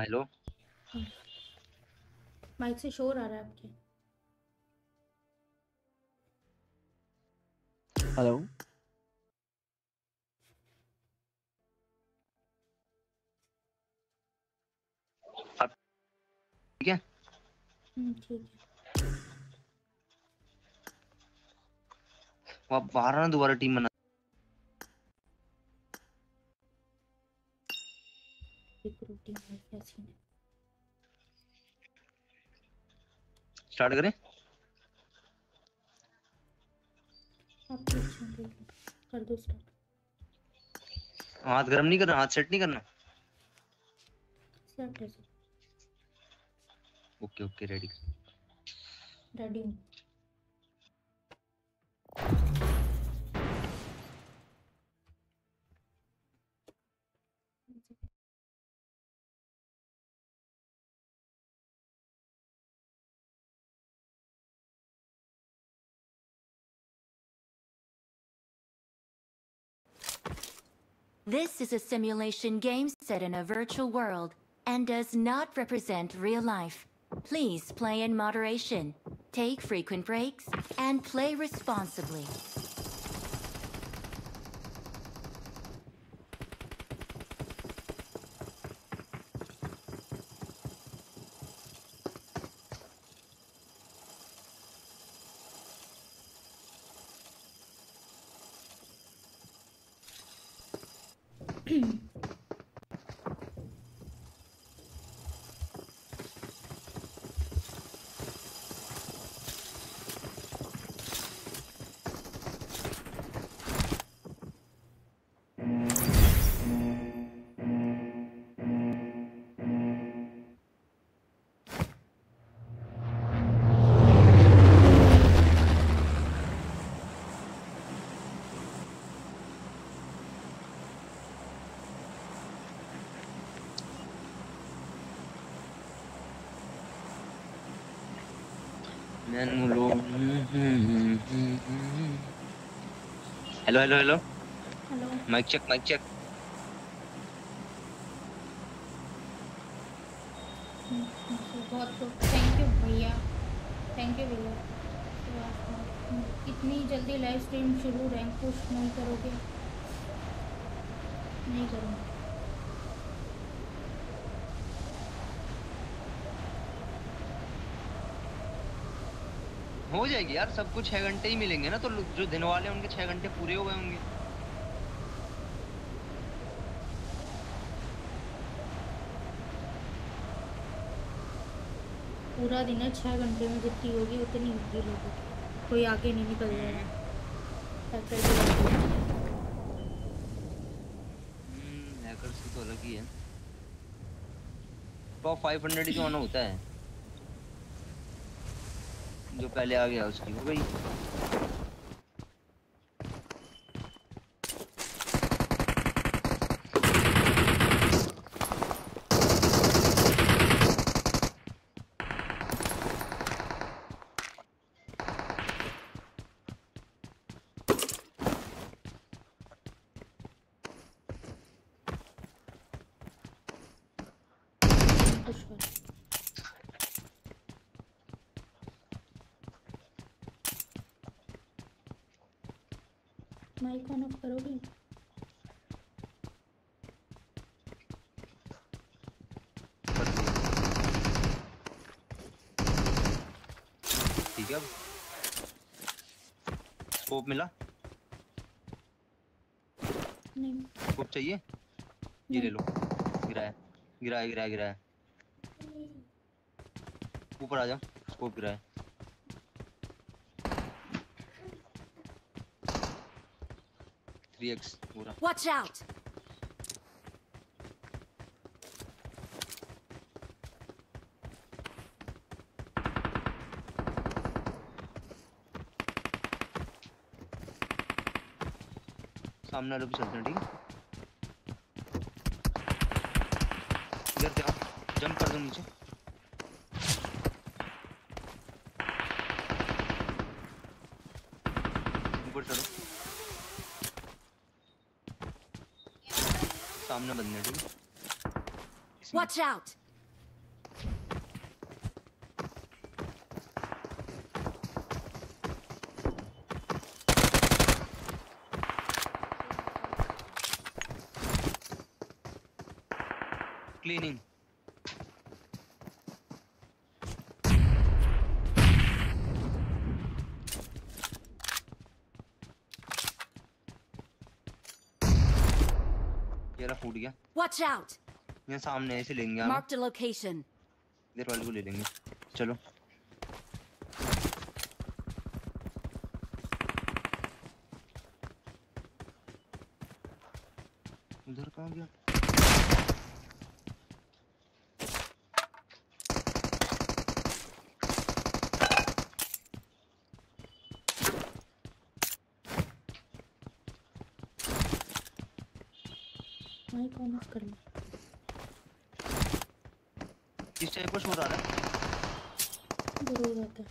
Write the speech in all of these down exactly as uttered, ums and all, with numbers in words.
हाँ हेलो। हाँ, माइक से शोर आ रहा है आपके। हेलो आप ठीक है? हम्म, ठीक है। वो आप बाहर ना दोबारा टीम बना। स्टार्ट करें? कर दो स्टार्ट। हाथ गर्म नहीं करना, हाथ सेट नहीं करना। Okay okay ready ready This is a simulation game set in a virtual world and does not represent real life. Please play in moderation, take frequent breaks, and play responsibly. Hello hello hello mic check mic check बहुत thank you भैया thank you भैया। कितनी जल्दी live stream शुरू। Rank push नहीं करोगे? नहीं करूँगा। हो जाएगी यार, सब कुछ छह घंटे ही मिलेंगे ना, तो जो दिन वाले उनके छह घंटे पूरे हो गए होंगे। पूरा दिन है, छह घंटे में जितनी होगी उतनी होगी लोगों की, कोई आगे नहीं निकल जाएगा। हैकर्स तो अलग ही है। टॉप फाइव हंड्रेड ही होना होता है, जो पहले आ गया उसकी हो गई। माइक ऑन ऑफ करोगे? ठीक है, स्कोप मिला? नहीं। स्कोप चाहिए? ये ले लो। गिराया गिराया गिराया गिराया ऊपर आ जाओ। स्कोप गिराया। Watch out! सामने लोग चलते हैं, ठीक है? इधर क्या? जंप कर दो नीचे। ऊपर चलो। सामने बंदे, ठीक है? Watch out! Cleaning. येरा फूट गया। Watch out. यहाँ सामने ऐसे लेंगे हम। Marked a location. इधर वाले को ले लेंगे। चलो। उधर कहाँ गया? इस टाइप का शोर आ रहा है, दूर रहता है।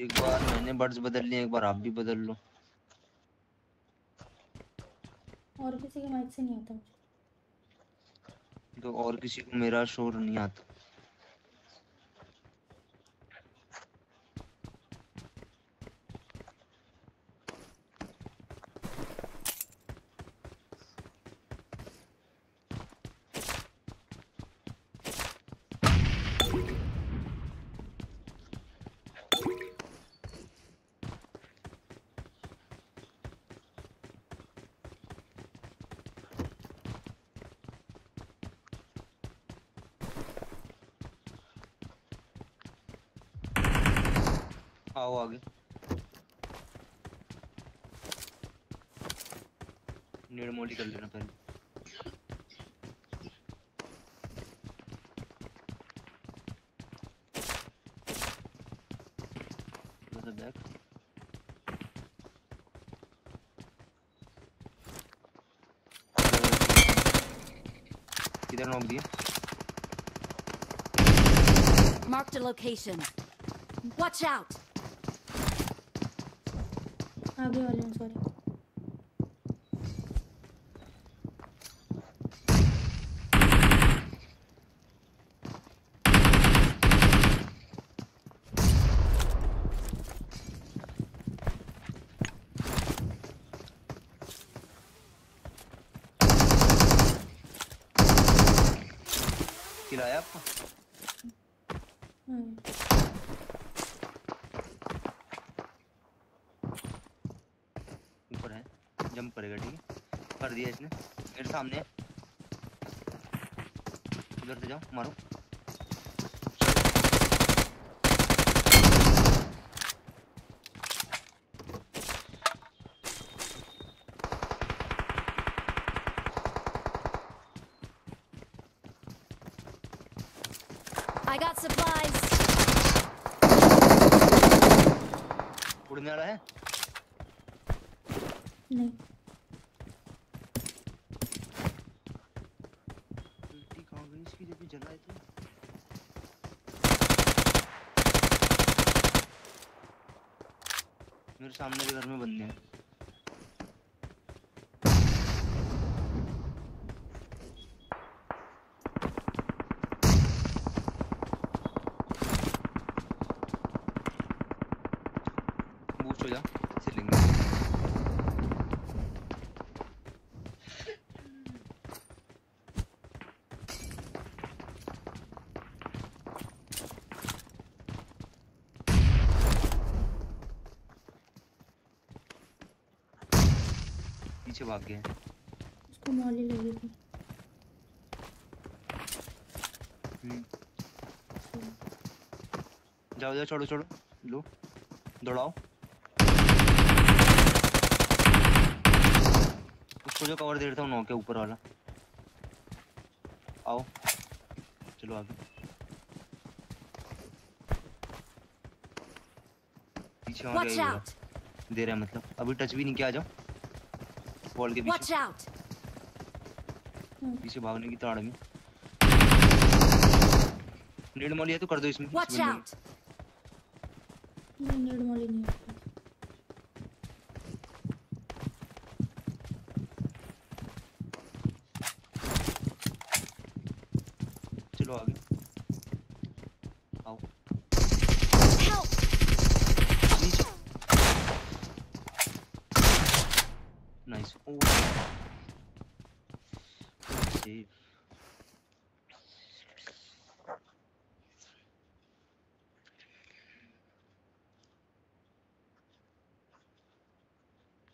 एक बार मैंने बर्ड्स बदल लिए, एक बार आप भी बदल लो। और किसी के माइक से नहीं आता मुझे तो, और किसी को मेरा शोर नहीं आता। आओ आगे, निर्मोली कर लेना पहले। इधर नॉक दिया। Marked a location. Watch out. आगे वाले हैं, सॉरी। खिलाया आपको? हम्म। जंप करेगा, ठीक है, कर दिया इसने। मेरे सामने उधर से जाओ, मारो। I got supplies. उड़ने वाला है? नहीं। मेरे सामने के घर में बंदे हैं। बूस्ट हो जा, सिलेंगे। भाग गए, उसको मौली लगी थी। हम्म, जाओ जाओ, छोड़ो छोड़ो, लो दौड़ाओ उसको। जो कवर दे रहा था नौ के ऊपर वाला। आओ चलो आगे, पीछे आ गया, दे रहा है मतलब। अभी टच भी नहीं किया, आ जाओ बॉल के पीछे। पीछे भागने की ताड़ में। नेड मौली है तो कर दो इसमें। Watch out. नहीं, नेड मौली नहीं है। चलो आगे आओ। नाइस।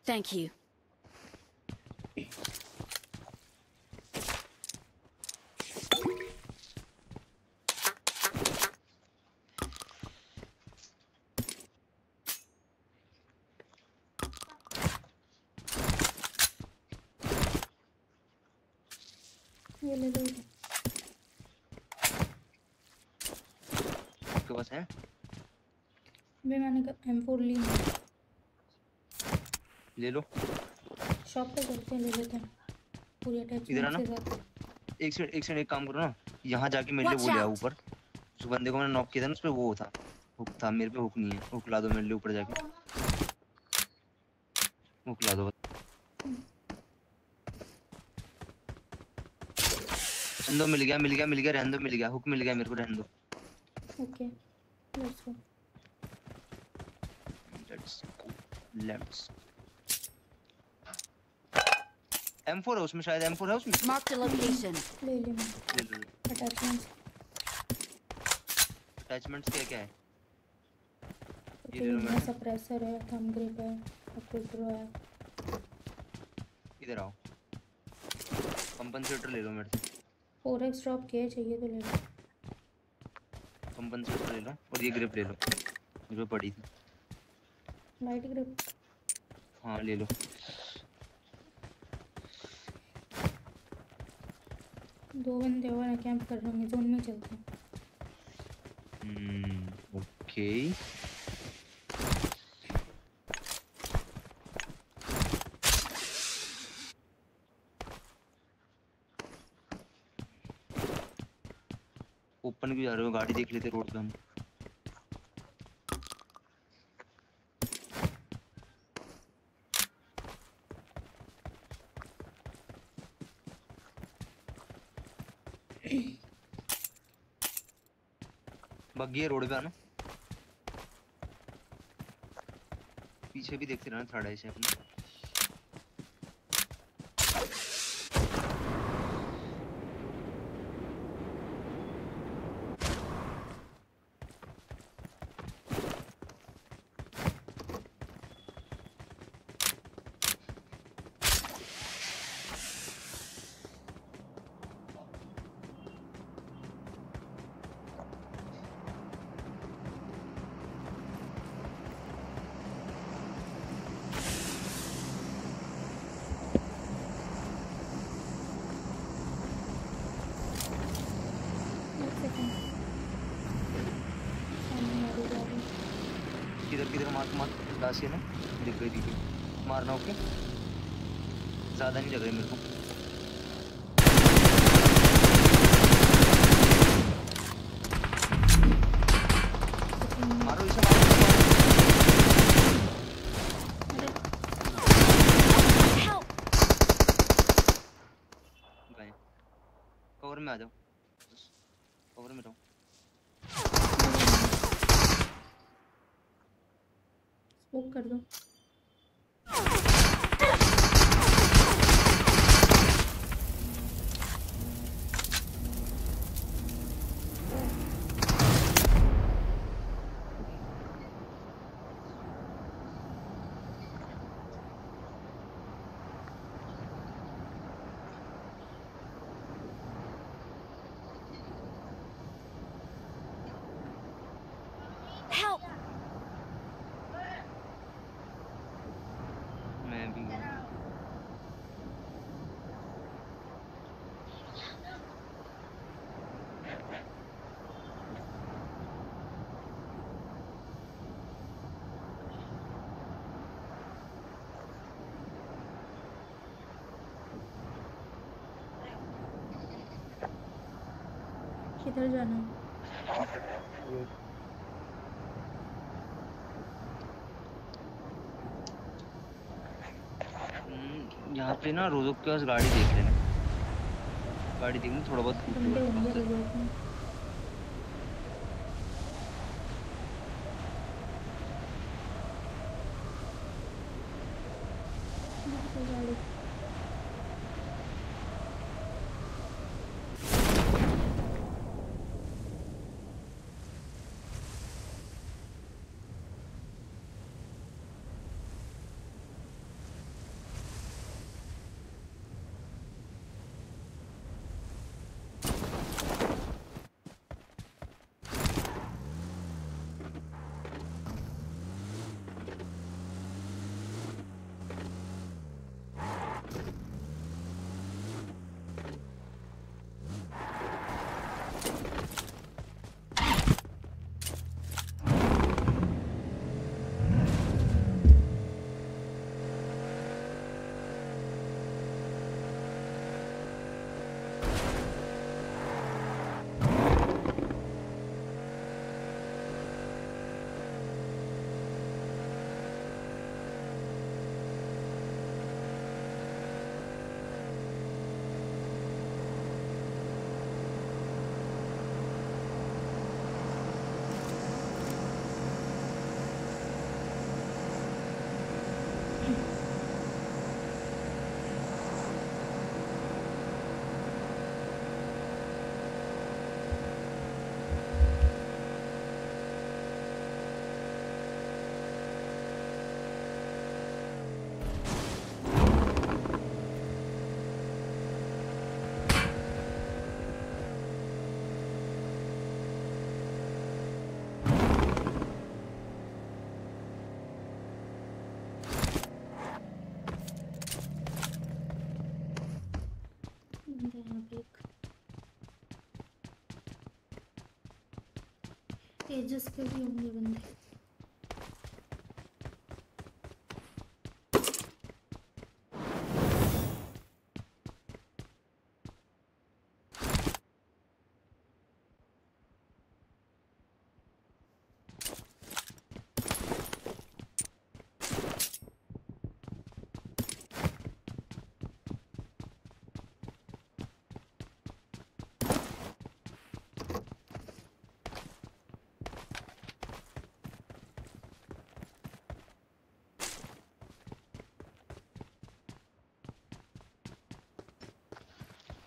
Thank you. ये ले लो। तो बस है। मैं मैंने एम फोर ली। ले लो। शॉप पे चलते ले लेते हैं। पूरी अटैच इधर आना। एक सेकंड एक सेकंड एक काम करो ना। यहाँ जाके मेरे लिए वो ले आओ ऊपर। उस बंदे को मैंने नॉक किया था ना, उस पे वो था। हुक था, मेरे पे हुक नहीं है। हुक ला दो मेरे लिए ऊपर जाके। हुक ला दो। दो मिल गया मिल गया मिल गया रहने दो, मिल गया हुक मिल गया मेरे को, रहने दो। Okay let's go, let's let's M four है उसमें, शायद एम फोर है उसमें। Mark the location. ले ले ले ले। अटैचमेंट्स अटैचमेंट्स क्या क्या है? ये ले लो मैं। सप्रेसर है, थम ग्रिप है, अक्यूट्रो है। इधर आओ। कंपेंसेटर ले लो मेरे से। फोर एक्स ड्रॉप के चाहिए तो ले लो, कंपेंसेटर ले लो और ये ग्रिप ले लो जो पड़ी थी, लाइट ग्रिप। हाँ ले लो। दो बंदे और हैं, कैंप कर रहे हैं, जोन में चलते हैं। हम्म ओके अपन भी जा रहे हो, गाड़ी देख लेते रोड पे हम। बग्गी रोड पे आना, पीछे भी देखते रहना, थर्ड आई से अपने। दासी है ना, दिख गई दिख गई, मारना ओके, ज्यादा नहीं लग रही मेरे को। किधर जाना? यहाँ पे ना रोजो के पास गाड़ी देख लेना, गाड़ी देखने थोड़ा बहुत तेजस पे भी होंगे बंदे।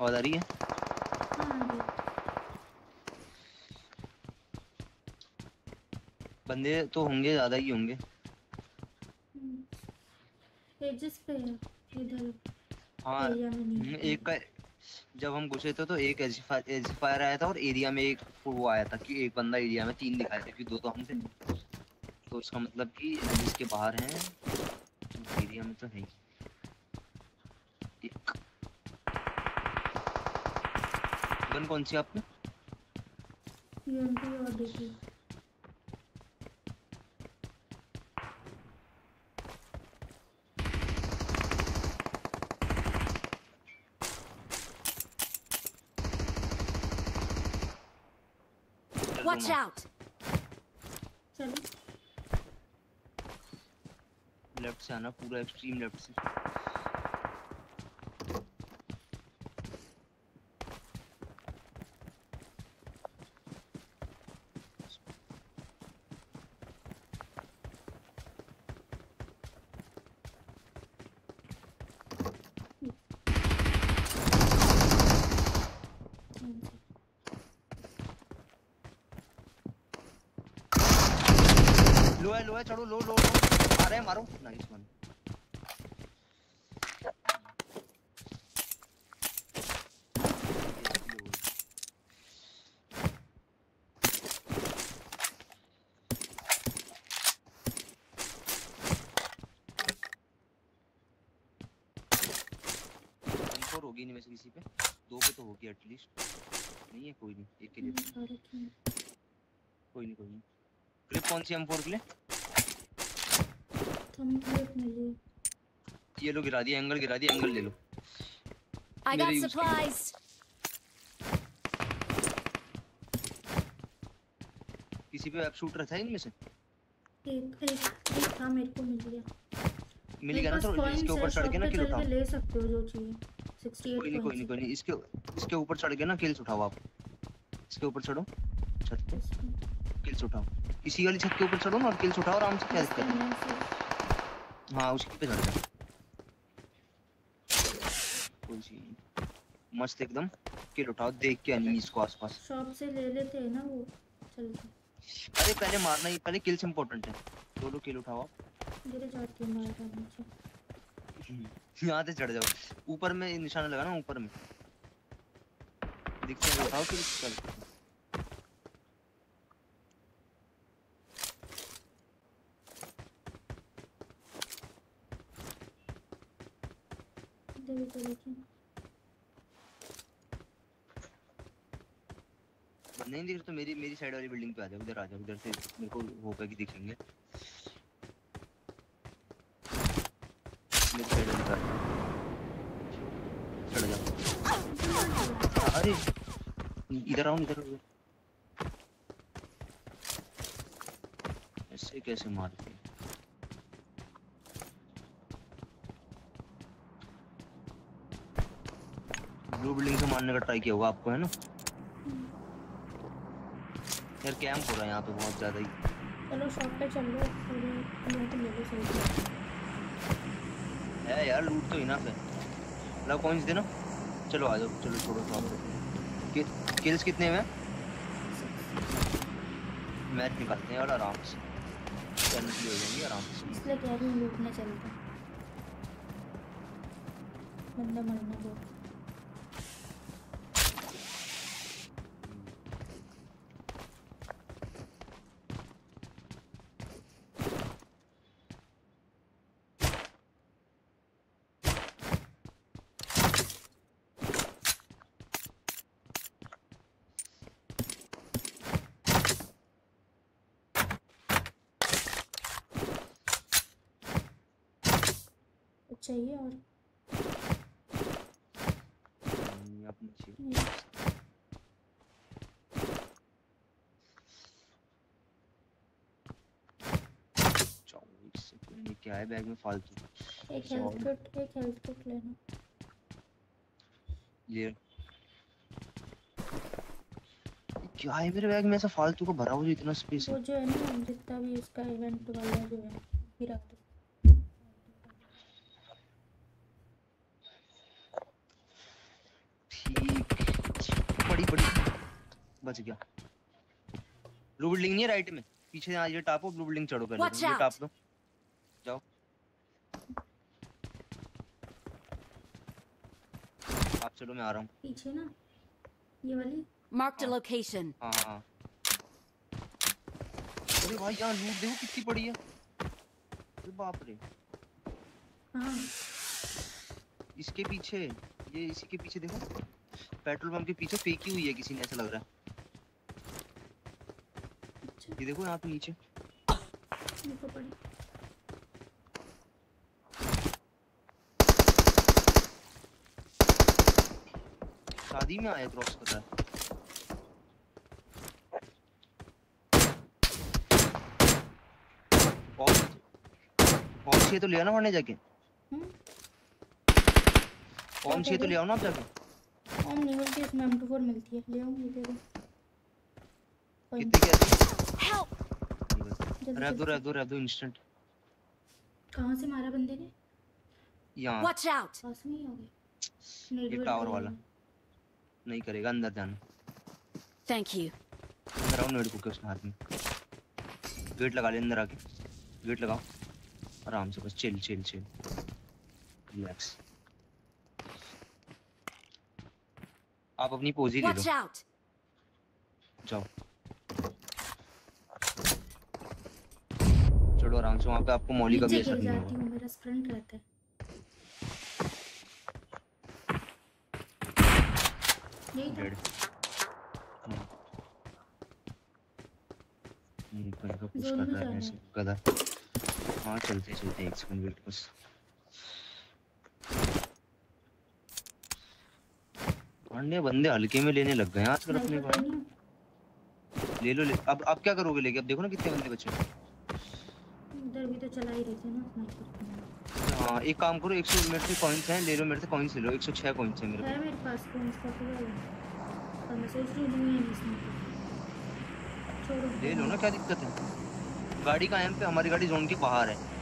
आवाज आ रही है? बंदे तो होंगे, ज्यादा ही होंगे। एजेस पे इधर। हाँ, एक का जब हम घुसे थे तो एक एजिफायर आया था और एरिया में एक वो आया था कि एक बंदा एरिया में, तीन दिखाए थे कि दो तो हमसे, तो इसका मतलब कि जिसके बाहर हैं एरिया में तो है। गन कौन सी आपने? और देखी Watch out. चलो लेफ्ट से आना, पूरा एक्सट्रीम लेफ्ट से। चढ़ो लो लो आ रहे हैं, मारो। Nice one. फोर होगी इनमें से किसी पे, दो पे तो होगी एटलीस्ट। नहीं है, कोई नहीं, एक के लिए कोई नहीं कोई नहीं। ग्रिप कौन सी एम फोर के लिए? ये लो, गिरा दिया, एंगल गिरा दिया, एंगल ले लो। I got supplies. किसी पे वेब शूटर था इनमें से? एक एक एक था, मेरे को मिल गया। मिल गया ना, तो इसके ऊपर चढ़ के ना किलो उठाओ, ले सकते हो जो चाहिए। अड़सठ कोई नहीं कोई नहीं कोई नहीं इसके इसके ऊपर चढ़ के ना किल्स उठाओ आप। इसके ऊपर चढ़ो, छत पे किल्स उठाओ, इसी वाली छत के ऊपर चढ़ो ना और किल्स उठाओ आराम से। क्या दिक्कत है? हां उसके पे चढ़ जाओ, कोई सी मस्त एकदम किल उठाओ। देख के नहीं इसको आसपास शॉप से ले लेते हैं ना वो। चल अरे पहले मारना ही, पहले किल्स इंपॉर्टेंट है। दो दो किल उठाओ आप, गिर जाते मारता नीचे। यहाँ से चढ़ जाओ ऊपर में, निशाना लगाना ऊपर में। दिखते हैं बताओ कि चल नहीं दिख रहा तो मेरी मेरी साइड वाली बिल्डिंग पे आ जाओ। उधर आ जाओ, उधर से मेरे को होगा कि दिखेंगे। चढ़ जाओ, अरे इधर आओ, इधर ऐसे कैसे मारते हैं? ब्लू बिल्डिंग से मारने का ट्राई किया होगा आपको, है ना? यार कैंप हो रहा है यहाँ पे बहुत ज्यादा ही। चलो शॉप पे चल लो है यार, लूट तो इनफ है। ला कॉइंस देना, चलो आ जाओ। चलो छोड़ो साहब, किल्स कितने में मैच निकालते हैं और आराम से चल हो जाएंगे आराम से। इसलिए कह रही हूं लूटने चलते हैं, बंदा मरने दो। चाहिए और अपने चाहिए। ये क्या है बैग में फालतू? एक हेल्थ किट, एक हेल्थ किट लेना। ये क्या है मेरे बैग में ऐसा फालतू को भरा हुआ, इतना स्पेस है। वो जो है ना जितना भी इसका इवेंट वाला जो है भी रख दो। बच गया। ब्लू बिल्डिंग नहीं है राइट में, पीछे यहाँ ये टापो, ब्लू बिल्डिंग चढ़ो पहले, ये टाप लो जाओ। आप चलो मैं आ रहा हूँ पीछे ना ये वाली। Mark the location. हाँ अरे भाई यहाँ लूट देखो कितनी पड़ी है, अरे बाप रे। हाँ इसके पीछे, ये इसी के पीछे देखो पेट्रोल पंप के पीछे फेंकी हुई है किसी ने, ऐसा लग रहा है। ये देखो यहाँ पे नीचे शादी में आया क्रॉस कर रहा है। कौन छे तो ले आना वरना जाके, कौन छे तो ले आओ ना आप जाके। हम लेवल के इसमें एम टू फोर मिलती है, ले आऊंगी तेरे को। कितने के हेल्प रख दो रख दो रख दो इंस्टेंट। कहां से मारा बंदे ने? यहां वॉच आउट, पास में ही हो गए। ये टावर वाला नहीं करेगा, अंदर जाना। Thank you. अंदर आओ, नेड को के उसके हाथ में वेट लगा ले। अंदर आके वेट लगाओ आराम से, बस चिल चिल चिल रिलैक्स। आप अपनी पोजी ले लो, जाओ चलो आराम से। वहां पे आपको मौली का भी असर नहीं होगा। मेरा स्प्रिंट रहता है। नहीं नहीं पर का कुछ कर रहा है ऐसे गधा। हां चलते चलते एक सेकंड वेट बस। बंदे बंदे हल्के में लेने लग गए हैं आजकल अपने भाई। ले लो ले, अब आप क्या करोगे लेके? अब देखो ना कितने बंदे बचे। इधर भी तो चला ही रहे थे ना स्नाइपर। हाँ एक काम करो एक सौ मेरे से कॉइन्स हैं ले लो, मेरे से कॉइन्स ले लो, एक सौ छः कॉइन्स हैं मेरे को। मेरे पास कॉइन्स का तो है, मैं सोच रही हूँ इसमें छोड़ो ले लो ना, क्या दिक्कत है। गाड़ी का एम पे, हमारी गाड़ी जोन के बाहर है।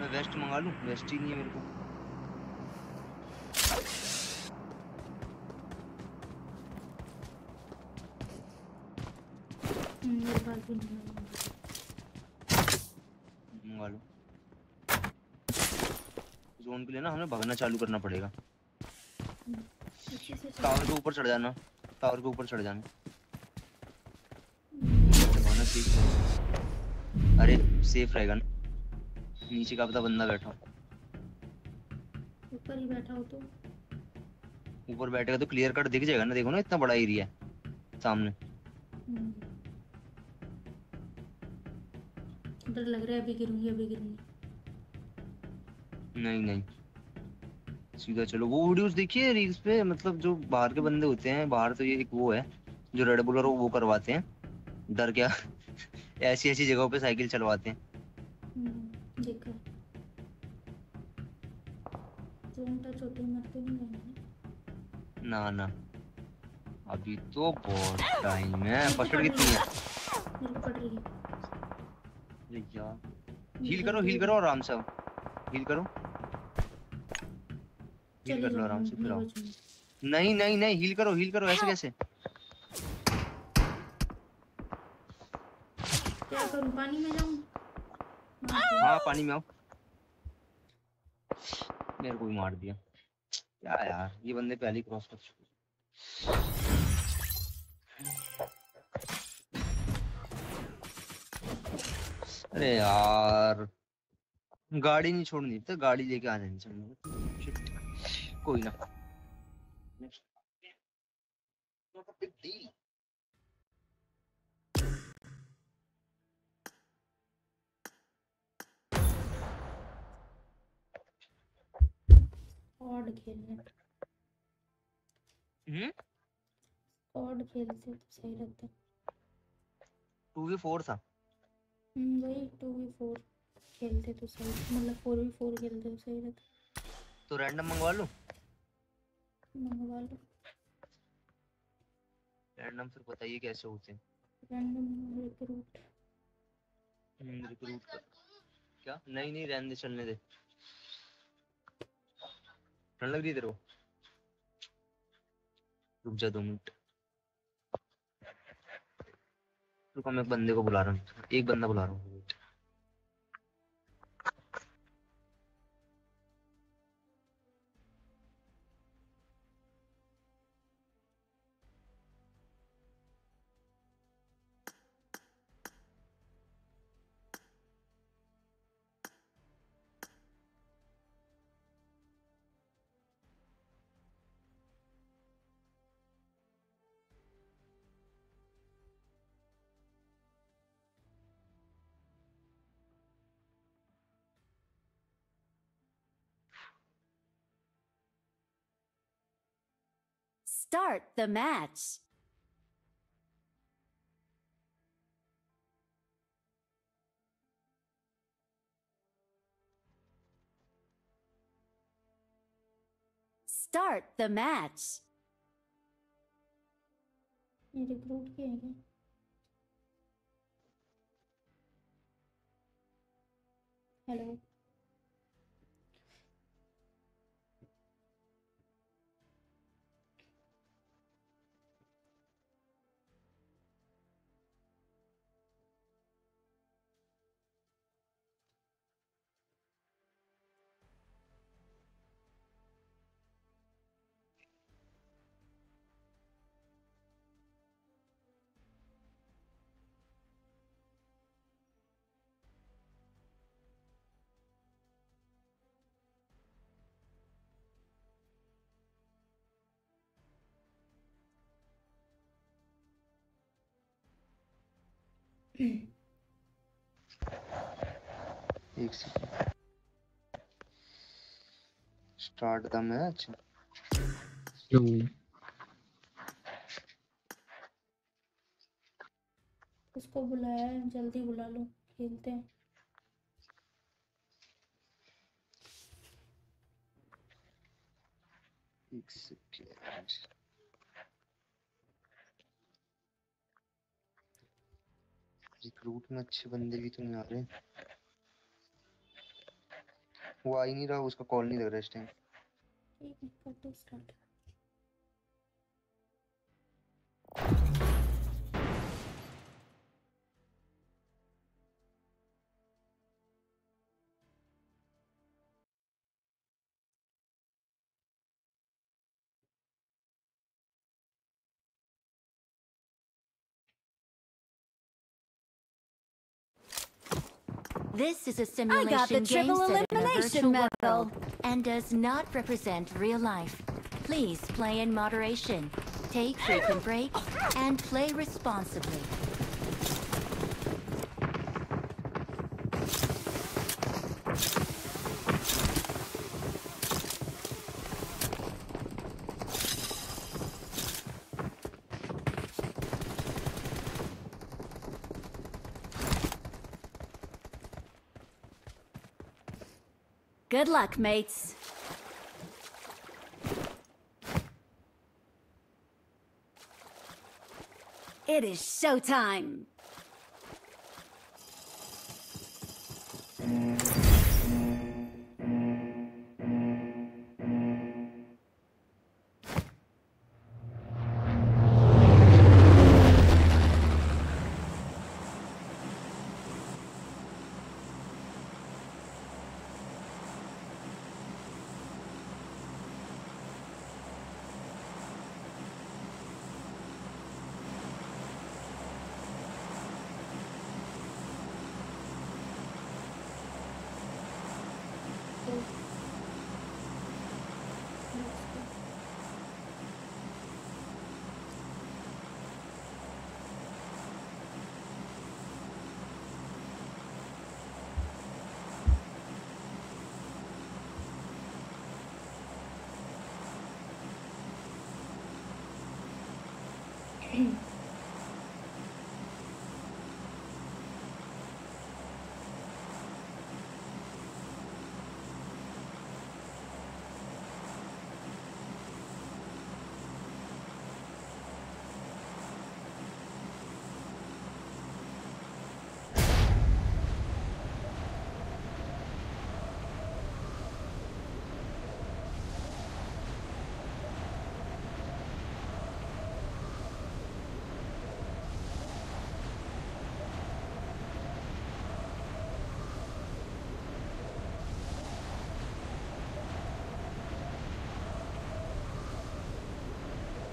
मैं वेस्ट मंगा लूँ, वेस्ट ही नहीं है मेरे को। मंगा लो जोन के लिए ना, हमें भागना चालू करना पड़ेगा। टावर के ऊपर चढ़ जाना, टावर के ऊपर चढ़ जाना। अरे सेफ रहेगा ना, नीचे का पता बंदा बैठा हो, ऊपर ही बैठा हो तो ऊपर बैठेगा तो क्लियर कट दिख जाएगा ना। देखो ना इतना बड़ा एरिया है सामने, डर लग रहा है। अभी गिरूंगी अभी गिरूंगी नहीं नहीं सीधा चलो। वो वीडियोस देखिए रील्स पे, मतलब जो बाहर के बंदे होते हैं बाहर, तो ये एक वो है जो रेड बुल वो करवाते हैं डर क्या ऐसी ऐसी जगहों पे साइकिल चलवाते हैं। देखा छोटे मरते नहीं ना ना, अभी तो बहुत टाइम है। पकड़ कितनी है? पकड़ रही है यार। हील करो हील करो आराम से, हील करो हील कर लो आराम से। फिर नहीं नहीं नहीं हील करो हील करो, ऐसे कैसे? क्या करूं, पानी में जाऊं? हाँ पानी में आओ। मेरे को भी मार दिया क्या यार, ये बंदे पहले ही क्रॉस कर चुके। अरे यार गाड़ी नहीं छोड़नी, तो गाड़ी लेके आ जानी चाहिए। कोई ना कॉर्ड खेलने, हम्म कॉर्ड खेलते तो सही रहता। टू वी फोर था, हम्म वही टू वी फोर खेलते तो सही, मतलब फोर वी फोर खेलते तो सही रहता। तो रैंडम मंगवा लूं? मंगवा लो रैंडम, फिर बताइए कैसे होते हैं रैंडम। रिक्रूट हम्म रिक्रूट कर क्या? नहीं नहीं रहने दे, चलने दे। लग रही तेरे को? रुक जा दो मिनट, रुको मैं एक बंदे को बुला रहा हूँ, एक बंदा बुला रहा हूँ। Start the match. Start the match. ये रिक्रूट किए हैं। हेलो एक सेकंड, स्टार्ट द मैच। उसको बुलाया, जल्दी बुला लो खेलते हैं। एक सेकेंड, रिक्रूट में अच्छे बंदे भी तो नहीं आ रहे। वो आ ही नहीं रहा, उसका कॉल नहीं लग रहा इस टाइम। एक मिनट तो start This is a simulation I got the game set in a virtual medal. World and does not represent real life. Please play in moderation, take frequent breaks, and play responsibly. Good luck, mates. It is showtime.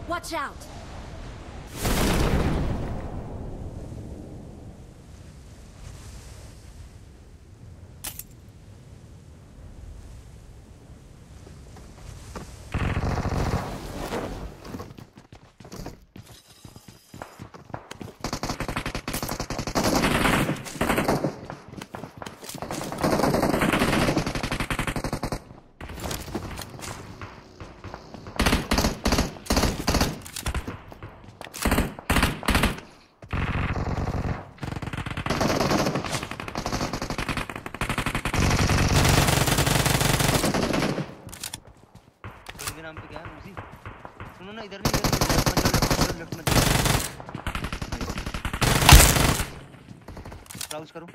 Watch out! करो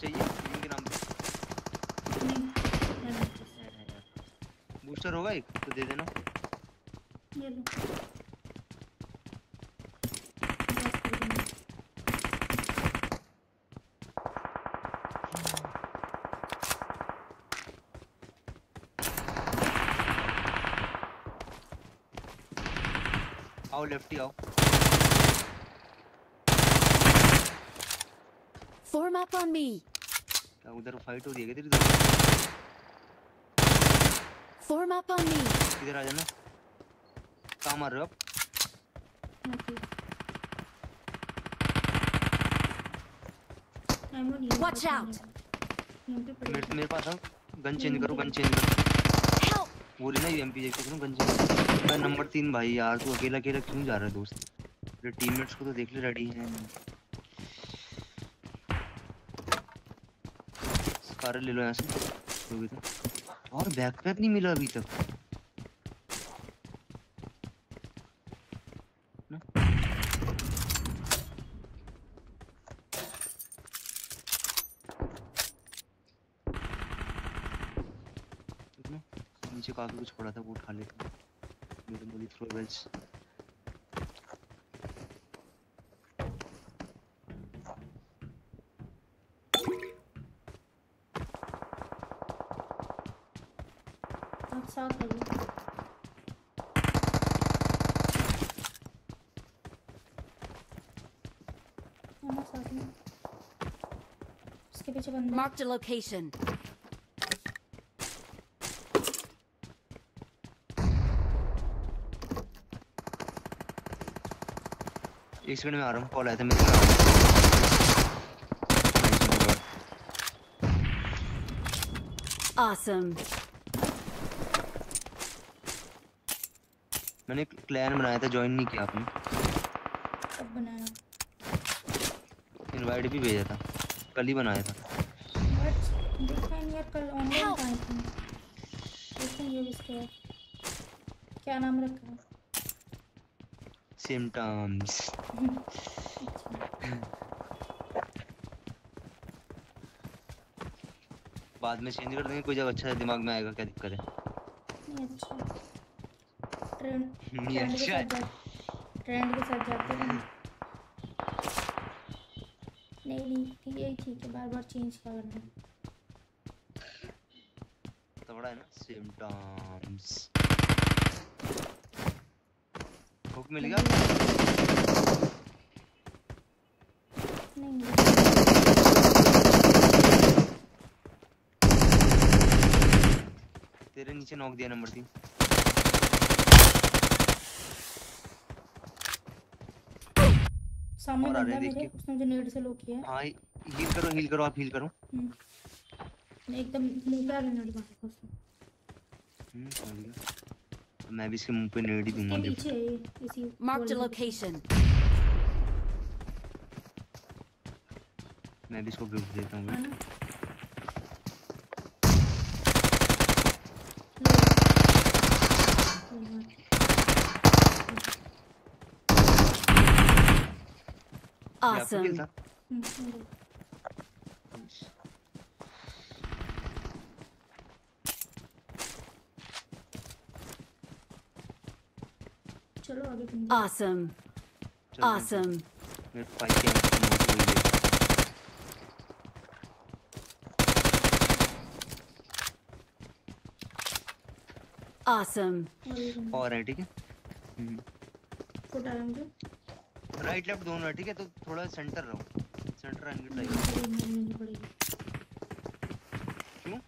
चाहिए के नाम booster होगा एक तो दे देना। ये लो लेफ्टी आओ। Form up on me. उधर फाइट हो रही है तेरी। Form up on me. इधर आ जाना। काम आ रहा है अब। Watch out. मेरे पास है गन चेंज करो गन चेंज करो वो ना एमपी देख के गन चेंज मैं नंबर तीन भाई यार तू अकेला अकेला क्यों जा रहा है दोस्त तेरे टीममेट्स को तो देख ले रेडी हैं सारे ले लो यहां से होगी तो और बैकपैक नहीं मिला अभी तक काफी कुछ पड़ा था वो उठा लेता हूं मेरे बोली थ्रो वेल्स आप साथ हो हम साथ में उसके पीछे बंदा मार्क द लोकेशन एक सेकंड में आ रहा हूँ कॉल आया था मेरे को ऑसम मैंने क्लैन बनाया था ज्वाइन नहीं किया आपने कब बनाया इनवाइट भी भेजा था कल ही बनाया था बट देखा यार कल ऑनलाइन आया था देखो ये इसका क्या नाम रखा है सिम्टम्स बाद में चेंज कर देंगे कोई जब अच्छा दिमाग में आएगा क्या दिक्कत है नहीं अच्छा ट्रेंड नहीं अच्छा ट्रेंड के साथ जाते हैं नहीं नहीं ये ठीक है बार बार चेंज करना तो बड़ा है ना सिम्टम्स हुक मिल गया नहीं तेरे नीचे नॉक दिया नंबर तीन सामने बंदा मेरे उसने मुझे नेड से लो किया हां हील करो हील करो आप हील करो एकदम मुंह पे नेड मारा उसने हम्म चल गया मैं भी इसके मुंह पे नेड ही दूंगा पीछे इसी मार्क द लोकेशन मैं भी इसको गिफ्ट देता हूं awesome Awesome. Awesome. We're fighting. Awesome. All right, ठीक है? हम्म. कौन आएंगे? Right left दोनों है ठीक है तो थोड़ा center रहो. Center angle like. क्यों?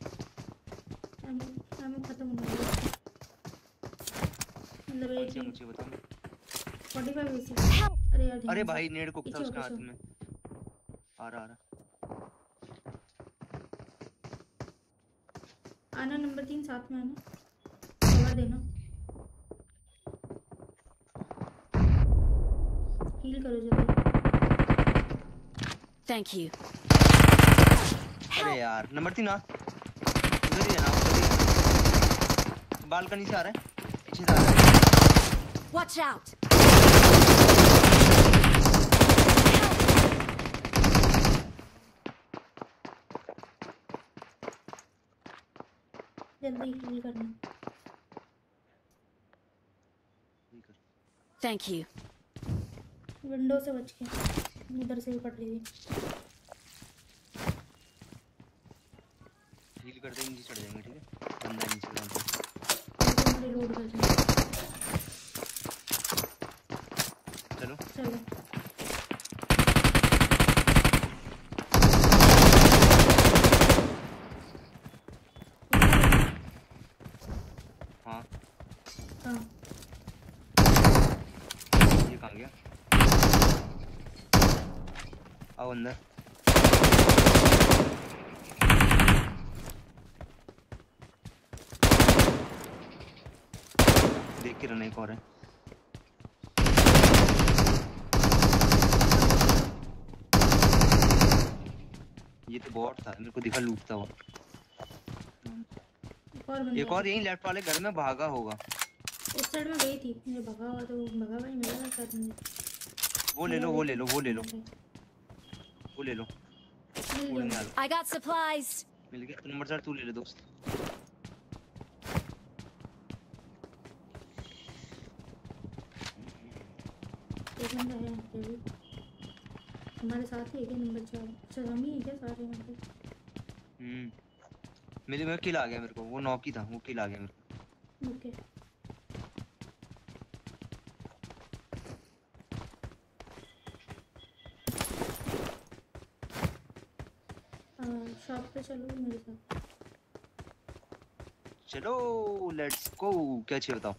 हम हम खत्म हो गए. अंदर एक मुझे बताओ. अरे अरे भाई नेड को था उसके हाथ में आ रहा आ रहा आना नंबर तीन साथ में आना कवर देना हील करो जल्दी थैंक यू अरे यार नंबर तीन आ उधर ही जाना बालकनी से आ रहा है पीछे से आ रहा है वॉच आउट जल्दी करना थैंक यू विंडो से बच के इधर से पकड़ लीजिए हील कर देंगे नीचे चढ़ जाएंगे ठीक है बंदा नीचे जाएगा रिलोड कर देंगे चलो चलो अंदर देख ही रहने को और है। ये तो बॉट था, मेरे को दिखा लूटता हुआ। एक और एक और यही लेफ्ट वाले घर में भागा होगा, उस साइड में गई थी मुझे भगा हुआ, तो भगा भाई मेरा साथ में। वो ले लो वो ले लो वो ले लो वो ले लो। I got supplies. मिल गया तो नंबर चार तू ले ले दोस्त। एक नंबर है हमारे साथ ही, एक नंबर चार। अच्छा जमी है क्या सारे यहाँ पे? हम्म मेरे में किल आ गया मेरे को, वो नॉक ही था, वो किल आ गया मेरे को। ओके शॉप पे चलो मेरे साथ, चलो लेट्स गो। क्या चाहिए बताओ,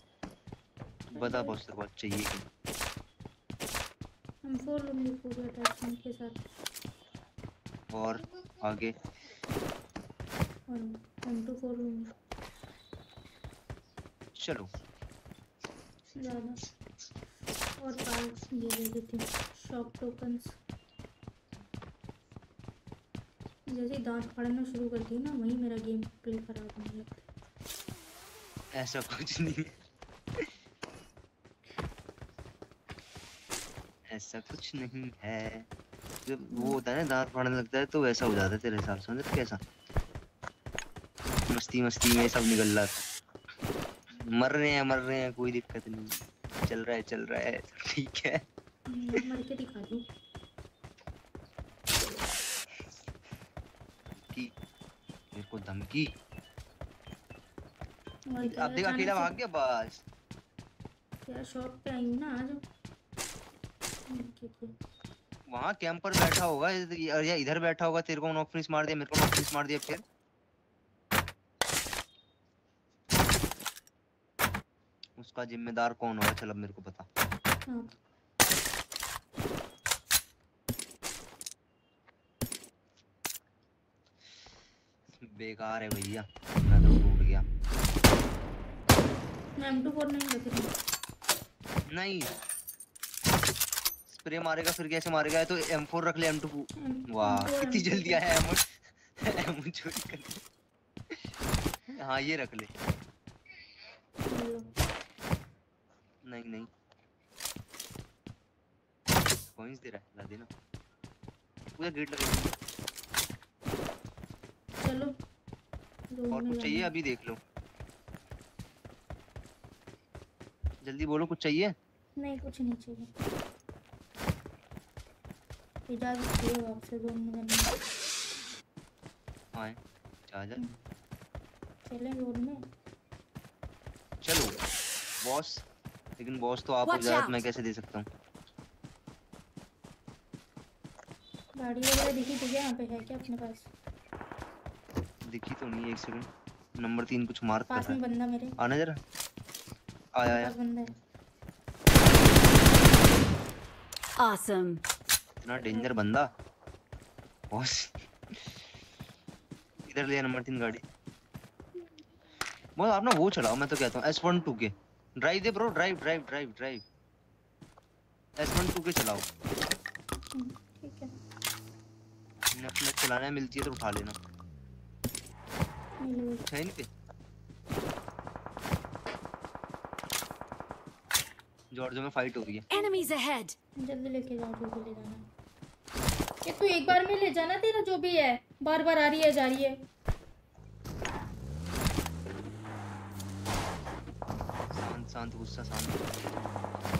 बता बॉस तेरे को चाहिए क्या? हम फोर लोग हैं पूरे अटैचमेंट के साथ, और आगे हम तो फोर लोग हैं। चलो ज़्यादा और पार्ट्स ये ले लेते हैं, शॉप टोकन्स। जैसे दांत पड़ना शुरू करती है ना, वही मेरा गेम प्ले खराब होने लगता है। ऐसा कुछ नहीं ऐसा कुछ नहीं है, जब वो होता है ना दांत पड़ने लगता है तो वैसा हो जाता है तेरे हिसाब से, मतलब कैसा मस्ती मस्ती में सब निकल रहा था। मर रहे हैं मर रहे हैं कोई दिक्कत नहीं, चल रहा है चल रहा है ठीक है। मर के दिखा दूं मेरे को धमकी। अब देखा अकेला भाग गया बस। यार शॉप पे आई ना आज, वहाँ कैंप पर बैठा होगा या इधर बैठा होगा। तेरे को नॉक फिनिश मार दिया, मेरे को नॉक फिनिश मार दिया। फिर उसका जिम्मेदार कौन होगा? चल अब मेरे को पता। बेकार है भैया, मैं तो टूट गया। मैं एम टू फोर नहीं रख रही, नहीं स्प्रे मारेगा फिर कैसे मारेगा? तो एम फोर रख ले, एम टू फोर। वाह कितनी जल्दी आया एम एम चोरी कर। हाँ ये रख ले। नहीं नहीं कॉइंस दे रहा है, देना पूरा गेट लगा। चलो और कुछ चाहिए? अभी देख लो जल्दी बोलो, कुछ चाहिए? नहीं कुछ नहीं चाहिए। इजाजत दो आपसे घूमने का। आए चार्जर चले रोड में। चलो बॉस, लेकिन बॉस तो आप इजाजत मैं कैसे दे सकता हूँ? गाड़ी वगैरह दिखी तुझे यहाँ पे है क्या अपने पास? दिखी तो नहीं, एक सेकंड। नंबर तीन कुछ मार कर रहा है। पास में बंदा मेरे। आना जरा। आया आया। बंदा है। Awesome। इतना डेंजर बंदा। बॉस। इधर ले नंबर तीन गाड़ी। बॉस आप ना वो चलाओ, मैं तो कहता हूँ S one two K. Drive दे bro, drive drive drive drive. S one two K चलाओ। ठीक है। अपने चलाने मिलती है तो उठा लेना। चैन पे जॉर्जो में फाइट हो रही है। Enemies ahead. जल्दी लेके जाओ, जल्दी ले जाना। ये तू एक बार में ले जाना, तेरा जो भी है बार बार आ रही है जा रही है। शांत शांत, गुस्सा शांत।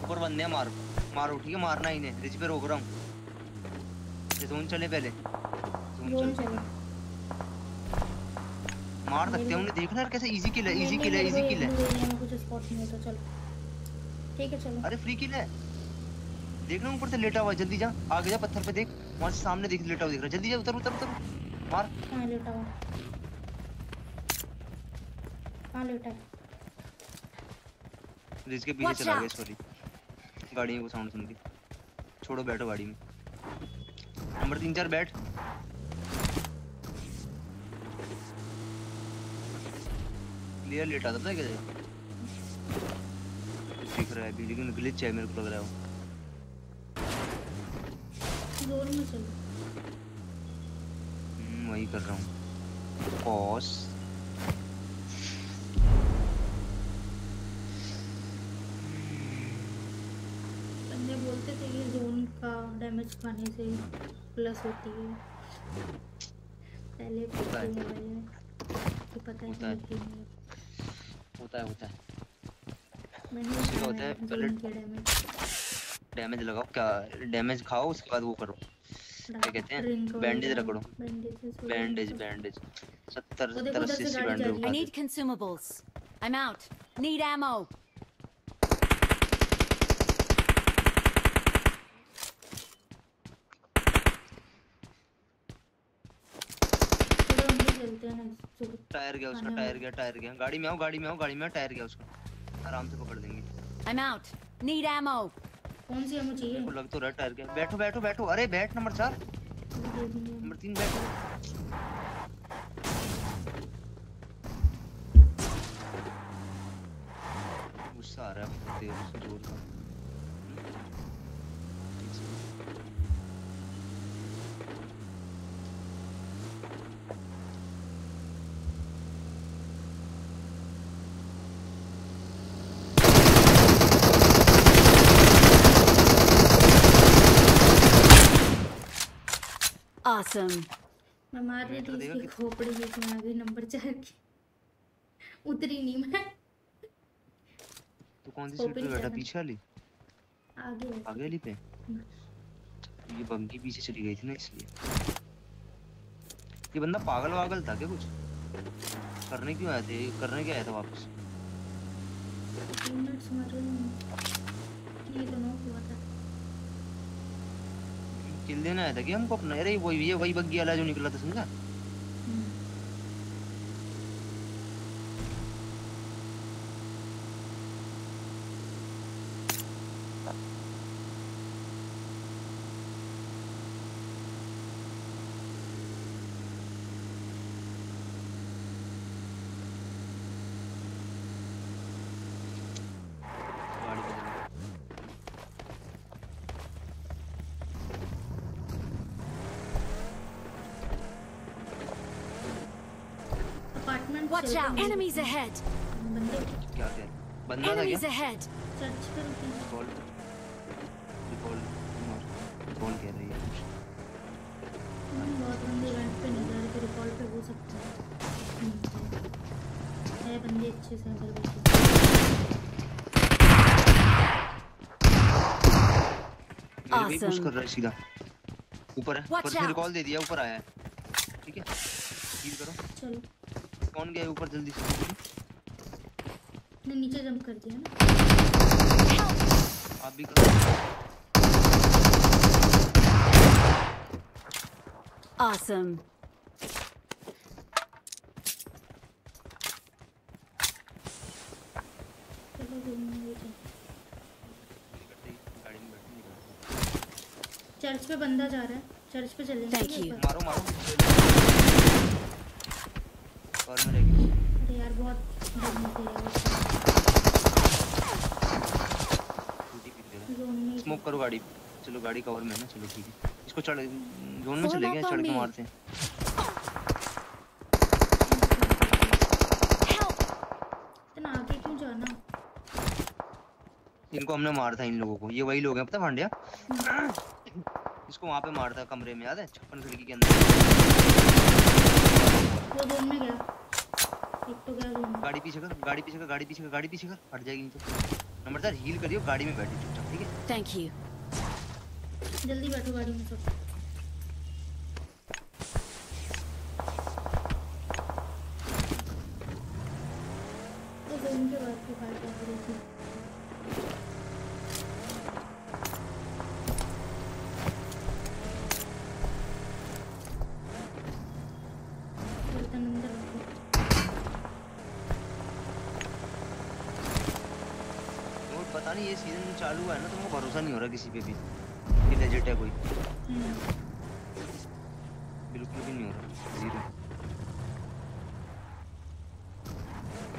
ऊपर बंदे मार मारो, ठीक है? मारना ही नहीं, रिज पे रोक रहा हूँ। ये जोन चले, पहले जोन चले। मार सकते हैं उन्हें, देखना यार कैसे। इजी किल है, इजी किल है, इजी किल है। कुछ स्पॉट नहीं होता। चल ठीक है चलो। अरे फ्री किल है, देखना ऊपर से लेटा हुआ है। जल्दी जा, आगे जा, पत्थर पे देख, वहां से सामने देख लेटा हुआ दिख रहा है। जल्दी जा, उतर उतर उतर। मार। हां लेटा हुआ, हां लेटा है। रिज के पीछे चला गया। सॉरी गाड़ी को साउंड सुन के। छोड़ो, बैठो गाड़ी में। नंबर तीन चार बैठ। क्लियर लेटा था क्या? दिख रहा है अभी, लेकिन ग्लिच है मेरे को लग रहा है। जोर में चलो वही कर रहा हूँ। पॉज बोलते थे ये जोन का डैमेज खाने से प्लस होती है। पहले पता है तो पता है होता है होता है होता है मैंने उसको होता है पहले डैमेज लगाओ, क्या डैमेज खाओ, उसके बाद वो करो क्या कहते हैं बैंडेज रगड़ो, बैंडेज बैंडेज सत्तर सत्तर अस्सी bandage. I need consumables, I am out, need ammo. Tyre गया उसका, टायर गया टायर गया गाड़ी में आओ, गाड़ी में आओ, गाड़ी में टायर गया उसका, आराम से पकड़ देंगे। I am out, need ammo. कौन सी एमो चाहिए? मेरे को लग तो रहा टायर गया। बैठो बैठो बैठो, अरे बैठ नंबर चार, नंबर तीन बैठो। गुस्सा आ रहा है तेरे से जोर का। awesome मैं मार रही थी इसकी खोपड़ी बीच में आ गई नंबर चार की, उतरी नहीं मैं। तो कौन सी सीट पे बैठा? पीछे वाली, आगे आगे वाली पे। ये बंकी पीछे चली गई थी ना इसलिए। ये बंदा पागल वागल था क्या? कुछ करने क्यों आया थे? करने क्या आया था वापस? मिनट्स मर गए, ये तो नो हुआ था। किल देना है था कि हमको अपना। अरे वही ये वही बग्गी वाला जो निकला था, समझा? Watch out, enemies ahead. क्या थे? बंदा था क्या? सर्च करो प्लीज। कॉल कॉल कॉल कह रही है। बहुत बंदे रेंट पे नजर के रिकॉल पे हो सकते हैं। ये बंदे अच्छे से अंदर बैठे। मेरे भी पुश कर रहा है सीधा। ऊपर है। ऊपर से रिकॉल दे दिया, ऊपर आया है। ठीक है? हील करो। चलो। कौन गया ऊपर जल्दी से? ने नीचे जंप कर दिया ना। आप भी करो। Awesome. चर्च पे बंदा जा रहा है, चर्च पे चलेंगे। मारो मारो और मेरे अरे यार बहुत गर्मी। स्मोक करो गाड़ी, चलो गाड़ी कवर में ना। चलो ठीक है, इसको चढ़ जोन में चले गए, चढ़ के मारते हैं। इतना आगे क्यों जाना? इनको हमने मारता इन लोगों को, ये वही लोग हैं पता भांडिया। इसको वहाँ पे मारता कमरे में, याद है? छप्पन खिड़की के अंदर वो जोन में गया। तो गाड़ी पीछे कर, गाड़ी पीछे कर, गाड़ी पीछे कर, गाड़ी पीछे कर, हट जाएगी नहीं तो। नंबर चार हील करियो, गाड़ी में बैठो चुपचाप, ठीक है? Thank you. जल्दी बैठो गाड़ी में सब। तो जोन के बाद की बात कर रही थी। ये सीजन चालू है ना, तुमको भरोसा नहीं हो रहा किसी पे भी कि लेजिट है कोई। बिल्कुल भी नहीं हो रहा, जीरो।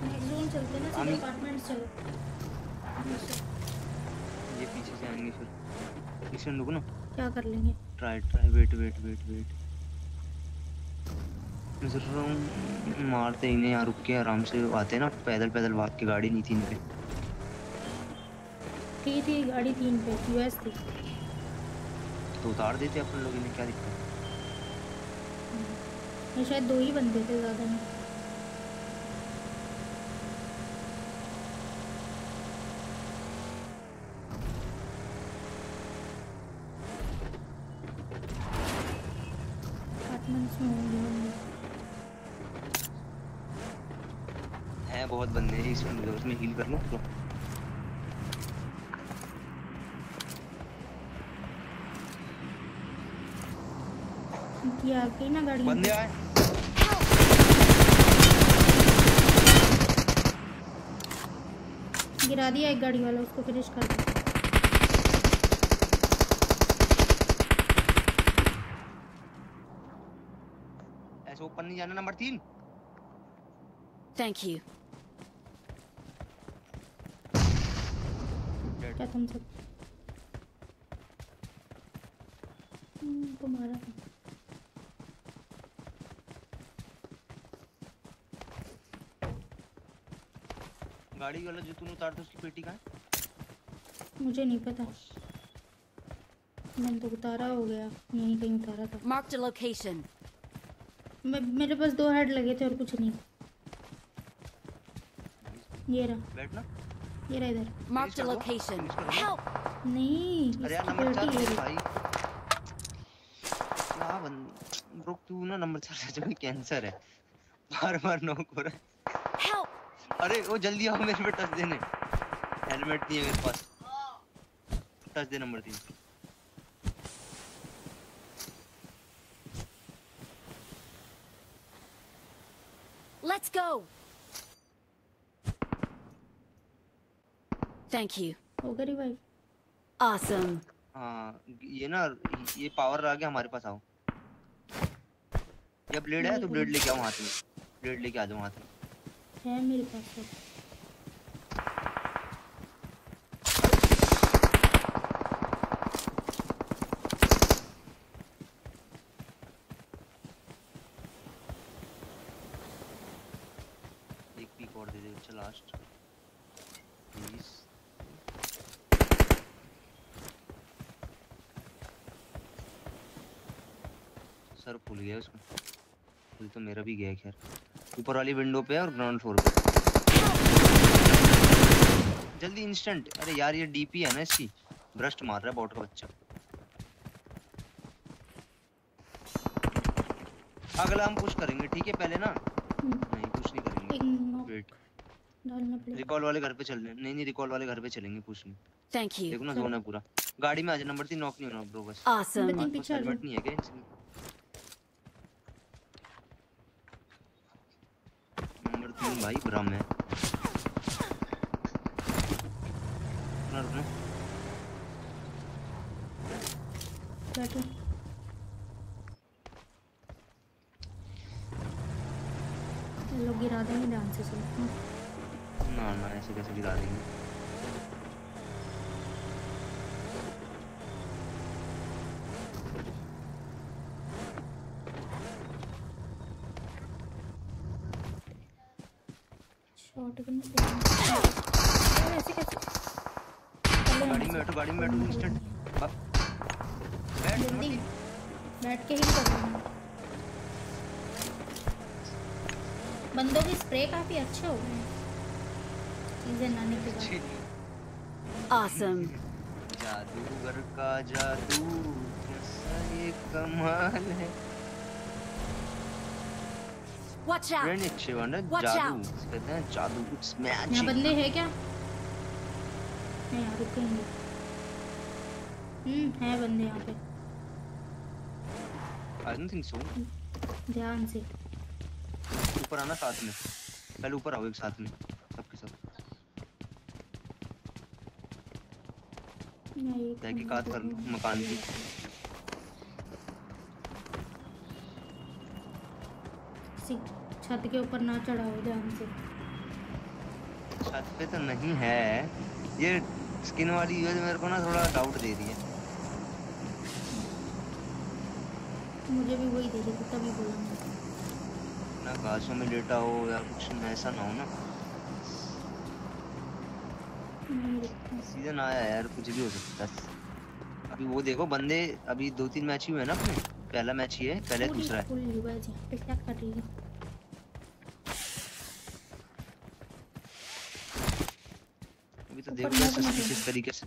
नेक्स्ट जोन चलते ना, अपार्टमेंट चलो। ये पीछे से आएंगे फिर इसे लोग ना क्या कर लेंगे। Try try wait wait wait wait नजर रहा मारते ही नहीं यार। रुक के आराम से आते ना पैदल पैदल भाग के। गाड़ी नहीं थी इन पे थी थी गाड़ी थी इन पे यूएस थी तो उतार देते अपन लोग। इन्हें क्या दिक्कत। शायद दो ही बंदे थे ज़्यादा नहीं। बहुत बंदे हैं इसमें मुझे उसमें हील कर लो। क्या आके ना गाड़ी बंदे आए। गिरा दिया एक गाड़ी वाला, उसको फिनिश कर दो। ऐसे ऊपर नहीं जाना। नंबर तीन थैंक यू। क्या तुम सब तुम्हारा गाड़ी वाला जो तूने उतारा था उसकी पेटी कहाँ है? मुझे नहीं पता, मैंने तो उतारा हो गया यहीं कहीं उतारा था। Mark the location. मेरे पास दो हेड लगे थे और कुछ नहीं। ये रहा बैठना, ये रहा इधर। Mark the location. नहीं अरे यार नंबर चार है भाई ना बंद। रुक तू ना नंबर चार से जो कैंसर है बार-बार नॉक हो रहा है। अरे वो जल्दी आओ मेरे पे टच देने। हेलमेट नहीं है मेरे पास। टच दे नंबर तीन। Let's go. Thank you. हो गई भाई ऑसम। हां ये ना ये पावर आ गया हमारे पास। आओ ये ब्लेड है तो ब्लेड लेके आओ हाथ में। ब्लेड लेके आ जाओ हाथ में है मेरे पास तो। एक पीक और दे दे चल लास्ट प्लीज। सर फूल गया उसमें, फूल तो मेरा भी गया। खैर ऊपर वाली विंडो पे और ग्राउंड फ्लोर पे। जल्दी इंस्टेंट। अरे यार ये डीपी है ना इसकी ब्रस्ट मार रहा है बॉट का बच्चा। अगला हम पुश करेंगे ठीक है। पहले ना नहीं पुश नहीं करेंगे। वेट रिकॉल वाले घर पे चल रहे। नहीं नहीं रिकॉल वाले घर पे चलेंगे पुश में। Thank you. देखो ना जोन है पूरा। गाड़ी में आ जा नंबर तीन। नॉक नहीं होना ब्रो बस। ऑसम। हेलमेट नहीं है क्या इसमें? भाई ब्रह्म है लोग गिरा देंगे ध्यान से। ना ना ऐसे कैसे गिरा देंगे। गाड़ी में बैठो इंस्टेंट। बैठ बैठ के ही करूंगा। बंदों की स्प्रे काफी अच्छे हो गए चीजें ना निकले। ऑसम। जादूगर का जादू कैसा ये कमाल है। Watch out. ब्रेन अच्छे वाला जादू कहते हैं जादू कुछ मैच। यहाँ बंदे हैं क्या? नहीं यार रुकेंगे। हम्म है बंदे यहाँ पे। I don't think so। ध्यान से ऊपर आना साथ में। पहले ऊपर आओ एक साथ में सबके साथ। तहकीकात कर मकान की। छत के ऊपर ना चढ़ाओ ध्यान से। छत पे तो नहीं है। ये स्किन वाली यूज मेरे को ना थोड़ा डाउट दे रही है। मुझे भी वही दे रही है, तभी बोला ना घासों में लेटा हो या कुछ ऐसा ना हो ना। सीजन आया यार, कुछ भी हो सकता है। अभी वो देखो बंदे, अभी दो तीन मैच ही हुए ना अपने, पहला मैच ही है, पहले दूसरा है। तो देखो किस तरीके से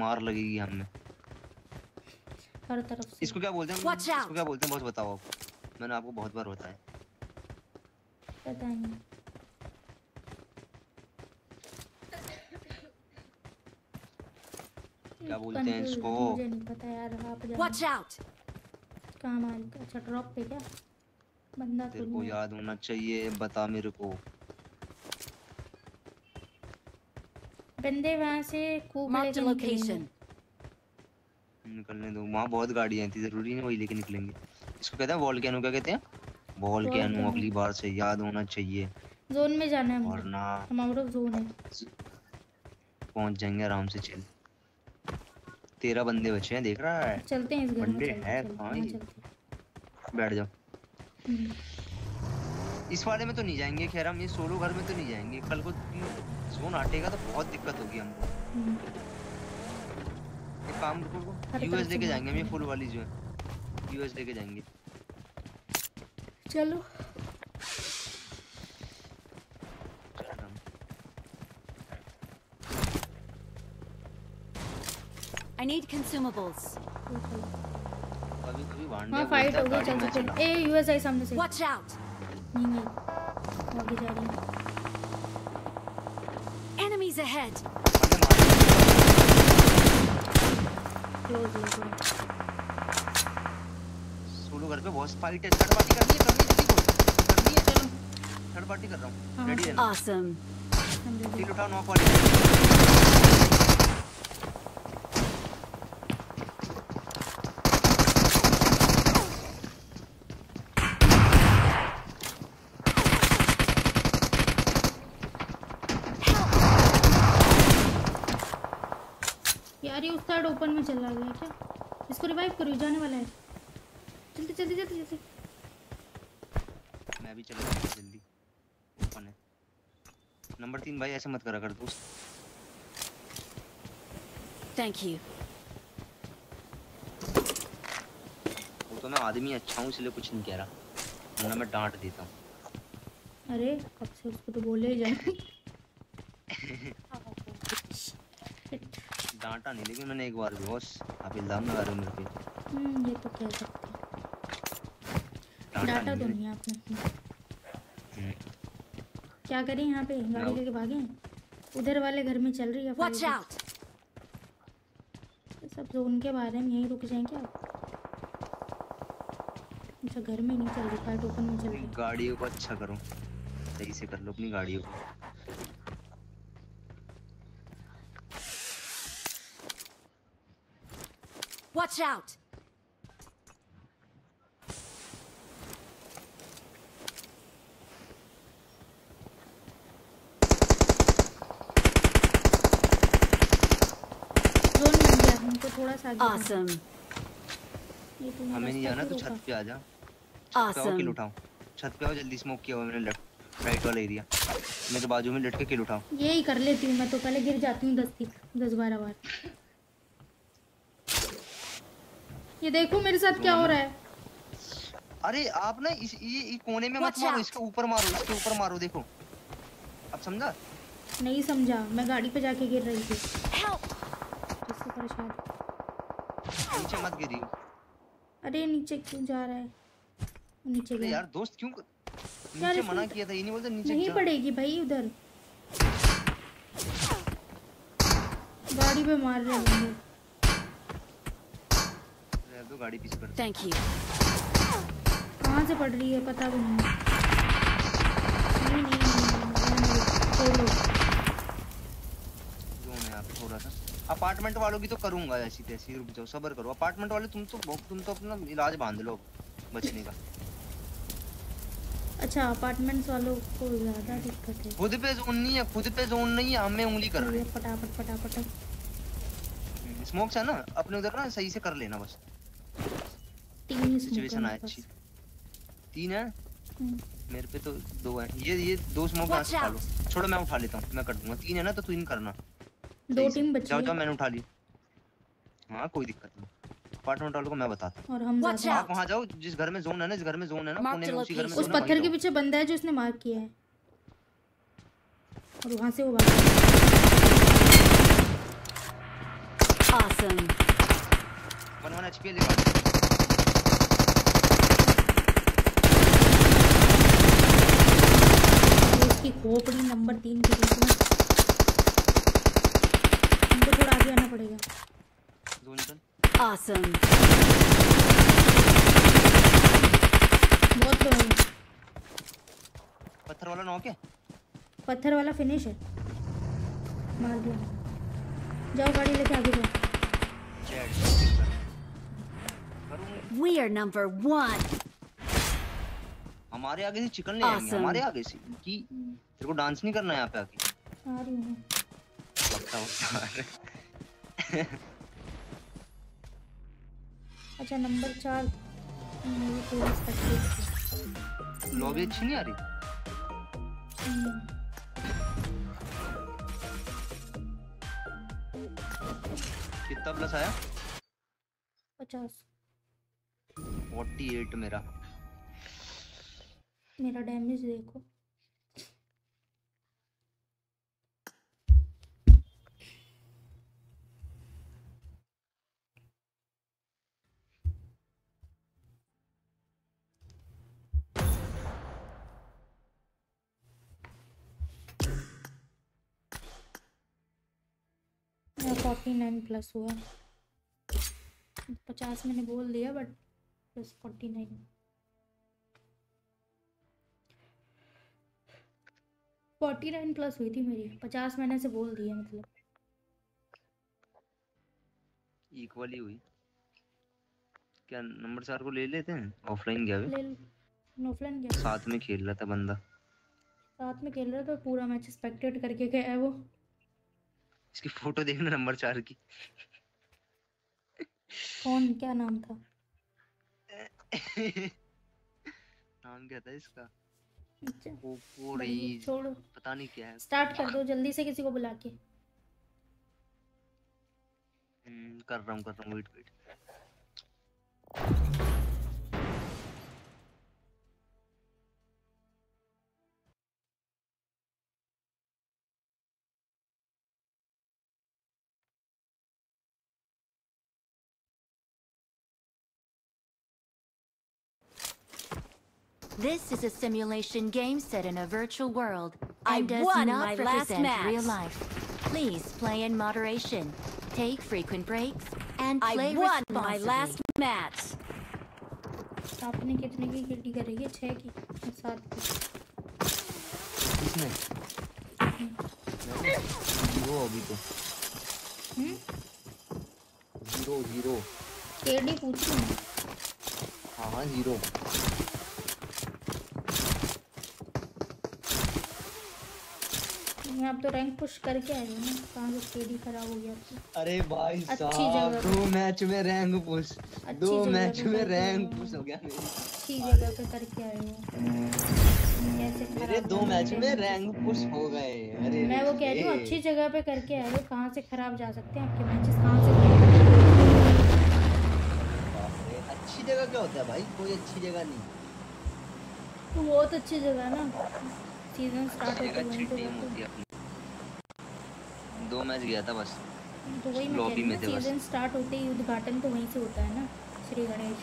मार लगेगी हमें हर तरफ से। इसको क्या बोलते हैं, इसको क्या बोलते हैं बहुत बताओ आप। मैंने आपको बहुत बार बताया, पता नहीं। क्या बोलते हैं इसको, मुझे नहीं पता यार। आप वॉच आउट काम आ गया। अच्छा ड्रॉप पे क्या बंदा, तेरे को याद होना चाहिए, बता मेरे को। बंदे वहां से खूब लोकेशन निकलने दो, वहां बहुत गाड़ियां थी, जरूरी नहीं वही लेके निकलेंगे। इसको कहते हैं वॉल्केनो, क्या कहते हैं वॉल्केनो। अगली बार से याद होना चाहिए, जोन में जाना है वरना हम आउट ऑफ जोन है। पहुंच जाएंगे आराम से। चल तेरह बंदे बचे हैं, देख रहा है। चलते हैं इस घर में है भाई, बैठ जाओ। इस वाले में तो नहीं जाएंगे, खैर हम ये सोलो घर में तो नहीं जाएंगे। कल को जोन हटेगा तो बहुत दिक्कत होगी हमको। एक काम करो, यूएस लेके जाएंगे हम, ये फुल वाली जो है यूएस लेके जाएंगे। चलो आई नीड कंज्यूमेबल्स। अभी अभी वहां फाइट होगी, चल सकते। ए यूएस आई सामने से, वॉच आउट। नहीं नहीं आगे जा रही है। Enemies ahead. सोलो घर पे बहुत फाइट है। थर्ड पार्टी करनी है, करनी है, करनी है। चलो थर्ड पार्टी कर रहा हूं, रेडी है। ऑसम, टील उठाओ, नॉक वाली। ओपन में चला गया क्या? इसको रिवाइव करो, जाने वाला है। जल्दी जल्दी जल्दी जल्दी, मैं भी चला जाऊंगा जल्दी। ओपन है नंबर तीन भाई, ऐसे मत करा कर दोस्त। Thank you. वो तो मैं आदमी अच्छा हूं इसलिए कुछ नहीं कह रहा, वरना मैं डांट देता हूं। अरे कब से उसको तो बोले ही जाए। डांटा नहीं, लेकिन मैंने एक बार भी बॉस आप इल्जाम लगा रहे हो मेरे पे। हम्म ये तो कह सकते हैं, डांटा तो नहीं आपने। क्या करें, यहाँ पे गाड़ी लेके भागे। उधर वाले घर में चल रही है फाइट। सब जोन के बाहर हैं, यहीं रुक जाएंगे आप। अच्छा घर में नहीं चल रही फाइट, ओपन में चल रही। गाड़ियों को अच्छा करो, सही से कर लो अपनी गाड़ियों को। Watch out. जोन में गया हमको थोड़ा सा। Awesome. हमें नहीं जाना, तो छत पे आ जा। Awesome. किल उठाओ, छत पे आओ जल्दी। स्मोक किया हुआ मैंने लेफ्ट राइट वाला एरिया। मैं तो बाजू में लट के किल उठाऊं। यही कर लेती हूँ मैं तो, पहले गिर जाती हूँ दस दस बारह बार। ये देखो मेरे साथ क्या हो रहा है। अरे आप ना इस ये कोने में मत मारो, इसके ऊपर मारो, इसके ऊपर मारो। देखो अब समझा? नहीं समझा, मैं गाड़ी पे जाके गिर रही थी। इससे परेशान, नीचे मत गिरियो। अरे नीचे क्यों जा रहा है? नीचे गया यार दोस्त, क्यों नीचे मना किया था? ये नहीं बोलते नीचे नहीं पड़ेगी भाई। उधर गाड़ी पे मार रहे हैं तो गाड़ी पीछे पड़। Thank you. कहां से पड़ रही है पता भी नहीं। नहीं नहीं छोड़ो, जो मैं आप थोड़ा सा अपार्टमेंट वालों की तो करूंगा ऐसी तैसी। रुक जाओ, सब्र करो। अपार्टमेंट वाले तुम तो तुम तो अपना इलाज बांध लो बचने का। अच्छा अपार्टमेंट्स वालों को ज्यादा दिक्कत है। खुद पे जोन नहीं है, खुद पे जोन नहीं है, हमें उंगली कर रहे हैं। फटाफट फटाफट स्मोक्स है ना अपने उधर ना, सही से कर लेना बस। तीन सिचुएशन है अच्छी, तीन है मेरे पे तो दो है। ये ये दो स्मोक पास खा लो, छोड़ो मैं उठा लेता हूं, मैं कर दूंगा। तीन है ना तो तू इन करना, दो टीम बची है। जाओ जाओ मैंने उठा ली। हां कोई दिक्कत नहीं, अपार्टमेंट वालों को मैं बताता हूं। और हम आप वहां जाओ जिस घर में जोन है ना, जिस घर में जोन है ना कोने में, उसी घर में। उस पत्थर के पीछे बंदा है जो इसने मार्क किया है, और वहां से वो भागा। ऑसम वन वन एचपी ले लो। इसकी खोपड़ी नंबर तीन के बीच में, हमको थोड़ा आगे आना पड़ेगा। जोन चल awesome बहुत है। पत्थर वाला नॉक है, पत्थर वाला फिनिश है, मार दिया। जाओ गाड़ी लेके आगे जाओ। we are number one। हमारे आगे से चिकन ले आएंगे, हमारे आगे से कि तेरे को डांस नहीं करना है यहां पे आके। आ रही हूं बताओ। अच्छा नंबर चार लॉबी अच्छी नहीं आ रही। कितना प्लस आया? पचास। अड़तालीस मेरा। मेरा डैमेज देखो। फोर्टी नाइन प्लस हुआ, पचास मैंने बोल दिया but plus forty nine. Forty nine plus हुई थी मेरी, पचास मैंने से बोल दिया मतलब इक्वली हुई। क्या नंबर चार को ले लेते हैं? ऑफलाइन गया वे, ऑफलाइन गया, साथ में खेल रहा था बंदा, साथ में खेल रहा था। पूरा मैच स्पेक्टेट करके गया है वो। इसकी फोटो देखना नंबर चार की। कौन क्या नाम था? नाम क्या था इसका? अच्छा नहीं छोड़ो, पता नहीं क्या है। स्टार्ट कर दो जल्दी से किसी को बुला के। हम्म कर रहा हूँ कर रहा हूँ, wait wait. This is a simulation game set in a virtual world and does not represent real life. Please play in moderation, take frequent breaks, and play responsibly. I won my last match. आपने कितने की किल्टी करी है? छह की, सात की। इसमें जीरो अभी तो। हम्म? Zero zero. केडी पूछूं? हाँ हाँ जीरो। आप तो रैंक पुश करके आए ना, कहां से केडी खराब हो गया आपकी? अरे भाई साहब दो मैच में रैंक पुश, दो मैच में रैंक पुश हो गया मेरी। अच्छी जगह पे करके आए हो ऐसे, मेरे दो मैच में रैंक पुश हो गए। अरे मैं वो कह रही हूं अच्छी जगह पे करके आए हो, कहां से खराब जा सकते हैं आपके मैचेस? कहां से अच्छी जगह क्या होता है भाई? कोई अच्छी जगह नहीं, तो बहुत अच्छी जगह ना सीजन स्टार्ट होती है। दो मैच गया था बस, तो वही लॉबी में थे बस। सीजन स्टार्ट होते ही उद्घाटन तो वहीं से होता है ना श्री गणेश।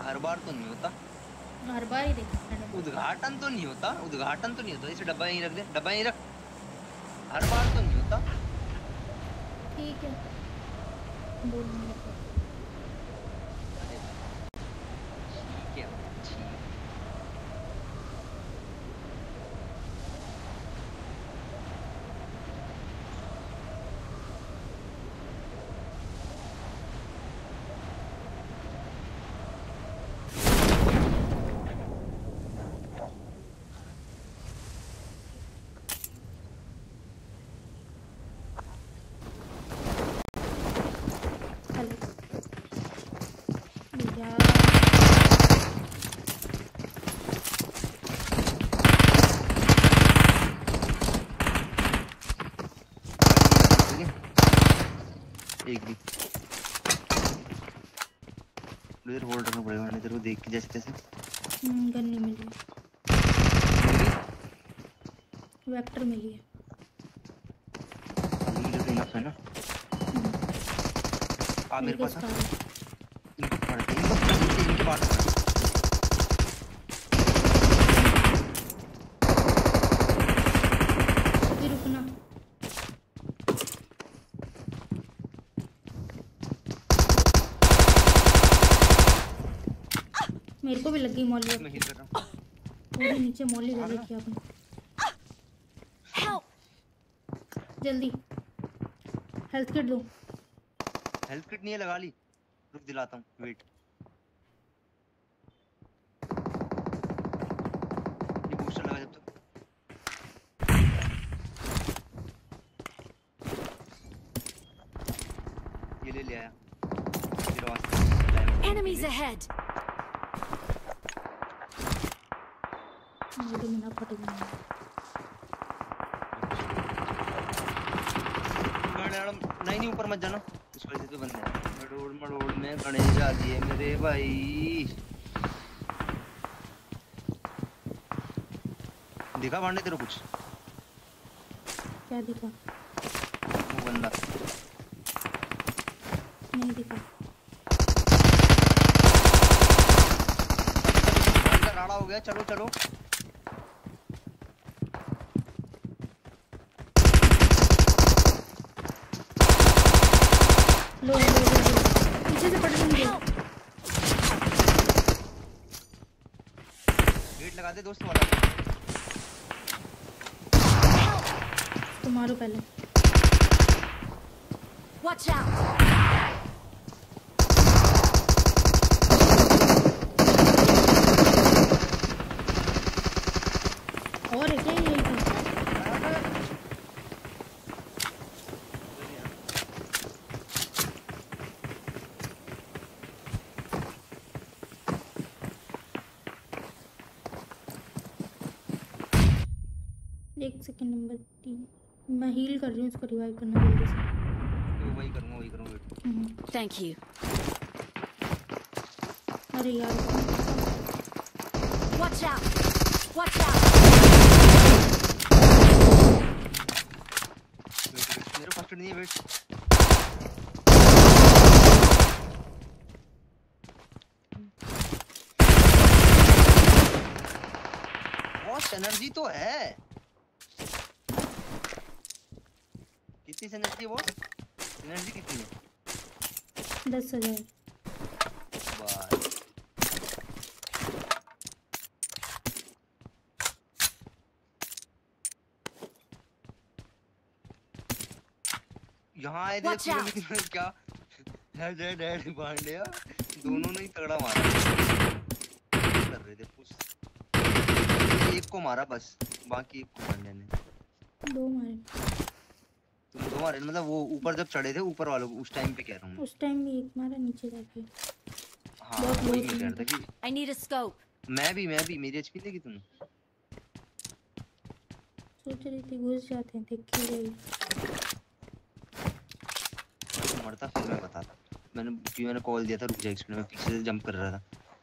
हर बार तो नहीं होता, हर बार ही देखते उद्घाटन तो नहीं होता, उद्घाटन तो नहीं होता। इसे डब्बा यहीं रख दे, डब्बा यहीं रख। हर बार तो नहीं होता, ठीक है बोल ठीक है। प्लेयर होल्ड करना पड़ेगा, मैंने तेरे को देख के जैसे तैसे गन नहीं मिली, वेक्टर मिली है है ना। आ मेरे पास इनके पास मेरे को भी लगी मौली, नहीं कर रहा पूरे नीचे मौली लगा रखी आपने। जल्दी हेल्थ किट दो। हेल्थ किट नहीं है, लगा ली, रुक दिलाता हूं, वेट। ये बूस्टर लगा जब तक। ये ले ले आया Enemies ahead। ये तो मना फट गया मैडम। नहीं नहीं ऊपर मत जाना, इस वजह से तो बंदे मरोड़ मरोड़ में गणेश जा दिए मेरे भाई। दिखा मारने तेरे कुछ क्या दिखा? वो बंदा नहीं दिखा, राड़ा हो गया। चलो चलो लो लो लो, पीछे से पड़ रही है। वेट लगा दे दोस्त वाला, तुम मारो पहले। Watch out. और क्या ये एक सेकंड नंबर तीन, मैं हील कर रही हूँ, इसको रिवाइव करना जल्दी से। तो वही करूँगा वही करूँगा। Thank you. अरे यार वॉच आउट वॉच आउट। मेरे पास नहीं है वेट। बहुत एनर्जी तो है, कितनी एनर्जी? वो एनर्जी कितनी है? दस हजार। यहाँ आए थे क्या? पांडे दोनों ने ही तगड़ा मारा कर रहे थे। कुछ एक को मारा बस, बाकी एक को पांडे ने दो मारे। तुम्हारे मतलब वो ऊपर जब चढ़े थे ऊपर वालों को, उस टाइम पे कह रहा हूं, उस टाइम भी एक मारा नीचे जाके। हां बहुत वही कह रहा था कि आई नीड अ स्कोप। मैं भी मैं भी मेरी एचपी देखी तुमने? सोच रही थी घुस जाते हैं, देखी गई मरता। फिर मैं बताता, मैंने क्यों मैंने कॉल दिया था रुक जा एक्सप्लेन। मैं पीछे से जंप कर रहा था,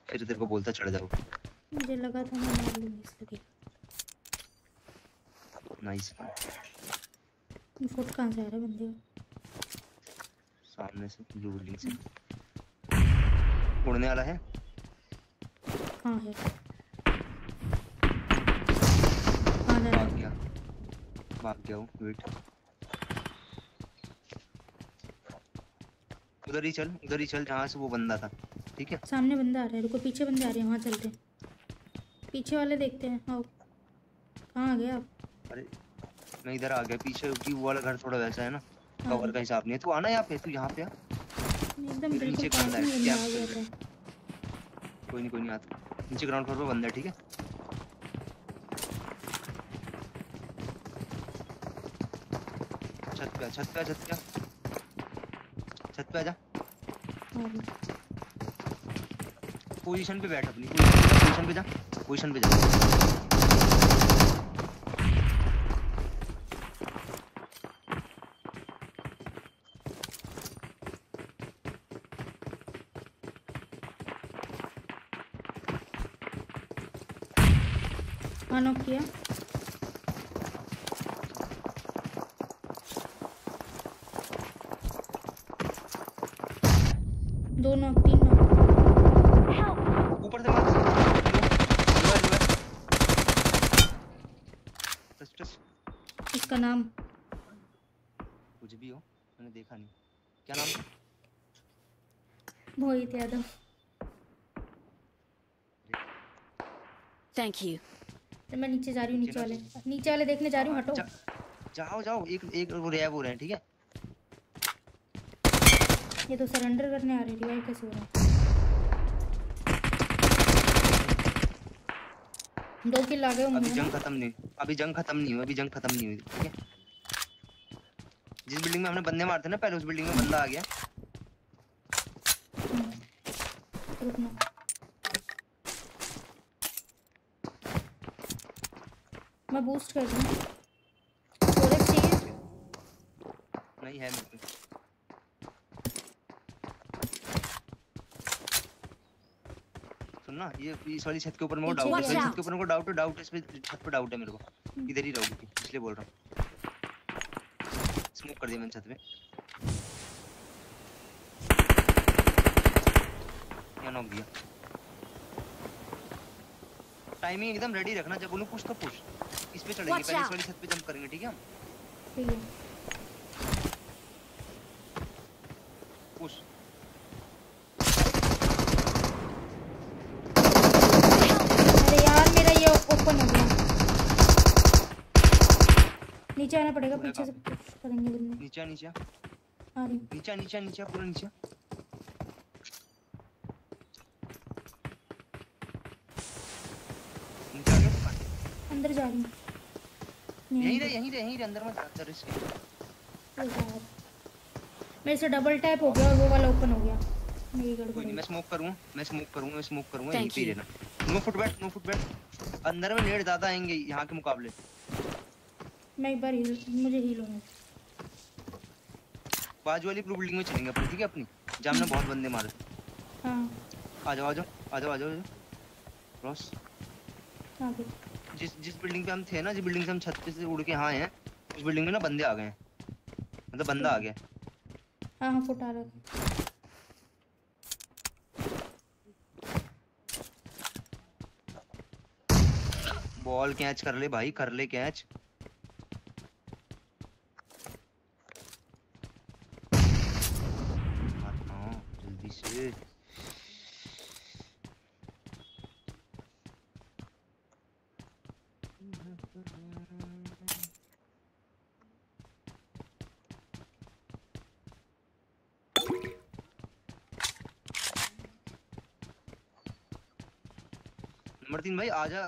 फिर तेरे को बोलता चढ़ जाओ। मुझे लगा था मैं मार लूंगी इसलिए। नाइस। फुट कहाँ से आ रहा है बंदे? सामने से, ब्लू बिल्डिंग से। उड़ने वाला है? हाँ है। भाग गया भाग गया वो, वेट। उधर ही चल उधर ही चल जहाँ से वो बंदा था, ठीक है? सामने बंदा आ रहा है, रुको। पीछे बंदे आ रहे हैं, वहाँ चलते हैं, पीछे वाले देखते हैं। आओ कहाँ आ गए आप? अरे मैं इधर आ गया पीछे, क्योंकि वो वाला घर थोड़ा वैसा है ना, कवर का हिसाब नहीं है। तू आना यहाँ पे, तू यहाँ पे आ। एकदम नीचे बंदा है, क्या कर रहा है? कोई नहीं कोई नहीं आता। नीचे ग्राउंड फ्लोर पे बंदा है, ठीक है? छत पे छत पे छत पे छत पे आ जा। पोजीशन पे बैठ अपनी, पोजीशन पे जा, पोजीशन पे जा। ऑन ऑफ किया। दो नॉक, तीन नॉक, ऊपर से मार, इसका नाम कुछ भी हो, मैंने देखा नहीं, क्या नाम है? मोहित यादव। Thank you. तो मैं नीचे जा रही हूँ, नीचे वाले नीचे वाले देखने जा रही हूँ। हटो, जा, जाओ जाओ। एक एक वो रैब हो रहे हैं, ठीक है? ये तो सरेंडर करने आ रही, रिवाइव कैसे हो रहा? दो किल आ गए होंगे। अभी जंग खत्म नहीं अभी जंग खत्म नहीं हुई अभी जंग खत्म नहीं हुई ठीक है? जिस बिल्डिंग में हमने बंदे मारते ना पहले, उस बिल्डिंग में बंदा आ गया। रुकना, मैं बूस्ट कर दूं। थोड़ा चाहिए, नहीं है मेरे को। सुनना, ये इस वाली छत के ऊपर मेरे को डाउट है, छत के ऊपर मेरे को डाउट है डाउट है इस पे छत पे डाउट है मेरे को। इधर ही रहोगे इसलिए बोल रहा हूं। स्मोक कर दिया मैंने छत पे, क्या नॉक दिया। टाइमिंग एकदम रेडी रखना, जब उन्हें पुश तो पुश। इस पे चढ़ेंगे, पहले इस वाली छत पे जंप करेंगे, ठीक है? ठीक है। पुश। अरे यार, मेरा ये ओपन हो गया। नीचे आना पड़ेगा, पीछे से पुश करेंगे बिल्कुल। नीचे नीचे आ रही, नीचे नीचे नीचे पूरा नीचे। अंदर जा रही हूं, यहीं रह यहीं रह यहीं रह अंदर मत जा। चल इसके मेरे से डबल टैप हो गया और वो वाला ओपन हो गया। मेरी गड़बड़ है। मैं स्मोक करूं मैं स्मोक करूं मैं स्मोक करूंगा यहीं पे रहना। No foot bat no foot bat अंदर में नेट ज्यादा आएंगे यहां के मुकाबले। मैं एक बार हील, मुझे हील होने बाजू वाली ब्लू बिल्डिंग में चलेंगे अपन, ठीक है? अपनी जहां हमने बहुत बंदे मारे। हां, आ जाओ आ जाओ आ जाओ आ जाओ क्रॉस आगे। जिस जिस बिल्डिंग पे हम थे ना, जिस बिल्डिंग से हम छत पे से उड़ के यहाँ आए हैं, उस बिल्डिंग में ना बंदे आ गए हैं। मतलब बंदा आ गया। हाँ हाँ, फुट आ रहा था। बॉल कैच कर ले भाई, कर ले कैच। जल्दी से मर्तीन भाई आजा।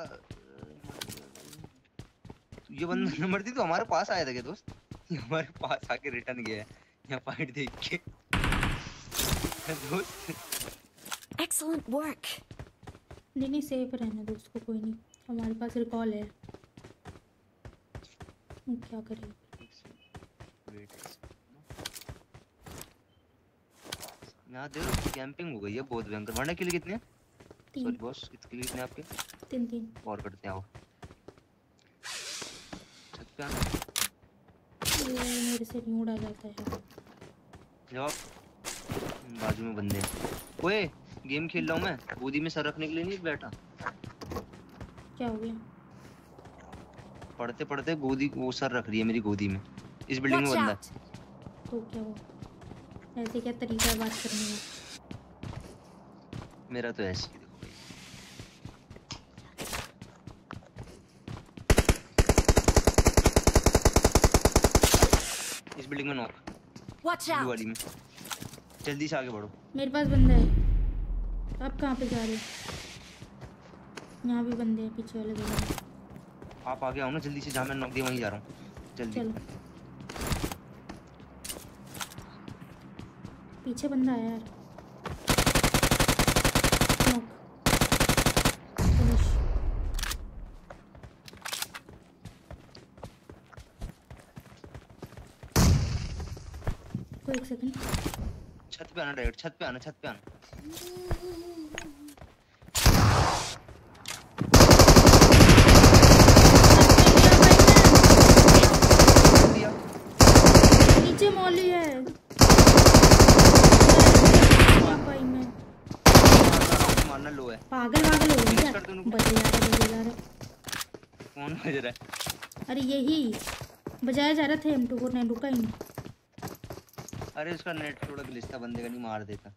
ये बंदा मर्तीन तो हमारे पास आया था क्या दोस्त? ये हमारे पास आके रिटर्न गया है यहाँ फाइट देख के दोस्त। Excellent work. नहीं नहीं, सेफ रहना दोस्त को, कोई नहीं, हमारे पास रिकॉल है। क्या करें, यहाँ देखो कैंपिंग हो गई है बहुत भयंकर। वरना के लिए कितने सॉरी बॉस, इसके लिए कितने आपके? तीन तीन और करते हैं। आओ छक्का, ये मेरे से न्यूड आ जाता है। जाओ, बाजू में बंदे। ओए, गेम खेल रहा हूँ मैं, गोदी में सर रखने के लिए नहीं बैठा। क्या हो गया? पढ़ते पढ़ते गोदी वो सर रख रही है मेरी गोदी में। इस बिल्डिंग में बंदा है तो क्या हो? ऐसे क्या तरीका है बात करने का? मेरा तो ऐसे बिल्डिंग में नॉक। वॉच आउट वाली में, जल्दी से आगे बढ़ो। मेरे पास बंदा है। आप कहां पे जा रहे हो? यहां भी बंदे हैं पीछे वाले बिल्डिंग। आप आगे आओ ना जल्दी से, जहां मैं नॉक दिया वहीं जा रहा हूं। जल्दी चलो। पीछे बंदा है यार। एक सेकंड, छत पे आना, डायरेक्ट छत पे आना, छत पे आना। गोली है भाई मैं मारना लो है पागल पागल हो गया बजा रहा कौन बज रहा है अरे यही बजाया जा रहा था एम टू को ने रुका ही नहीं अरे उसका नेट थोड़ा ग्लिच था बंदे का नहीं मार देता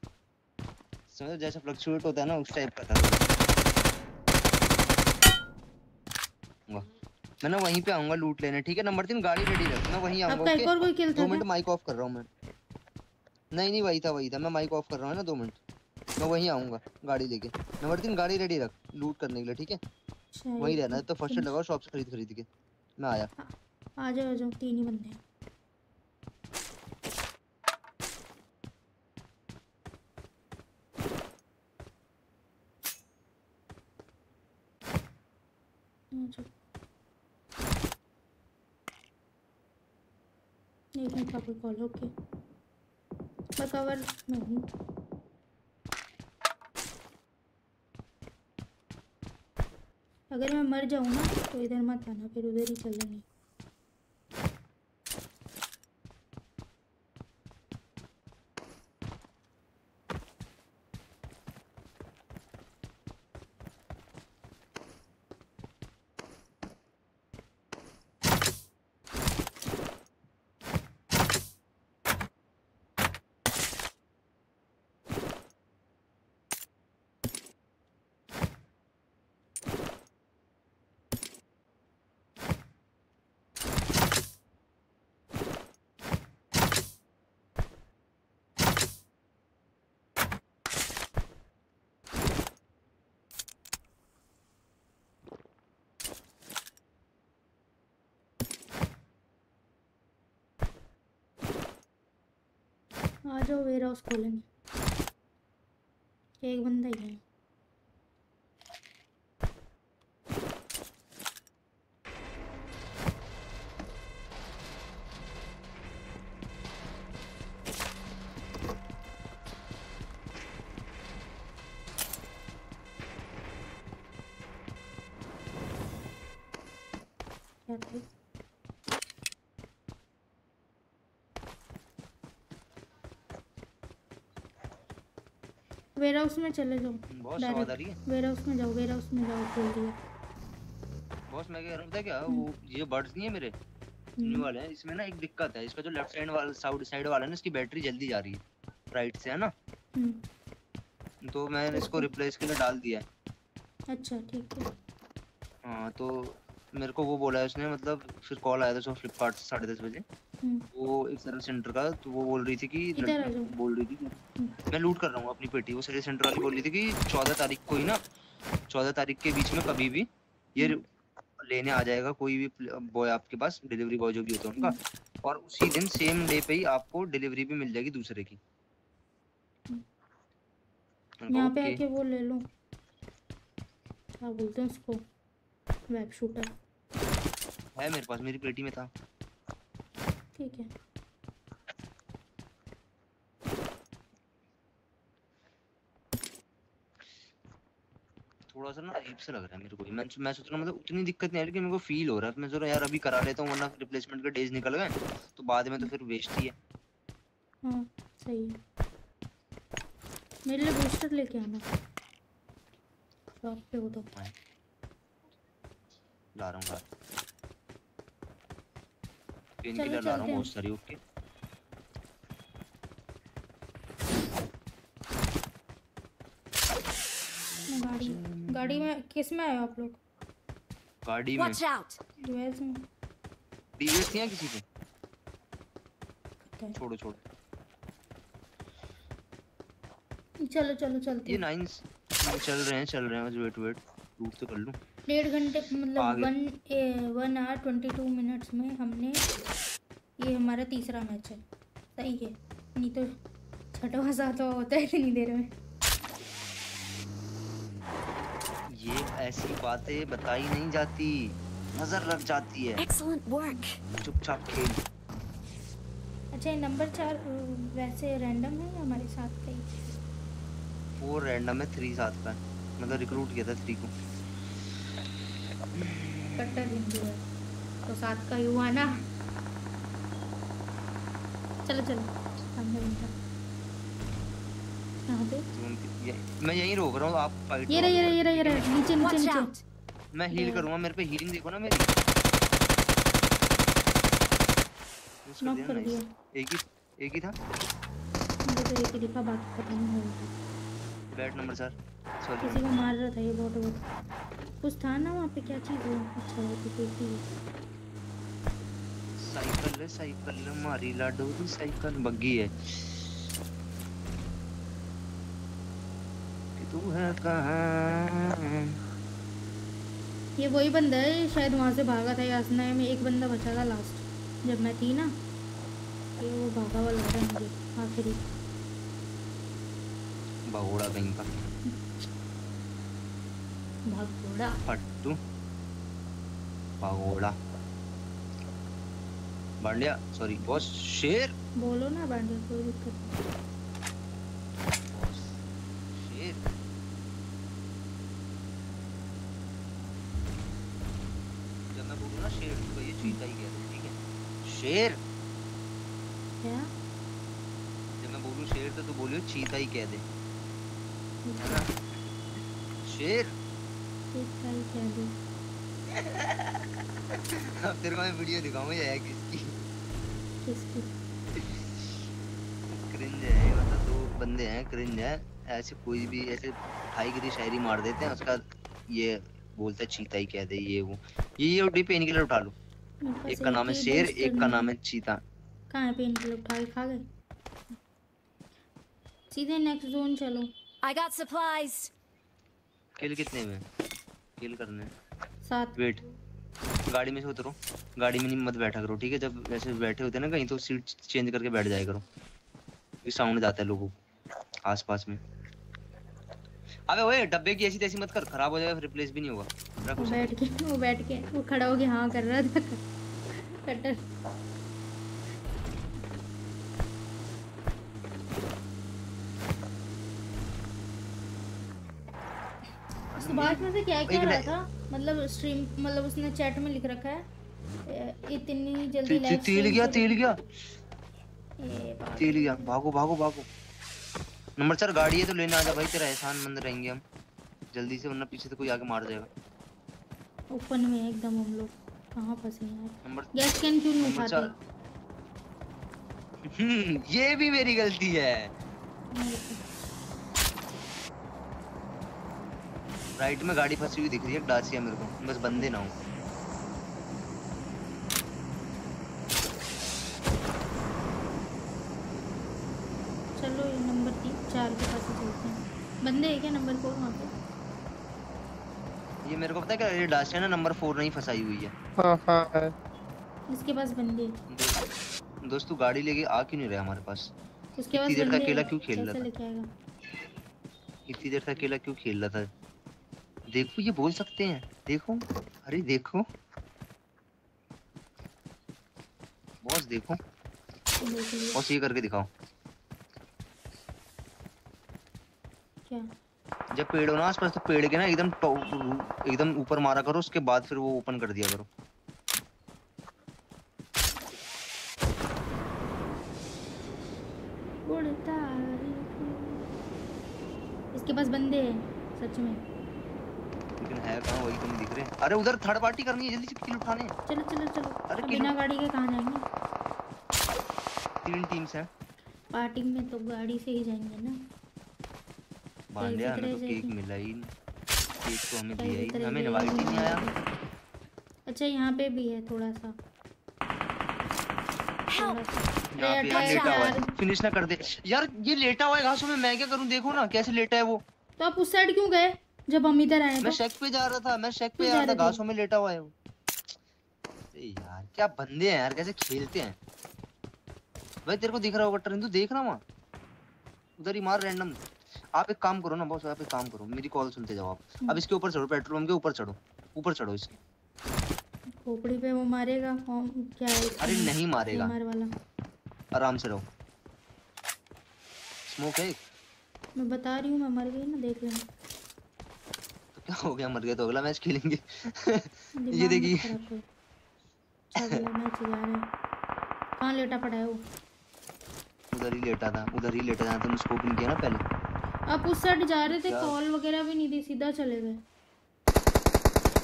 समझो जैसा फ्लक्चुएट होता है ना उस टाइप का था मैं ना वहीं पे आऊंगा लूट लेने ठीक है नंबर तीन गाड़ी रेडी रखना वहीं आऊंगा आपका एक और कोई किल था दो मिनट माइक ऑफ कर रहा हूं मैं नहीं नहीं वही था वही था मैं माइक ऑफ कर रहा हूं ना दो मिनट मैं वहीं आऊंगा गाड़ी लेके नंबर तीन गाड़ी रेडी रख लूट करने के लिए ठीक है वहीं रहना तो फर्स्ट एड लगाओ शॉप से खरीद खरीद के मैं आया आ जाओ आ जाओ तीन ही बंदे हैं नहीं कोई कॉल ओके मैं कवर में हूँ अगर मैं मर जाऊँ ना तो इधर मत आना फिर उधर ही चल जाऊँगी आ जाओ वेयर हाउस खोलेंगे एक बंदा ही है वेयर हाउस में चले जाओ बहुत आवाज आ रही है वेयर हाउस में जाओ वेयर हाउस में जाओ खोल दिया बॉस मैं कह रहा था क्या वो ये बर्ड्स नहीं है मेरे न्यू वाले हैं इसमें ना एक दिक्कत है इसका जो लेफ्ट हैंड वाला साउथ साइड वाला है ना इसकी बैटरी जल्दी जा रही है राइट से है ना तो मैंने इसको रिप्लेस के लिए डाल दिया है अच्छा ठीक है हां तो मेरे को वो बोला उसने मतलब फिर कॉल आया था सो फ्लिपकार्ट से साढ़े दस बजे वो एक सर्विस सेंटर का तो वो बोल रही थी कि बोल रही थी मैं लूट कर रहा हूँ अपनी पेटी वो सर्विस सेंटर वाली बोल रही थी कि चौदह तारीख को ही ना चौदह तारीख के बीच में कभी भी ये लेने आ जाएगा कोई भी बॉय आपके पास डिलीवरी बॉय जो भी होता है उनका और उसी दिन सेम डे पे ही आपको डिलीवरी भी मिल जाएगी दूसरे की यहाँ पे आके वो ले लो क्या बोलते हैं उसको वेब शूटर है मेरे पास मेरी पेटी में था ठीक है थोड़ा सा ना अजीब सा लग रहा है मेरे को मैं मैं सोच रहा हूं मतलब उतनी दिक्कत नहीं आ रही कि मेरे को फील हो रहा है मैं जरा यार अभी करा लेता हूं वरना रिप्लेसमेंट के डेज निकल गए तो बाद में तो फिर वेस्ट ही है हां सही है मेरे लिए बूस्टर लेके आना शॉप पे हो तो ला रहा हूं पेन किलर ला रहा हूं बहुत सारी ओके गाड़ी गाड़ी में किस में आए आप लोग गाड़ी में वॉच आउट डीएस में डीएस नहीं है किसी पे छोड़ो छोड़ो चलो चलो चलते ये नाइंस चल रहे हैं चल रहे हैं वेट वेट लूट तो कर लूं डेढ़ घंटे मतलब one a, one hour twenty two minutes में हमने ये हमारा तीसरा मैच है सही है नहीं तो छठवां सातवां होता है इतनी देर में ये ऐसी बातें बताई नहीं जाती नजर लग जाती है एक्सीलेंट वर्क चुपचाप खेल अच्छा ये नंबर चार वैसे रैंडम है हमारे साथ का ही फोर रैंडम है थ्री साथ का मतलब रिक्रूट किया था थ्री को कट्टर हिंदू है तो साथ का ही हुआ ना चलो चलो मैं यहीं रोक रहा हूँ, आप फाइट। ये रहा ये रहा ये रहा नीचे नीचे। मैं हील करूंगा, मेरे पे हीलिंग देखो ना मेरी। नॉक कर दिया। एक ही एक ही था। मुझे तो एक ही दिखा, बाकी पता नहीं है। बैट नंबर चार। सॉरी। किसी को मार रहा था ये बहुत बहुत। कुछ था ना वहाँ पे क्या चीज़ है? अच्छा वो तो एक ही। साइकिल है साइकिल हमारी लाडो की साइकिल बग्गी है। कि तू है कहाँ? ये वही बंदा है शायद, वहाँ से भागा था यासना में। एक बंदा बचा था लास्ट जब मैं थी ना, ये वो भागा वाला था मुझे आखिरी। भागोड़ा कहीं का भागोड़ा पट्टू भागोड़ा बांडिया। Sorry boss. शेर बोलो ना बांडिया, कोई दिक्कत नहीं। शेर क्या? जब मैं बोलूं शेर तो तू बोलियो चीता ही कह दे, है ना? शेर चीता ही कह दे। अब तेरे को मैं वीडियो दिखाऊंगा यार किसकी किसकी क्रिंज है ये। मतलब दो बंदे हैं क्रिंज है, ऐसे कोई भी ऐसे ढाई गरी शायरी मार देते हैं, उसका ये बोलता है चीता ही कह दे ये वो ये ये ओडी पेन किलर उठा लो। एक का नाम है शेर, एक का नाम है चीता। कहाँ है पेन किलर? उठा के खा गए। सीधे नेक्स्ट जोन चलो। I got supplies. किल कितने में? किल करने सात। वेट, गाड़ी में से उतरो। गाड़ी में नहीं मत बैठा करो ठीक है, जब वैसे बैठे होते हैं ना कहीं तो सीट चेंज करके बैठ जाया करो, ये साउंड जाता है लोगों को आसपास में। अबे ओए डब्बे की ऐसी तैसी मत कर, खराब हो जाएगा फिर रिप्लेस भी नहीं होगा। वो बैठ के वो बैठ के वो खड़ा हो गया। हाँ कर रहा था कटर। सुभाष में से क्या क्या रहा था? मतलब स्ट्रीम मतलब उसने चैट में लिख रखा है इतनी जल्दी लाइव। तेल गया तेल गया तेल गया। भागो भागो भागो। नंबर चार गाड़ी है तो लेने आ जा भाई, तेरा एहसान मंद रहेंगे हम जल्दी से, वरना पीछे से कोई आके मार जाएगा। ओपन में एकदम हम लोग कहां फंसे हैं यार? गैस कैन क्यों नहीं उठाते? ये भी मेरी गलती है। राइट में गाड़ी फंसी हुई दिख रही है, डासिया मेरे को, बस बंदे ना हो। बंदे है क्या नंबर फोर वहाँ पे? ये मेरे को पता है क्या, ये डाश है ना नंबर फोर नहीं फंसाई हुई है। हाँ हाँ है। इसके पास बंदे। दोस्तों गाड़ी लेके आ क्यों नहीं रहा हमारे पास? उसके पास बंदे। इतनी देर तक अकेला क्यों खेल रहा था? इतनी देर तक अकेला क्यों खेल रहा था? देखो ये बोल सकते हैं, देखो अरे देखो बॉस, देखो बॉस ये करके दिखाओ। क्या? जब पेड़ हो ना आसपास तो पेड़ के ना एकदम एकदम ऊपर मारा करो, उसके बाद फिर वो ओपन कर दिया करो। इसके पास बंदे हैं सच में, लेकिन है कहाँ? वही तो नहीं दिख रहे। अरे उधर थर्ड पार्टी करनी है, जल्दी से किल उठाने। चलो चलो चलो। अरे बिना गाड़ी के कहाँ जाएंगे? तीन टीम्स हैं पार्टी में तो गाड़ी से ही जाएंगे ना। बांडिया हमें तो केक मिला ही, केक तो हमें दिया ही, हमें इनवाइट ही नहीं आया। अच्छा यहाँ पे भी है थोड़ा सा, यहाँ पे लेटा हुआ है। फिनिश ना कर दे यार, ये लेटा हुआ है घासों में, मैं क्या करूँ? देखो ना कैसे लेटा है वो। तो आप उस साइड क्यों गए जब हम इधर आए? मैं शेक पे जा रहा था, मैं शेक पे जा रहा था, घासों में लेटा हुआ है वो। यार क्या बंदे हैं यार, कैसे खेलते हैं भाई। तेरे को दिख रहा होगा ट्रेन, तू देख रहा वहाँ उधर ही मार रैंडम। आप एक काम करो ना बॉस, आप एक काम करो, मेरी कॉल सुनते जाओ आप। अब इसके ऊपर चढ़ो, पेट्रोल पंप के ऊपर चढ़ो, ऊपर चढ़ो इसके खोपड़ी पे। वो मारेगा क्या है? अरे नहीं मारेगा, मार वाला आराम से रहो। स्मोक है, मैं बता रही हूं। मैं मर गई ना, देख लेना। तो क्या हो गया मर गया तो अगला मैच खेलेंगे। ये देखिए अगला मैच जा रहा है। कहां लेटा पड़ा है वो? उधर ही लेटा था, उधर ही लेटा था। तुमने स्कोप नहीं किया ना पहले। आप उस साइड जा रहे थे, कॉल वगैरह भी नहीं दी, सीधा चले गए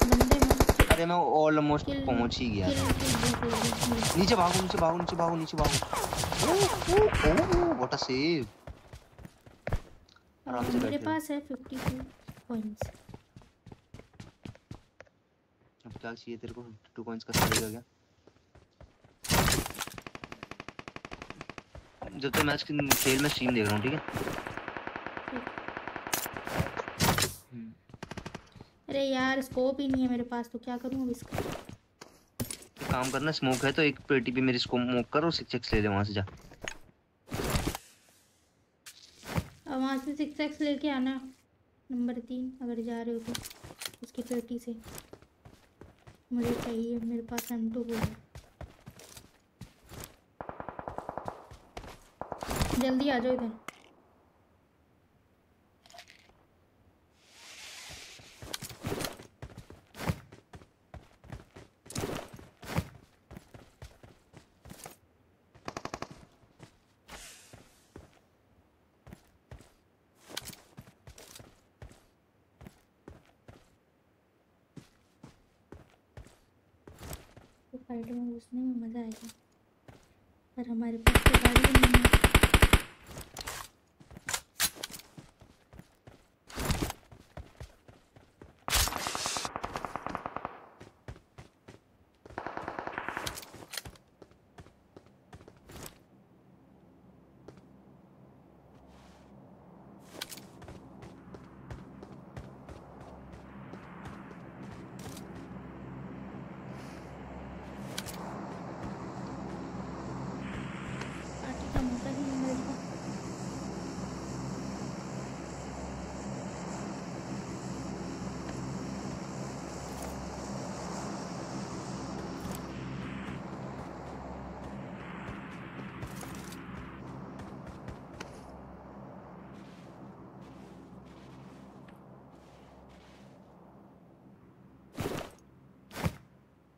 बंदे में। अरे मैं ऑलमोस्ट पहुंच ही गया। नीचे भागो, नीचे भागो, नीचे भागो, नीचे भागो। What a save. आराम से बैठो। मेरे पास है बावन पॉइंट्स। अब क्या चाहिए तेरे को? बावन पॉइंट्स का चाहिए क्या? जब तक मैच खेल में स्ट्रीम देख रहा हूँ, ठीक है। अरे यार स्कोप ही नहीं है मेरे पास, तो क्या करूँ अब इसका? काम करना, स्मोक है तो एक पेटी पे मेरी स्मोक करो, सिक्स एक्स ले ले वहाँ से जा। अब वहाँ से सिक्स एक्स लेके आना नंबर तीन, अगर जा रहे हो तो उसकी पेटी से। मुझे चाहिए, मेरे पास एम टू है। जल्दी आ जाओ इधर। तो फाइट में घुसने में मजा आएगा, पर हमारे पास तो गाड़ी नहीं है।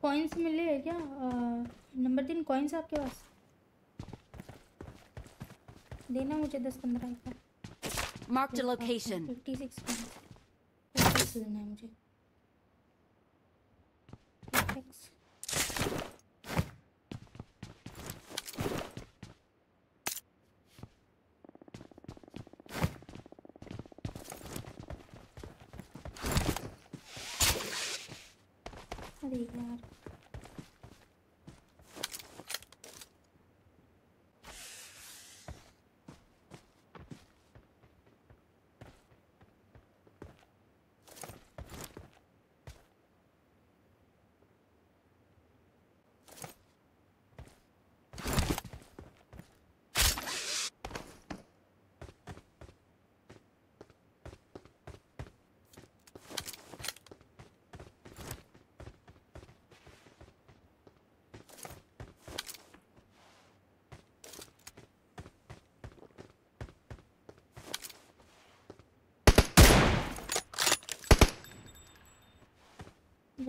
कॉइन्स मिले हैं क्या? नंबर तीन कॉइन्स आपके पास? देना मुझे दस पंद्रह का। Mark the location. Fifty six coins देना है मुझे। अरे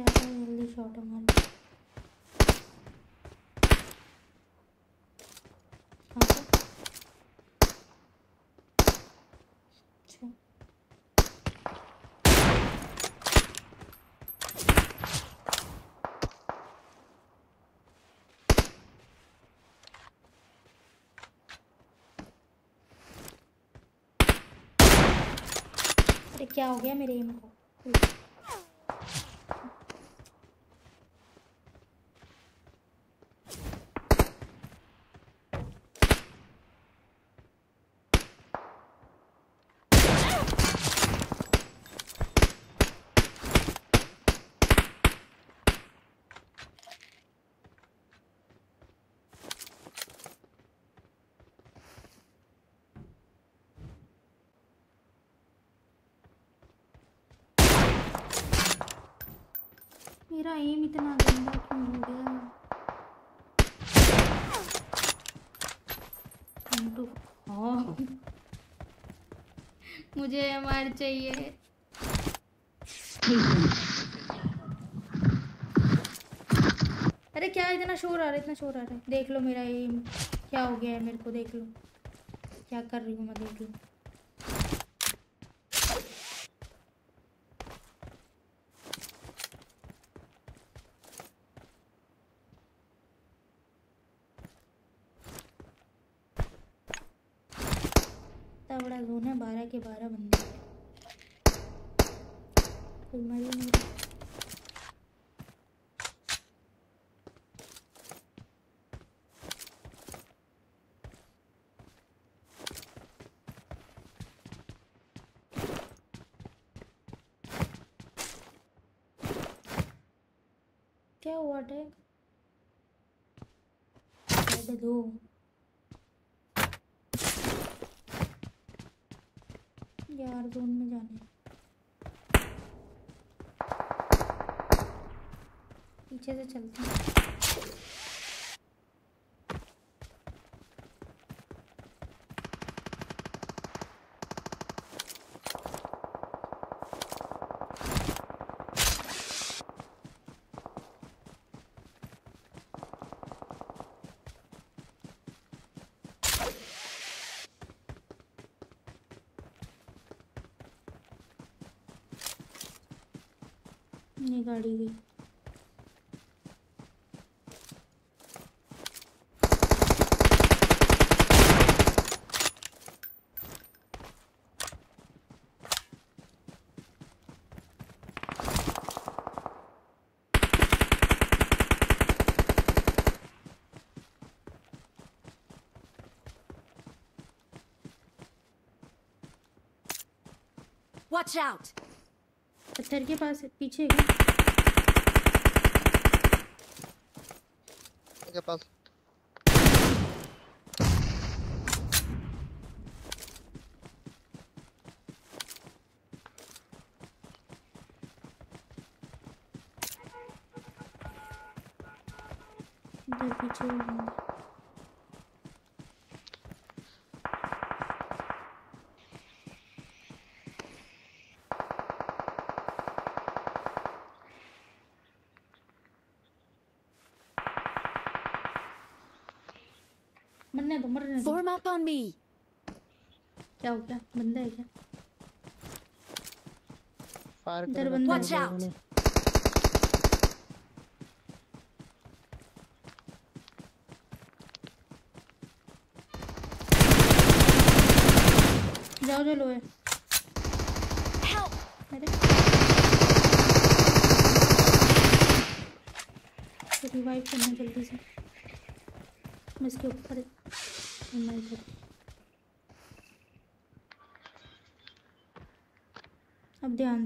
यार जल्दी शॉट मार। अरे क्या हो गया मेरे एम को? मेरा एम इतना गंदा क्यों हो गया? मुझे मार चाहिए। अरे क्या इतना शोर आ रहा है, इतना शोर आ रहा है। देख लो मेरा एम क्या हो गया है मेरे को, देख लो। क्या कर रही हूँ मैं देखूँ। इतना बड़ा जोन है, बारह के बारह बंदे कोई मरी नहीं। क्या हुआ टैग दे दो। यार जोन में जाने पीछे से चलते हैं। ये गाड़ी गई। Watch out! पत्थर के पास पीछे गया। के पास इधर पीछे Form up on me. क्या हो गया? बंदा है क्या? फायर कर दो। Watch out. जाओ जाओ लोए। Help. रिवाइव करना जल्दी से। मैं इसके ऊपर अब ध्यान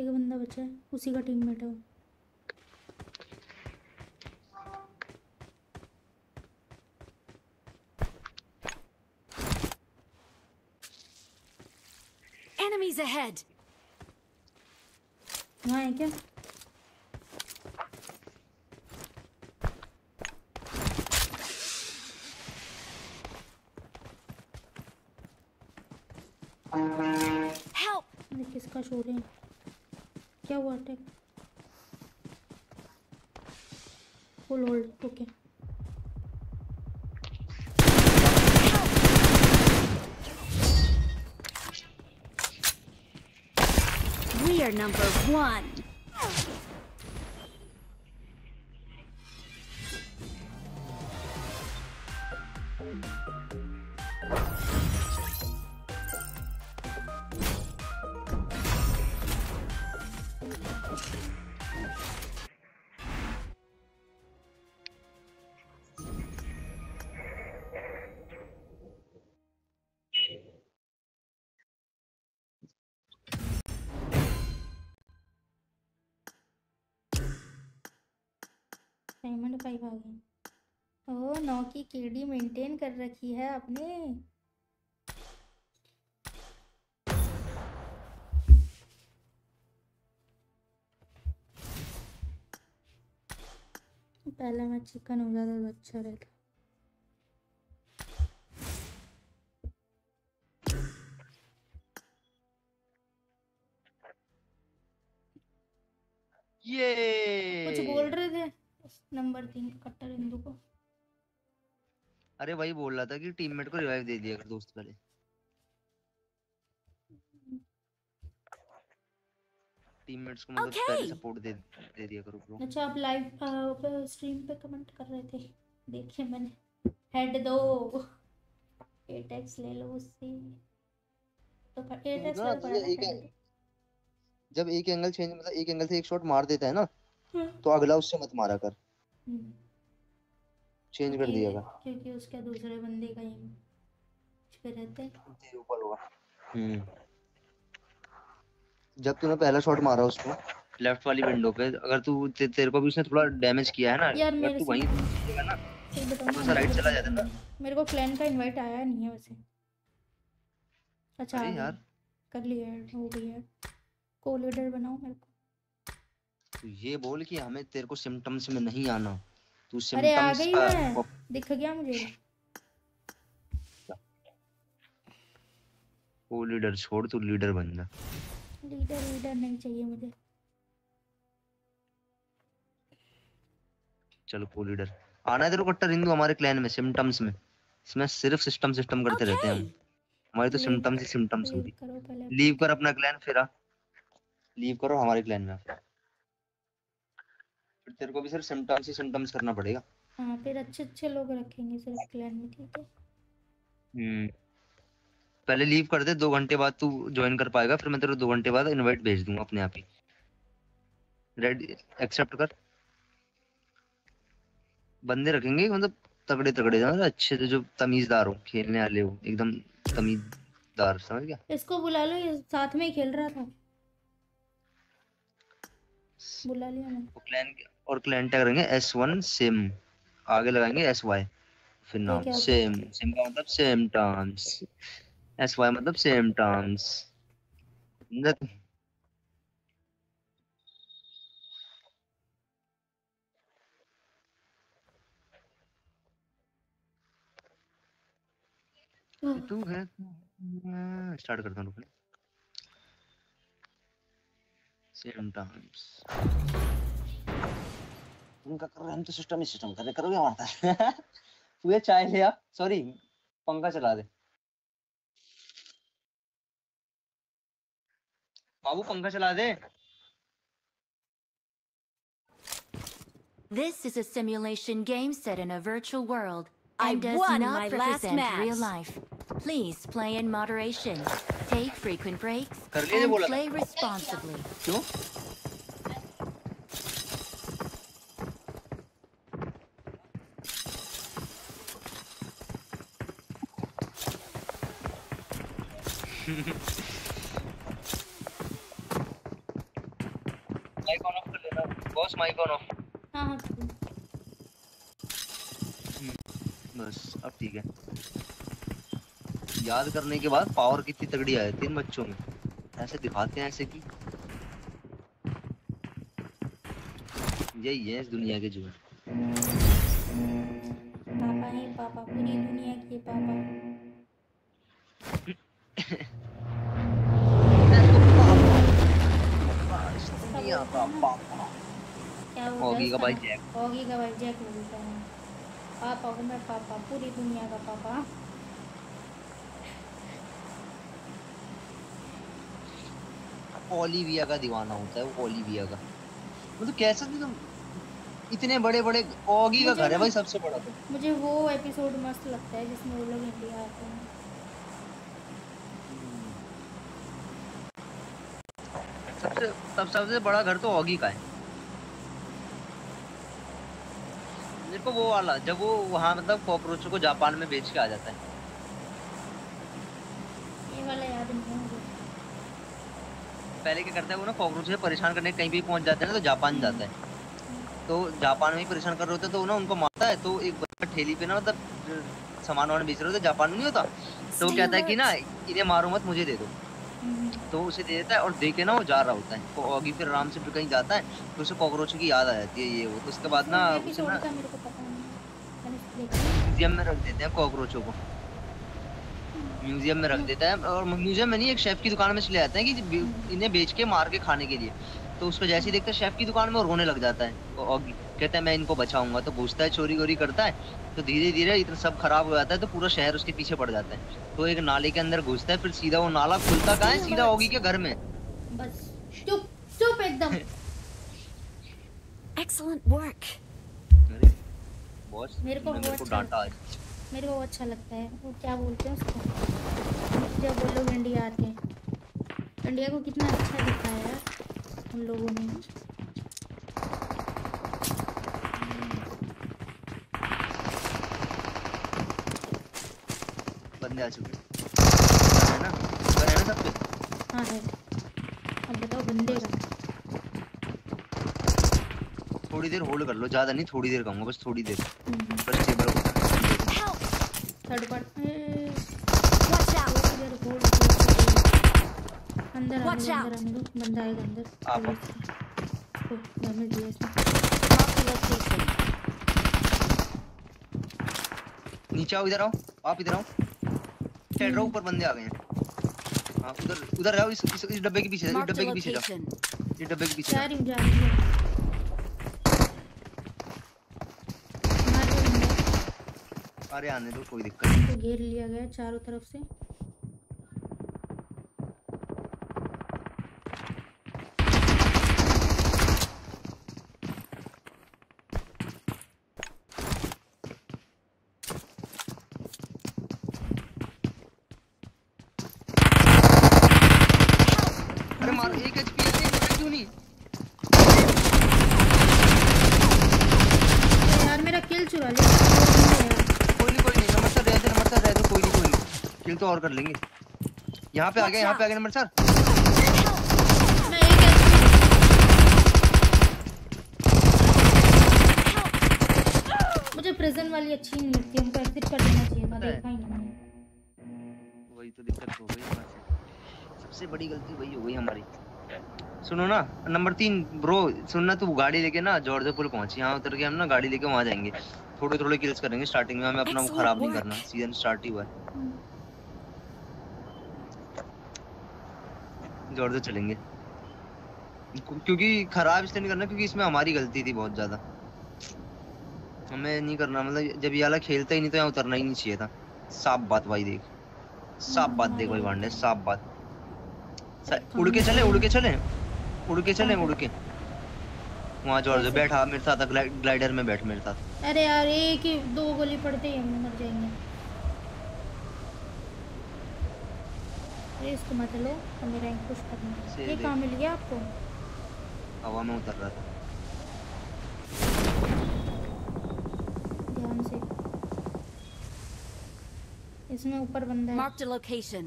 एक बंदा बचा है, उसी का टीममेट है वो। Enemies ahead. वहाँ है क्या? Help. ये किसका शोर है? क्या हुआ attack? Full hold. Okay we are number one. Diamond five आ गई। ओ नौ की केडी मेंटेन कर रखी है आपने। पहले मैं चिकन हो जाता तो अच्छा रहता। ये कुछ बोल रहे थे नंबर तीन कट्टर हिंदू को। अरे वही बोल रहा था कि टीममेट को रिवाइव दे दिया कर दोस्त पहले। टीममेट्स को मतलब पहले सपोर्ट दे दे दिया करो ब्रो। अच्छा आप लाइव स्ट्रीम पे कमेंट कर रहे थे, देखिए मैंने। हेड दो एटैक्स ले लो उससे तो एटैक्स ले लो। जब एक एंगल चेंज मतलब एक एंगल से एक शॉट मार देता है ना तो अगला उससे मत मारा कर, चेंज कर दिया कर, क्योंकि उसके दूसरे बंदे का ही पे रहता है तेरे ऊपर होगा। हम्म जब तूने पहला शॉट मारा उसको लेफ्ट वाली विंडो पे, अगर तू ते, तेरे को भी उसने थोड़ा डैमेज किया है ना, अगर तू वहीं देगा ना थोड़ा सा राइट चला जाता ना। मेरे को क्लैन का इनवाइट आया नहीं है वैसे। अच्छा यार कर लिया हो गया। को लीडर बनाओ मेरे को। तो ये बोल कि हमें तेरे को सिम्टम्स में नहीं आना। तू सिम्टम्स अरे आ गई मैं, दिख गया मुझे। वो लीडर छोड़, तू लीडर बन जा। लीडर लीडर नहीं चाहिए मुझे। चलो को लीडर आना है तेरे को कट्टर हिंदू हमारे क्लैन में सिम्टम्स में। इसमें सिर्फ सिस्टम सिस्टम करते okay. रहते हैं हमारे तो सिम्टम्स ही सिम्टम्स होती। लीव कर अपना क्लैन, फिर लीव करो हमारे क्लैन में। तेरे को भी सिर्फ सिम्टम्स ही सिम्टम्स करना पड़ेगा। हाँ फिर अच्छे अच्छे लोग रखेंगे सिर्फ क्लैन में, ठीक है। हम्म पहले लीव कर दे, दो घंटे बाद तू ज्वाइन कर पाएगा, फिर मैं तेरे को दो घंटे बाद इनवाइट भेज दूंगा अपने आप ही। रेड एक्सेप्ट कर। बंदे रखेंगे मतलब तगड़े तगड़े ना, अच्छे से जो तमीजदार हो, खेलने वाले हो, एकदम तमीजदार, समझ गया। इसको बुला लो, ये साथ में ही खेल रहा था। बुला लिया मैंने। वो क्लैन और क्लैन टैग करेंगे एस वन सिम, आगे लगाएंगे एस वाई, फिर नाम सेम। सिम का मतलब सेम टर्म्स, एस वाई मतलब सेम टर्म्स। तू है स्टार्ट करता हूं रुकना। Sometimes. उनका कर रहे हम तो सिस्टम ही सिस्टम कर रहे, करोगे हमारे साथ। पूरे चाय ले आ, सॉरी पंखा चला दे बाबू, पंखा चला दे। This is a simulation game set in a virtual world. I won my last match. Real life. Please play in moderation. Take frequent breaks. And play responsibly. क्यों? माइक ऑन ऑफ कर लेना। Boss mic on off. हाँ हाँ। बस अब ठीक है। याद करने के बाद पावर कितनी तगड़ी आई थी इन बच्चों में, ऐसे दिखाते हैं ऐसे कि यही है इस दुनिया के जुगाड़। पापा है पापा, पूरी दुनिया के पापा। होगी का भाई जैक, होगी का भाई जैक बोलता है पापा को, मैं पापा पूरी दुनिया का पापा। ओलिविया का दीवाना होता है वो, ओलिविया का मतलब कैसा भी तुम तो, इतने बड़े बड़े ओगी का घर है भाई, सबसे बड़ा। तो मुझे वो एपिसोड मस्त लगता है जिसमें वो लोग इंडिया आते हैं। सबसे सब सबसे बड़ा घर तो ऑगी का है। देखो वो वाला जब वो वहाँ मतलब कॉकरोच को जापान में बेच के आ जाता है। ये वाला याद नहीं। पहले क्या करता है वो ना कॉकरोच से परेशान करने कहीं भी पहुँच जाते हैं ना तो जापान जाता है, तो जापान में ही परेशान कर रहे होते तो ना उनको मारता है। तो एक बच्चा ठेली पे ना मतलब सामान वामान बेच रहे होते, जापान में नहीं होता, तो वो कहता है कि ना इन्हें मारो मत मुझे दे दो, तो उसे दे देता है और देके ना वो जा रहा होता है। तो ऑगी फिर आराम से फिर कहीं जाता है तो उसे कॉकरोच की याद आ जाती है ये वो, तो उसके बाद ना उसे ना म्यूजियम में रख देते हैं कॉकरोचों को, म्यूजियम में रख देता है। और म्यूजियम में नहीं एक शेफ की दुकान में चले जाते हैं कि इन्हें बेच के मार के खाने के लिए। तो उसको जैसे ही देखता है शेफ की दुकान में रोने लग जाता है ऑगी, कहता है मैं इनको बचाऊंगा। तो घुसता है, चोरी वोरी करता है, तो धीरे धीरे इतना सब खराब हो जाता है तो पूरा शहर उसके पीछे पड़ जाता है। तो एक नाले के अंदर घुसता है, फिर सीधा वो नाला खुलता कहाँ है, सीधा ऑगी के घर में। बस चुप चुप एकदम। Excellent work. बॉस मेरे को बहुत डांटा आज। मेरे को अच्छा लगता है वो क्या बोलते हैं उसको जब वो लोग इंडिया आते हैं, इंडिया को कितना अच्छा दिखाया उन लोगों ने। बंदे आ चुके है ना, है ना सब पे। हाँ है। अब बताओ बंदे का। थोड़ी देर होल्ड कर लो, ज्यादा नहीं, थोड़ी देर कहूँगा बस, थोड़ी देर बस स्टेबल हो। थर्ड पार्ट अंदर अंदर बंदा आएगा अंदर। आप डैमेज दिया इसमें। नीचे आओ, इधर आओ, आप इधर आओ। टेड्रो ऊपर बंदे आ गए हैं। आप उधर उधर जाओ, इस इस डब्बे के पीछे, इस डब्बे के पीछे जाओ, ये डब्बे के पीछे जा रही हूं जा रही हूं। अरे आने दो, कोई दिक्कत नहीं। तो घेर लिया गया चारों तरफ से। तो और कर लेंगे। यहाँ पे आ गए, यहाँ पे आ गए नंबर सर। मुझे प्रिजन वाली अच्छी नहीं लगती, हमको एक्सिट कर देना चाहिए था। देखा ही नहीं, वही तो दिक्कत हो गई हमारे। सबसे बड़ी गलती वही हो गई हमारी। सुनो ना नंबर तीन ब्रो, सुनना तू गाड़ी लेके ना जॉर्जपुर पहुंची। यहाँ उतर के हम ना गाड़ी लेके वहाँ जाएंगे, थोड़े थोड़े किल्स करेंगे। स्टार्टिंग में हमें अपना वो खराब नहीं करना, सीजन स्टार्ट ही हुआ है। जोर से चलेंगे क्योंकि खराब इसलिए नहीं करना क्योंकि इसमें हमारी गलती थी बहुत ज्यादा। हमें नहीं करना, मतलब जब ये वाला खेलता ही नहीं तो यहाँ उतरना ही नहीं चाहिए था। साफ बात भाई, देख साफ बात, देख भाई वांडे साफ बात। उड़ के चले उड़ के चले उड़ के चले उड़ के वहाँ जोर से बैठा मेरे साथ, ग्लाइडर में बैठ मेरे साथ। अरे यार एक ही दो गोली पड़ते ही हम मर जाएंगे। ये इसको मत लो, हमें रैंक पुश करना है। ये कहाँ मिल गया आपको? हवा में उतर रहा था। ध्यान से। इसमें ऊपर बंदा है। Marked a location.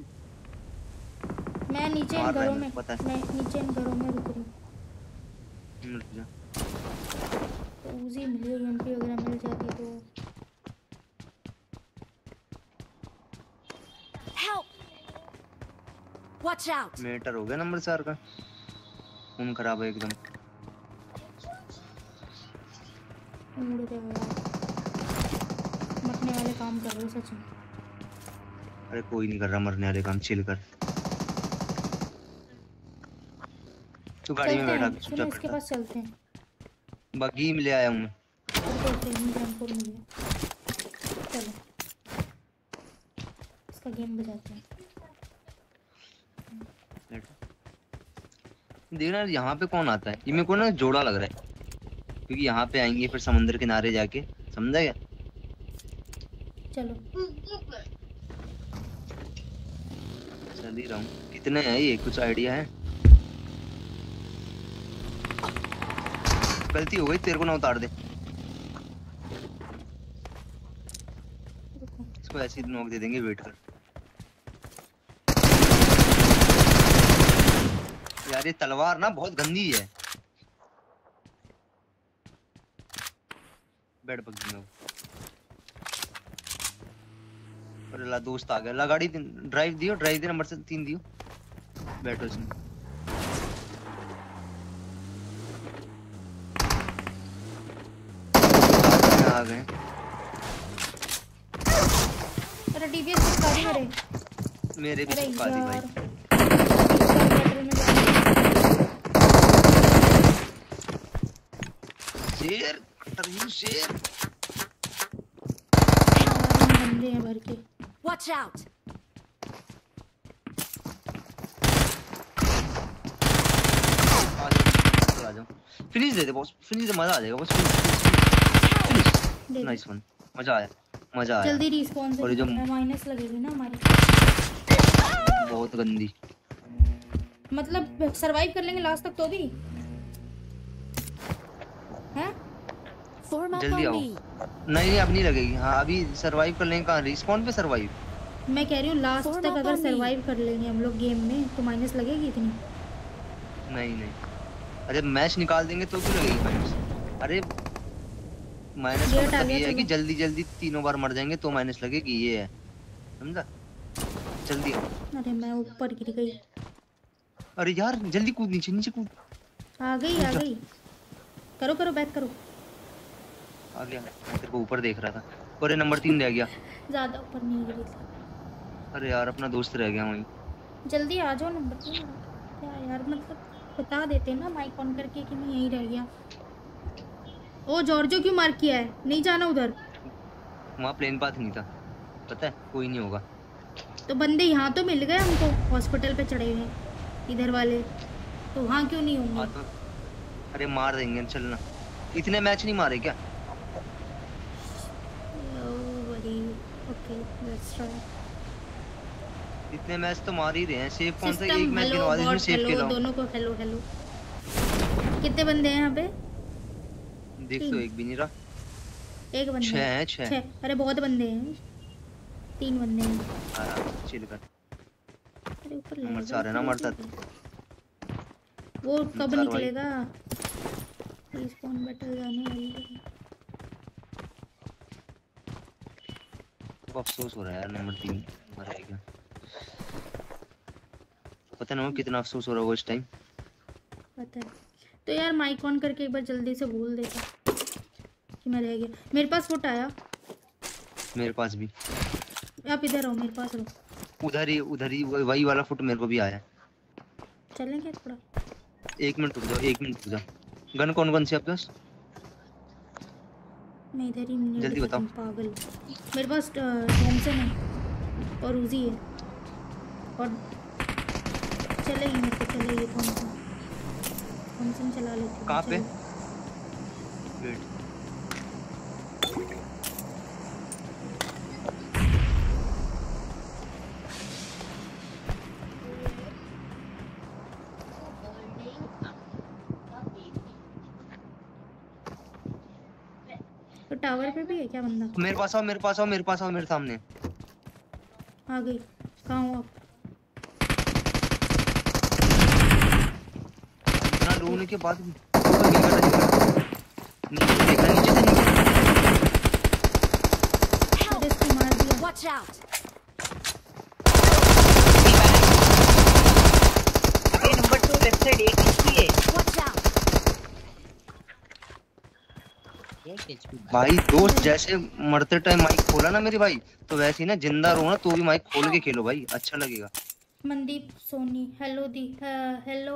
मैं नीचे इन घरों में, मैं नीचे इन घरों में रुक रही हूँ। तो उसी मिल गई एमपी वगैरह मिल जाती तो। Watch out. मेटर हो गया नंबर चार का, खून खराब है एकदम। मरने वाले काम कर रहे हो सच में? अरे कोई नहीं कर रहा मरने वाले काम, चिल कर। तू गाड़ी में बैठा चुपचाप। इसके पास चलते हैं, बगीम ले आया हूं मैं। चलो इसका गेम बजाते हैं। देखना यहाँ पे कौन आता है, ये मेरे को ना जोड़ा लग रहा है क्योंकि यहाँ पे आएंगे फिर समुद्र किनारे जाके, समझा क्या? चलो चल ही रहा हूँ। कितने हैं ये, कुछ आइडिया है? गलती हो गई, तेरे को ना उतार दे। इसको ऐसी नॉक दे देंगे, वेट कर। यार ये तलवार ना बहुत गंदी है। बैठ पकड़ लो। अरे ला दोस्त आ गया। ला गाड़ी ड्राइव दियो, ड्राइव दे नंबर से तीन दियो। बैठो इसमें। आ गए। अरे डीबीएस चिपका दी मेरे। मेरे भी चिपका दी भाई। शेर, कटरू शेर। बंदे हैं भर के। Watch out. आ जाओ। फिनिश दे दे बॉस, फिनिश दे, मजा आ जाएगा बॉस। फिनिश। Nice one. मजा आया, मजा आया। जल्दी रिस्पॉन्स और जो माइनस लगेगी ना हमारी। बहुत गंदी। मतलब सरवाइव कर लेंगे लास्ट तक तो भी। जल्दी आओ। नहीं नहीं अब नहीं लगेगी। हाँ अभी सरवाइव कर लेंगे। कहाँ रिस्पॉन पे सरवाइव? मैं कह रही हूँ लास्ट तक अगर सरवाइव कर लेंगे हम लोग गेम में तो माइनस लगेगी इतनी। नहीं नहीं अरे मैच निकाल देंगे तो क्यों लगेगी माइनस? अरे माइनस मतलब ये है कि जल्दी जल्दी तीनों बार मर जाएंगे तो माइनस लगेगी, ये है समझा। जल्दी आओ। अरे मैं ऊपर गिर गई। अरे यार जल्दी कूद, नीचे नीचे कूद। आ गई आ गई। करो करो बैक करो। आ गया, तेरे को ऊपर देख रहा था। और ये नंबर तीन रह गया। ज़्यादा ऊपर नहीं गई। अरे यार अपना दोस्त रह गया वहीं। जल्दी आ जाओ नंबर तीन। क्या यार मतलब बता देते ना माइक ऑन करके कि मैं यहीं रह गया। ओ जॉर्जो क्यों मार किया है? नहीं जाना उधर। वहाँ प्लेन पाथ नहीं था, पता है कोई नहीं होगा। तो बंदे यहाँ तो मिल गए हमको, हॉस्पिटल पे चढ़े हुए इधर वाले, तो वहाँ क्यों नहीं होंगे? अरे मार देंगे चलना। इतने मैच नहीं मारे क्या? Okay, let's try. इतने मैच तो मार ही रहे हैं। सेफ कौन सा? एक मैच गिनवा दे, इसमें सेफ खिलाओ दोनों को। हेलो हेलो कितने बंदे हैं यहाँ पे? देख तो एक भी नहीं रहा। एक बंदा छह है। छह अरे बहुत बंदे हैं। तीन बंदे हैं। आराम चिल कर। अरे ऊपर ले मर जा रहे ना। मरता वो कब निकलेगा? प्लीज कौन बैटल जाने वाली है? अफसोस हो रहा है यार नंबर तीन मरेगा। पता नहीं कितना अफसोस हो रहा होगा इस टाइम। पता है तो यार माइक ऑन करके एक बार जल्दी से बोल देता कि मैं रह गया। मेरे पास फोट आया। मेरे पास भी। आप इधर आओ, मेरे पास रहो। उधर ही उधर ही वही वाला फोट मेरे को भी आया। चलेंगे थोड़ा। एक मिनट रुक जाओ, एक मिनट रुक जाओ। गन कौन कौन सी आपके पास? मैं इधर ही नहीं। जल्दी बताओ पागल। मेरे पास थॉमसन है और उजी है और चले ही मेरे को। चले ये थॉमसन थॉमसन चला लेते हैं। कहाँ पे? टावर पे भी है क्या बंदा? मेरे पास आओ, मेरे पास आओ, मेरे पास आओ, मेरे सामने आ गई। कहाँ हो आप? इतना रोने के बाद नीचे देखा, नीचे से नीचे। अरे इसको मार दिया। Watch out. ये नंबर दो वेबसाइट एक ही है। वॉच आउट भाई। दोस्त जैसे मरते टाइम माइक खोला ना मेरे भाई, तो वैसे ही ना जिंदा रहो ना तो भी माइक खोल के खेलो भाई, अच्छा लगेगा। मनदीप सोनी हेलो दी। हेलो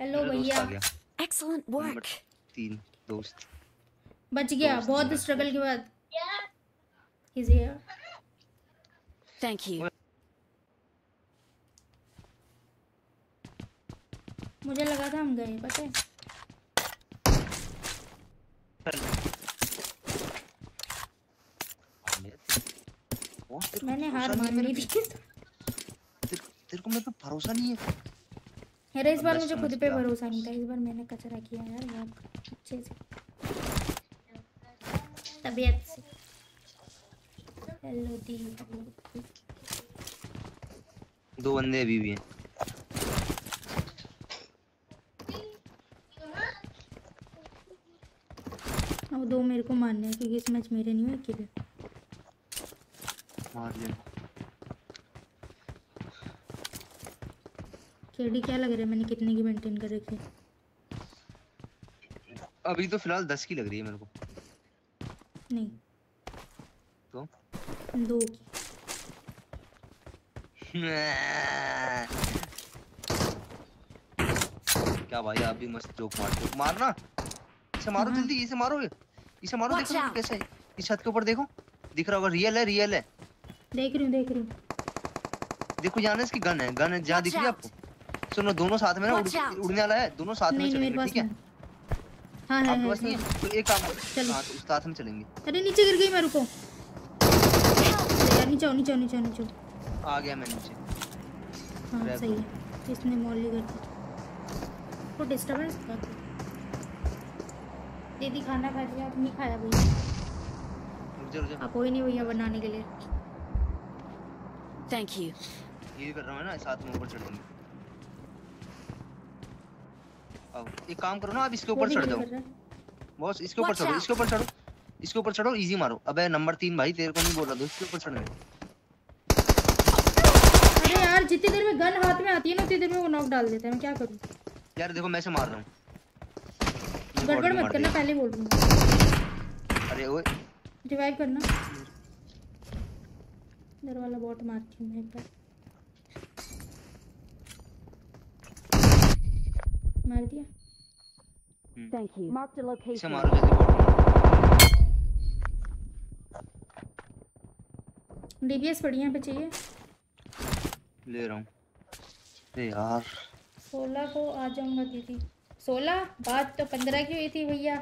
हेलो भैया। Excellent work. तीन दोस्त बच गया बहुत स्ट्रगल के बाद। Is here. Thank you. मुझे लगा था हम गए, पता है मैंने हार मान ली थी। तेरे को मेरे पे भरोसा नहीं है। यार इस बार मुझे खुद पे भरोसा नहीं था, इस बार मैंने कचरा किया यार बहुत अच्छे से तबीयत से। हेलो दी, दो बंदे अभी भी हैं। अब दो मेरे को मारने हैं क्योंकि इस मैच मेरे नहीं हुए किले। मार ले। केडी क्या लग रहा है, मैंने कितने की मेंटेन कर रखी है? अभी तो फिलहाल दस की लग रही है मेरे को। नहीं। तो? दो की। क्या भाई आप भी मस्त जोक मारते हो। मारना? इसे मारो जल्दी, इसे मारो इसे मारो देखो कैसा है। इस छत के ऊपर देखो, दिख रहा होगा। रियल है, रियल है। देख रही हूं देख रही हूं देखो जान है, इसकी गन है गन है जहां दिख रही है आपको। सुनो दोनों साथ में ना उड़ने वाला है, दोनों साथ में चलेंगे ठीक है? हां हां आपके पास नहीं तो एक काम चलो साथ में चलेंगे। अरे नीचे गिर गई मैं, रुको यार। नीचे नीचे नीचे नीचे आ गया मैं नीचे। हां सही है, इसने मॉली कर दी को डिस्टरबेंस कर। दीदी खाना खा लिया? नहीं खाया भैया। कोई नहीं भैया बनाने के लिए। Thank you. ये कर रहा हूं ना, साथ में ऊपर चढ़ेंगे। आओ एक काम करो ना, आप इसके ऊपर चढ़ जाओ बॉस। इसके ऊपर चढ़ो, इसके ऊपर चढ़ो, इसके ऊपर चढ़ो, इजी मारो। अबे नंबर तीन भाई तेरे को नहीं बोल रहा था इसके ऊपर चढ़ने। अरे यार जितनी देर में गन हाथ में आती है ना उतनी देर में वो नॉक डाल देता है। मैं क्या करूं यार? देखो मैं से मार रहा हूं, गड़बड़ मत करना पहले बोल दूंगा। अरे ओए रिवाइव करना। इधर वाला बॉट मारती हूं मैं एक बार। मार दिया। Thank you. Mark the location. मारो जल्दी। डीपीएस पड़ी है पे चाहिए, ले रहा हूं। अरे यार सोलह को आ जाऊंगा दीदी। सोलह बात तो पंद्रह की हुई थी भैया।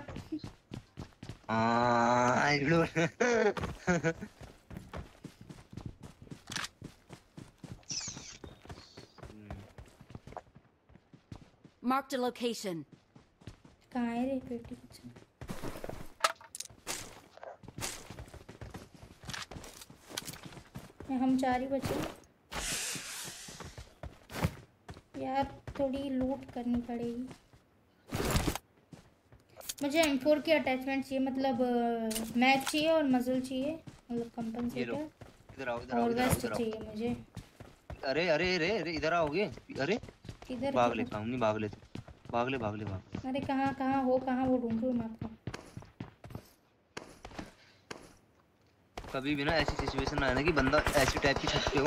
Mark the location. कहाँ है रे पेटी? हम चार ही बचे यार, थोड़ी लूट करनी पड़ेगी मुझे। एम फोर की अटैचमेंट चाहिए, मतलब मैच चाहिए और मजल चाहिए, मतलब कंपनसेटर। इधर आओ इधर आओ इधर आओ चाहिए मुझे। अरे अरे अरे अरे इधर आओगे? अरे इधर भाग ले, काम नहीं भाग ले भाग ले भाग ले भाग। अरे कहां कहां हो, कहां वो ढूंढ रही हूं मैं आपको। कभी भी ना ऐसी सिचुएशन ना आए कि बंदा ऐसी टाइप की छत पे हो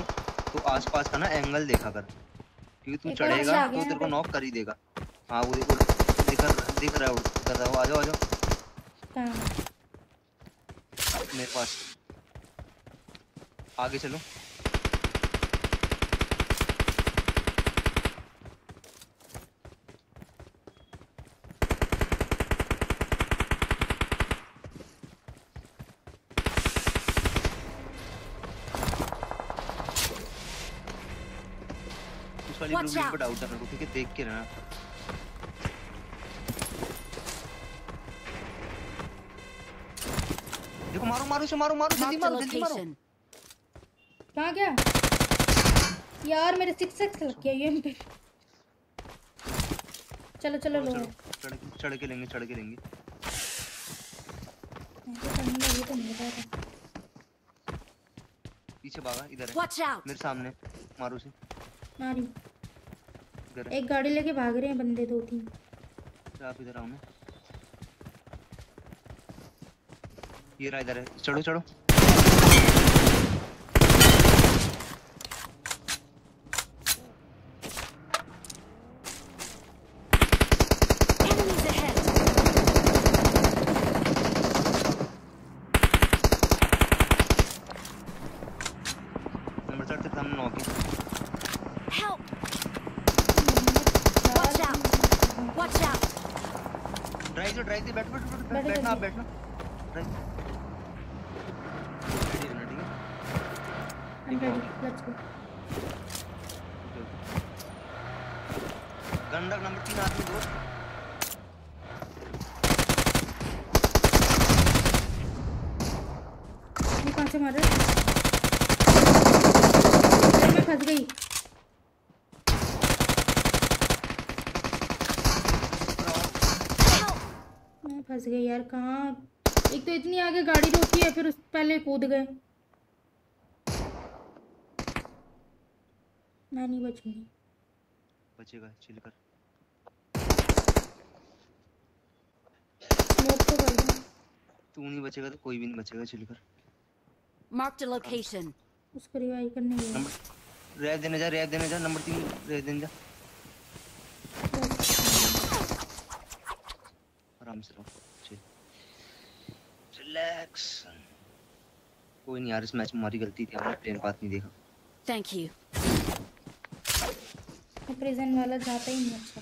तो आसपास का ना एंगल देखा कर, क्योंकि तू चढ़ेगा तो तेरे को नॉक कर ही देगा। हां वो देखो दिख रहा है, कर रहा हूं। आ जाओ आ जाओ मेरे पास, आगे चलो। इस वाली ब्लूटूथ पर डाउट करना, ठीक है? देख के रहना। देखो मारो मारो से मारो मारो जल्दी मारो जल्दी मारो। कहां गया यार? मेरे सिक्स सिक्स लग गया ये पे। चलो चलो लो, चढ़ के लेंगे चढ़ के लेंगे। ये तो नहीं पता, पीछे भागा। इधर है मेरे सामने, मारो से मारी। एक गाड़ी लेके भाग रहे हैं बंदे दो तीन। आप इधर आओ ना, ये रहा इधर है। चढ़ो चढ़ो Let's go. गंडक नंबर तीन आदमी दोस्त। ये कौन से मारे? मैं फंस गई। मैं फंस गई यार, कहाँ? एक तो इतनी आगे गाड़ी रोकी है, फिर उस पहले कूद गए। मैं नहीं बचूंगी। बचेगा, चिल कर। तू नहीं बचेगा तो कोई भी नहीं बचेगा, चिल कर। Mark the location. उसको रिवाइव करने के लिए रैप देने जा, रैप देने जा, नंबर तीन रैप देने जा। आराम से रहो, चिल, रिलैक्स। कोई नहीं यार, इस मैच में हमारी गलती थी, हमने प्लेन पाथ नहीं देखा। Thank you. प्रिजन वाला जाता ही नहीं। अच्छा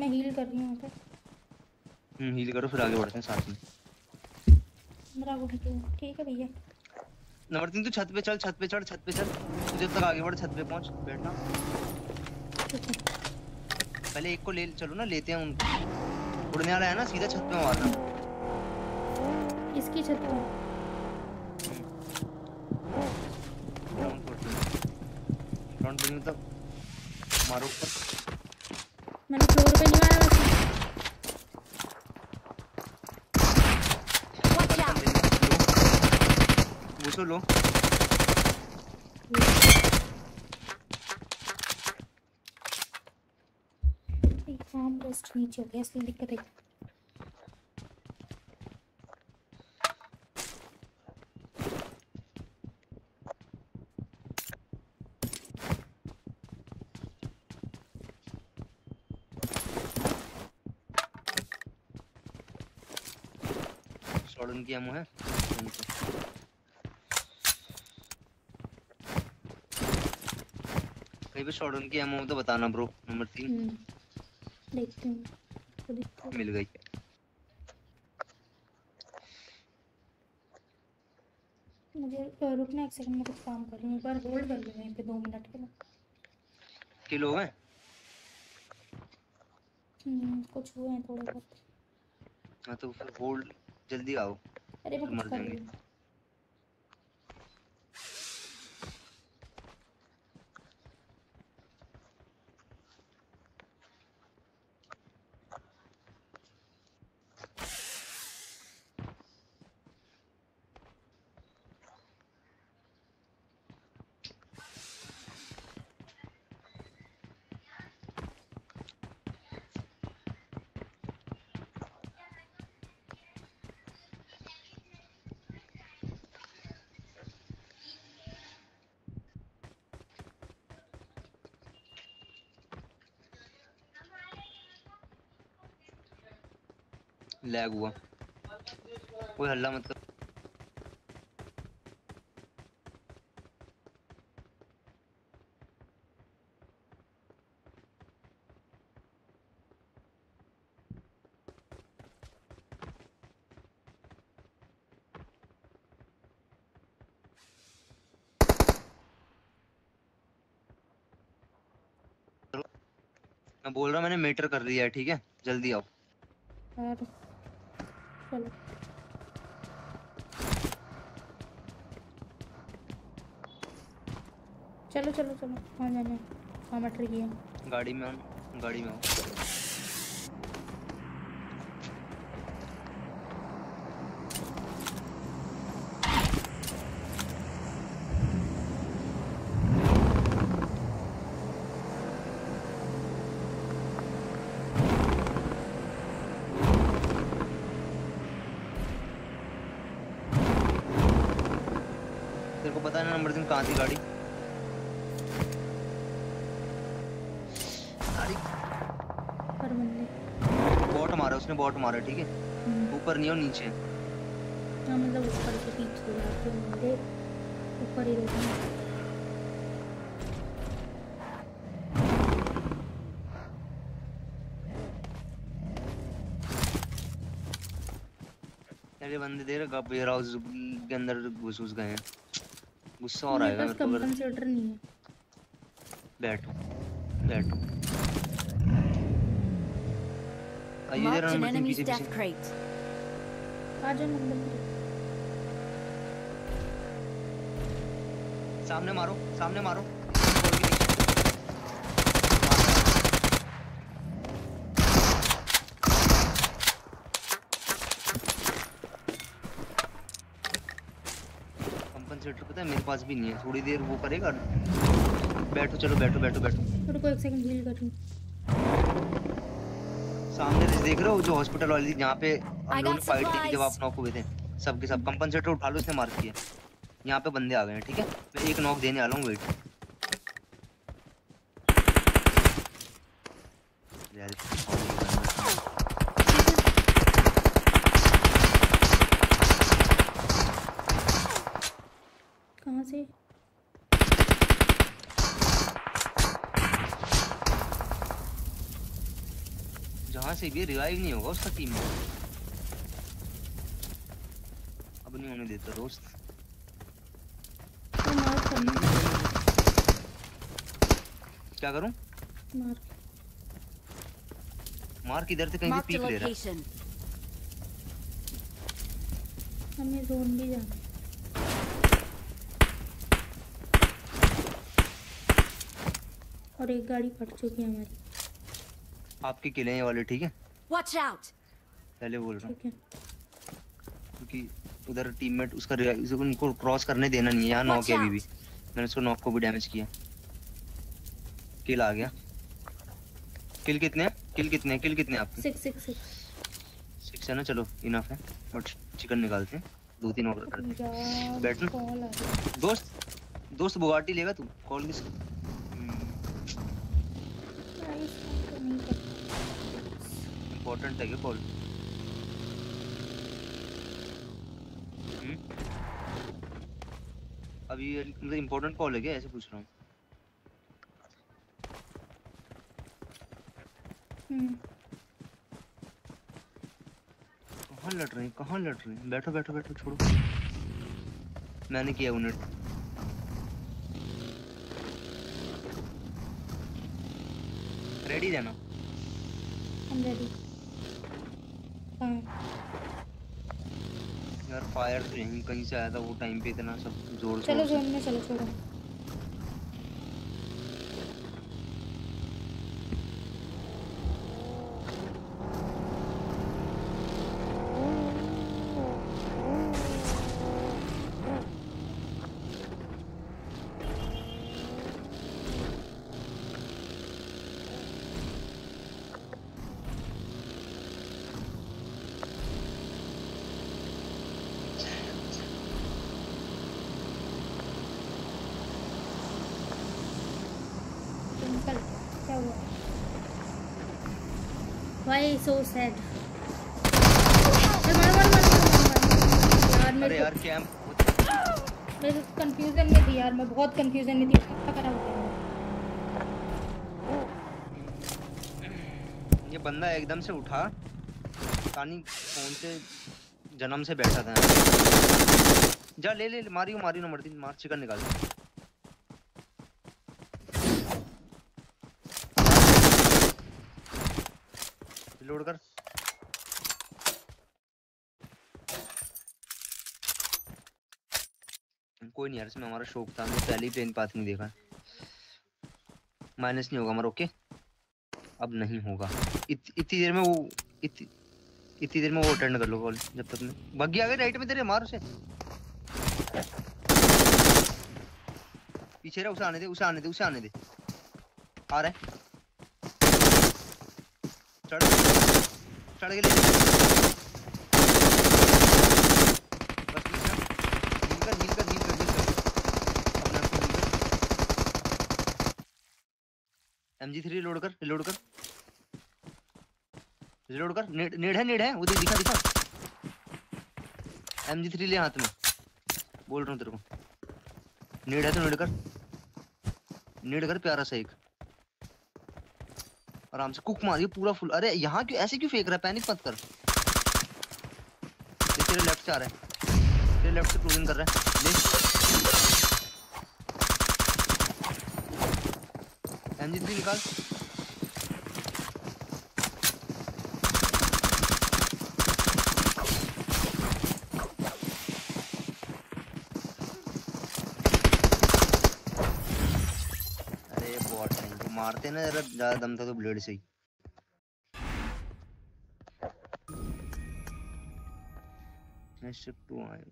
मैं हील कर रही हूँ पे। हम्म हील करो, फिर आगे बढ़ते हैं साथ में। मेरा वो ठीक है भैया। नंबर तीन तो छत पे चल, छत पे चढ़, छत पे चढ़, जब तक आगे बढ़, छत पे पहुँच बैठना। पहले एक को ले चलो ना, लेते हैं उनको। उड़ने वाला है ना, सीधा छत पे मारना इसकी छत पे। मतलब मारो ऊपर, मैंने फ्लोर पे नहीं मारा वैसे। वो तो लो एक काम रेस्ट नीचे हो गया, इसलिए दिक्कत है। क्या मुँह है? कहीं पे शॉट उनकी एमओ हो तो बताना ब्रो। नंबर तीन देखते हैं मिल गई। मुझे तो रुकना एक सेकंड, में कुछ काम कर रही हूँ, एक बार होल्ड कर लूँ यहाँ पे दो मिनट के लिए। किलो है कुछ हुए हैं थोड़ा बहुत। हाँ तो फिर होल्ड, जल्दी आओ। अरे वो मर जाएंगे। लैग हुआ, कोई हल्ला मत कर। मैं बोल रहा हूँ मैंने मीटर कर लिया है, ठीक है जल्दी आओ। चलो चलो चलो, कहाँ जाना है? मटर ही है। गाड़ी में आओ, गाड़ी में आओ। तेरे को पता है ना नंबर तीन कहाँ थी गाड़ी? उसने बॉट मारा, ठीक है ऊपर नहीं हो नीचे। हां मतलब ऊपर के पीछे जाके मुझे ऊपर ही रहना है। अरे बंदे देर का वेयर हाउस के अंदर घुस घुस गए हैं। गुस्सा आ रहा है मेरे को। कंप्यूटर नहीं है। बैठो बैठो। Marked an enemy's death crate. सामने मारो, सामने मारो। कंपनसेटर पता है मेरे पास भी नहीं है, थोड़ी देर वो करेगा। बैठो, चलो बैठो बैठो बैठो। रुको एक सेकंड हील करूं। सामने रिस देख रहे हो जो हॉस्पिटल वाली जहाँ पे हम लोग फाइट की जब आप नॉक हुए थे, सबके सब कंपनसेटर उठा लो, इसने मार किया। यहाँ पे बंदे आ गए हैं, ठीक है। मैं एक नॉक देने वाला हूँ, वेट। कहाँ से जहाँ से भी रिवाइव नहीं होगा उसका टीम में। अब नहीं होने देता दोस्त। क्या करूं? मार मार किधर से कहीं भी पीक ले रहा है। हमें जोन भी जाना है। और एक गाड़ी फट चुकी है हमारी। आपके किले हैं वाले, ठीक है। Watch out! पहले बोल रहा हूँ क्योंकि उधर टीममेट उसका उनको क्रॉस करने देना नहीं है। यहाँ नॉक है अभी भी, मैंने उसको नॉक को भी डैमेज किया। किल आ गया। किल कितने किल कितने किल कितने आपके? सिक्स सिक्स सिक्स सिक्स है ना, चलो इनफ है। और चिकन निकालते हैं, दो तीन ऑर्डर करते हैं। बैटल दोस्त दोस्त बुगाटी लेगा तू? कॉल किस इम्पोर्टेंट है क्या कॉल? अभी मतलब इम्पोर्टेंट कॉल है क्या, ऐसे पूछ रहा हूँ। कहाँ लड़ रहे हैं कहाँ लड़ रहे हैं? बैठो बैठो बैठो, छोड़ो। मैंने किया उन्हें। रेडी रहना। I'm ready. यार फायर तो यहीं कहीं से आया था वो टाइम पे, इतना सब जोर से। चलो जोन में चलो, छोड़ो। Why so sad? यार मैं यार कैंप मैं कंफ्यूजन में थी यार, मैं बहुत कंफ्यूजन में थी। क्या करा होता ये बंदा एकदम से उठा, पानी फोन से जन्म से बैठा था। जा ले ले मारियो मारियो ना, मरती मार। चिकन निकाल दे। लोड कर। कोई नहीं यार, इसमें हमारा शौक था। हमने पहले ही प्लेन पाथ नहीं देखा। माइनस नहीं होगा हमारा, ओके। अब नहीं होगा। इत, इतनी देर में वो इत, इतनी देर में वो अटेंड कर लो कॉल। जब तक मैं बग्गी आ गई राइट में तेरे, मार उसे। पीछे रहा, उसे आने दे उसे आने दे उसे आने दे। आ रहा है, चढ़ चढ़ के ले। बस नील नील नील एम जी थ्री लोड कर लोड कर लोड कर। नेड नेड है नेड है वो दिखा दिखा। एम जी थ्री ले हाथ में, बोल रहा हूँ तेरे को। नेड है तो नेड कर नेड कर प्यारा सा। एक आराम से कुक मारिए पूरा फुल। अरे यहाँ क्यों ऐसे क्यों फेंक रहा है? पैनिक मत कर। ये तेरे लेफ्ट से आ रहा है, तेरे लेफ्ट से क्लोजिंग कर रहा है। एमजी थ्री निकाल। मारते ना जरा, ज्यादा दम था तो ब्लेड से ही। मैं शिफ्ट टू आया,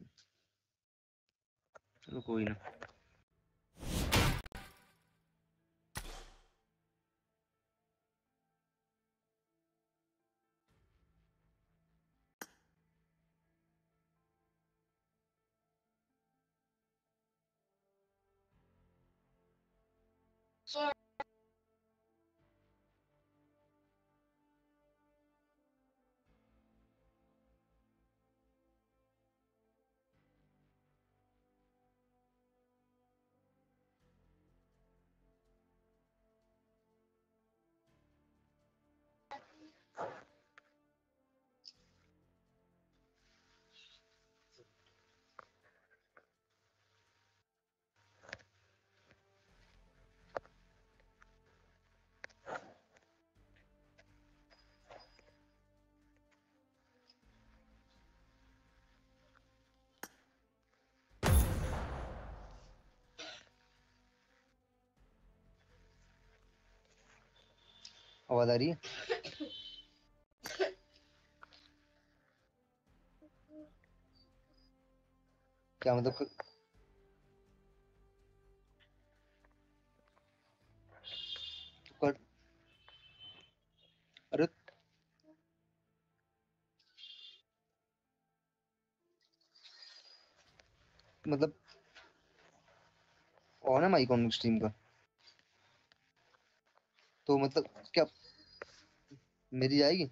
चलो कोई ना। Sorry. आवाज आ रही है? क्या मतलब क... कर... अरे मतलब ऑन है माइक ऑन स्ट्रीम का, तो मतलब क्या मेरी जाएगी?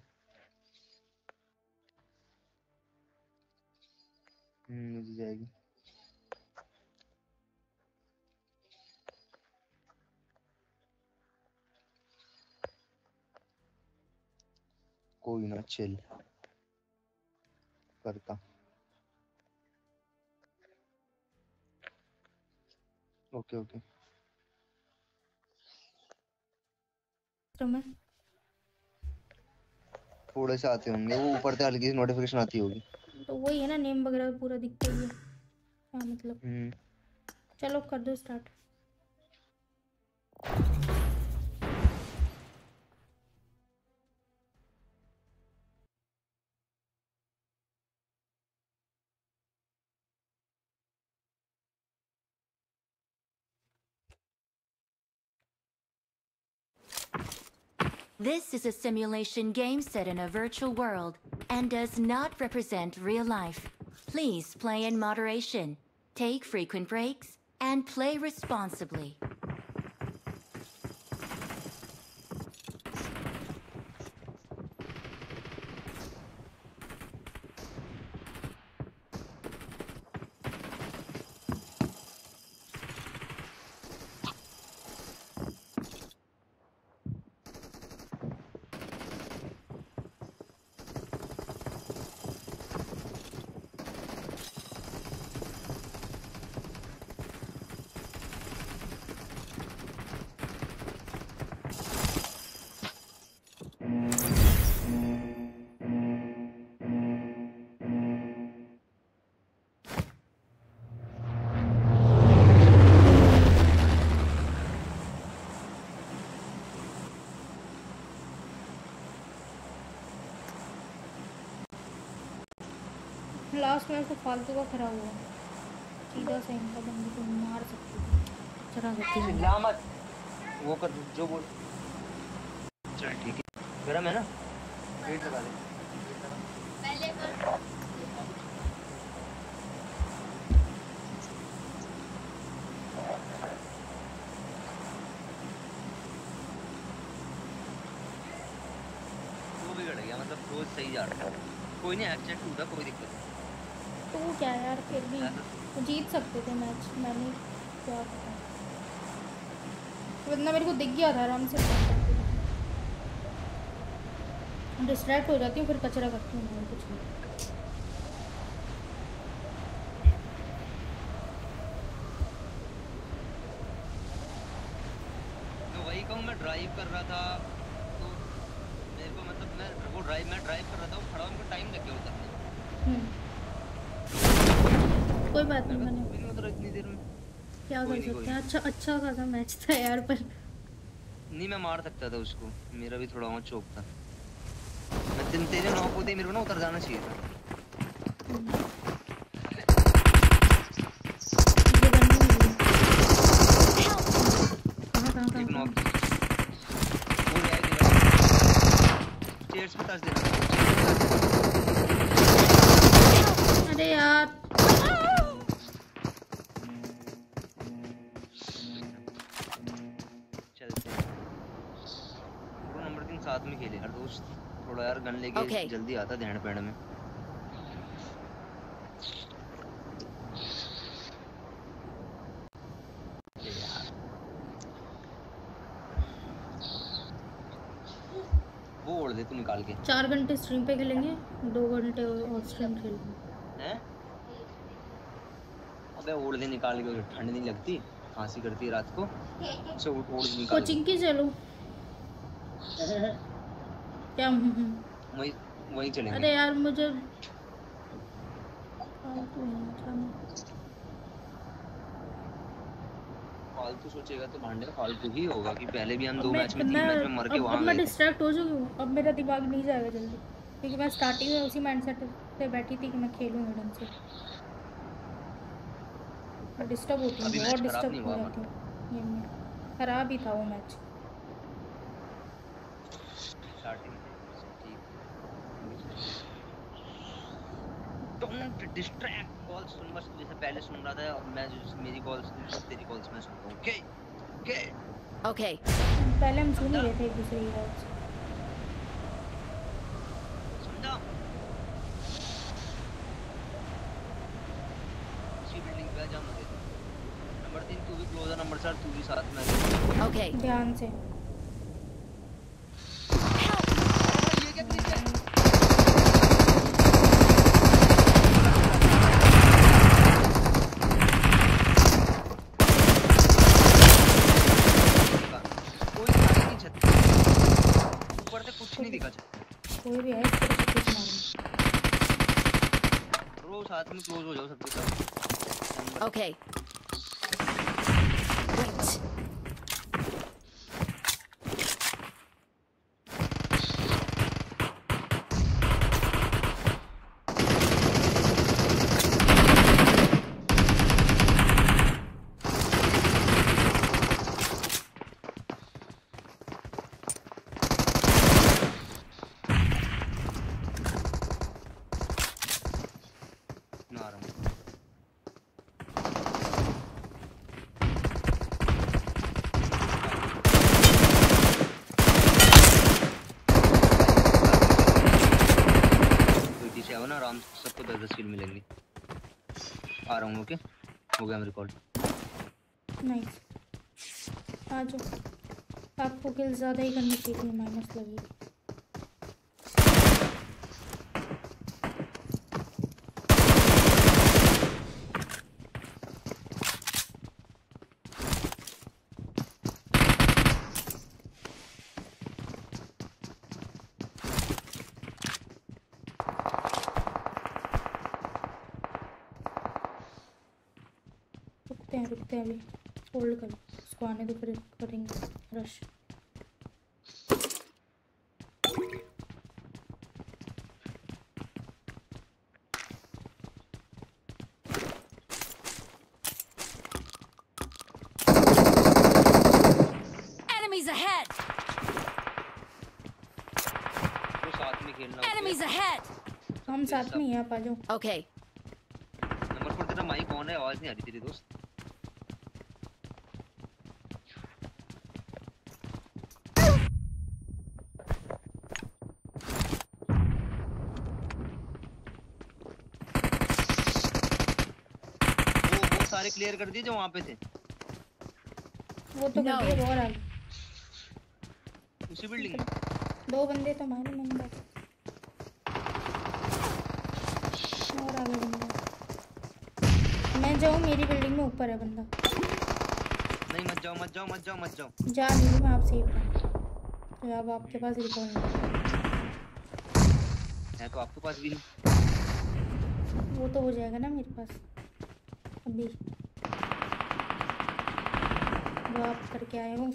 मेरी जाएगी कोई ना, चिल करता। ओके ओके तुम्हें थोड़े से आते होंगे, वो ऊपर से हल्की सी नोटिफिकेशन आती होगी, तो वही है ना, नेम वगैरह पूरा दिखता ही है। हाँ मतलब हम्म चलो कर दो start. This is a simulation game set in a virtual world and does not represent real life. Please play in moderation, take frequent breaks, and play responsibly. Last में तो फालतू का खड़ा हुआ, सीधा से इनका बंदे को मार सकती है, चला सकती है। ला मत वो कर जो बोल, चल ठीक है। गरम है ना, वेट लगा ले पहले कर। वो भी गड़ गया, मतलब रोज सही जा रहा है, कोई नहीं एक्सीडेंट हुआ, कोई दिक्कत नहीं। तो क्या यार, फिर भी जीत सकते थे मैच। मैंने क्या पता, तो इतना मेरे को दिख गया था, आराम से डिस्ट्रैक्ट हो जाती हूँ, फिर कचरा करती हूँ मैं कुछ नहीं। तो वही कहूँ, मैं ड्राइव कर रहा था तो मेरे को मतलब मैं वो ड्राइव मैं ड्राइव कर रहा था, वो खड़ा उनको टाइम लग गया उतरने। कोई बात नहीं, मैंने इतनी देर में क्या कर सकते हैं। अच्छा अच्छा खासा मैच था यार, पर नहीं मैं मार सकता था उसको, मेरा भी थोड़ा और चौक था। मैं तेरे नॉक होते ही मेरे को ना उतर जाना चाहिए था। एक नॉक वो रह गया स्टेयर्स पे, टच देना। अरे यार साथ में खेले हर दोस्त, थोड़ा यार गन लेके okay. जल्दी आता ध्यान पेड़ में। वो ओढ़ दे तू निकाल के। चार घंटे स्ट्रीम पे खेलेंगे, दो घंटे और स्ट्रीम खेलेंगे हैं। अबे ओढ़ दे निकाल के, ठंड नहीं लगती, खांसी करती है रात को, सो ओढ़ निकाल। कोचिंग की चलो क्या? वही वही चलेंगे। अरे यार मुझे फालतू सोचेगा तो भांडे फालतू ही होगा कि पहले भी हम दो मैच में तीन मैच में मर के वहां गए। अब मैं डिस्ट्रैक्ट हो चुकी हूं, अब मेरा दिमाग नहीं जाएगा जल्दी, क्योंकि मैं स्टार्टिंग में उसी माइंडसेट पे बैठी थी कि मैं खेलूंगा ढंग से। डिस्टर्ब होती है और डिस्टर्ब हो जाती है गेम में। खराब ही था वो मैच डिस्ट्रैक्ट। कॉल्स सुन, बस जैसे पहले सुन रहा था, और मैं मेरी कॉल्स तेरी कॉल्स में सुनता हूं। ओके ओके ओके पहले हम सुन रहे थे एक दूसरे की कॉल्स। समझा? इसी बिल्डिंग पे जाम लगे। नंबर तीन तू भी क्लोज है, नंबर चार तू भी साथ में। ओके ध्यान से। क्लोज हो जाओ सबके। ओके ओके हो गया मेरा कॉल। नाइस आ जाओ, आपको किल ज्यादा ही करनी चाहिए, माइनस लगेगी। अभी होल्ड कर इसको, आने दो फिर करेंगे रश। Enemies ahead. तो साथ में खेलना। Enemies ahead. हम साथ में यहाँ पा जाओ। Okay. नंबर फोर तेरा माइक ऑन है, आवाज नहीं आ रही तेरी दोस्त। क्लियर कर दिए जो वहां पे थे, वो तो no. कर दिए। और आगे उसी बिल्डिंग में दो बंदे तो मारे मैंने। और आगे बंदा मैं जाऊं? मेरी बिल्डिंग में ऊपर है बंदा। नहीं मत जाओ मत जाओ मत जाओ मत जाओ जा, नहीं मैं आप सेफ हूं। तो अब आपके पास रिकॉल है तो आपके पास भी नहीं, वो तो हो जाएगा ना मेरे पास अभी आप करके आए हो।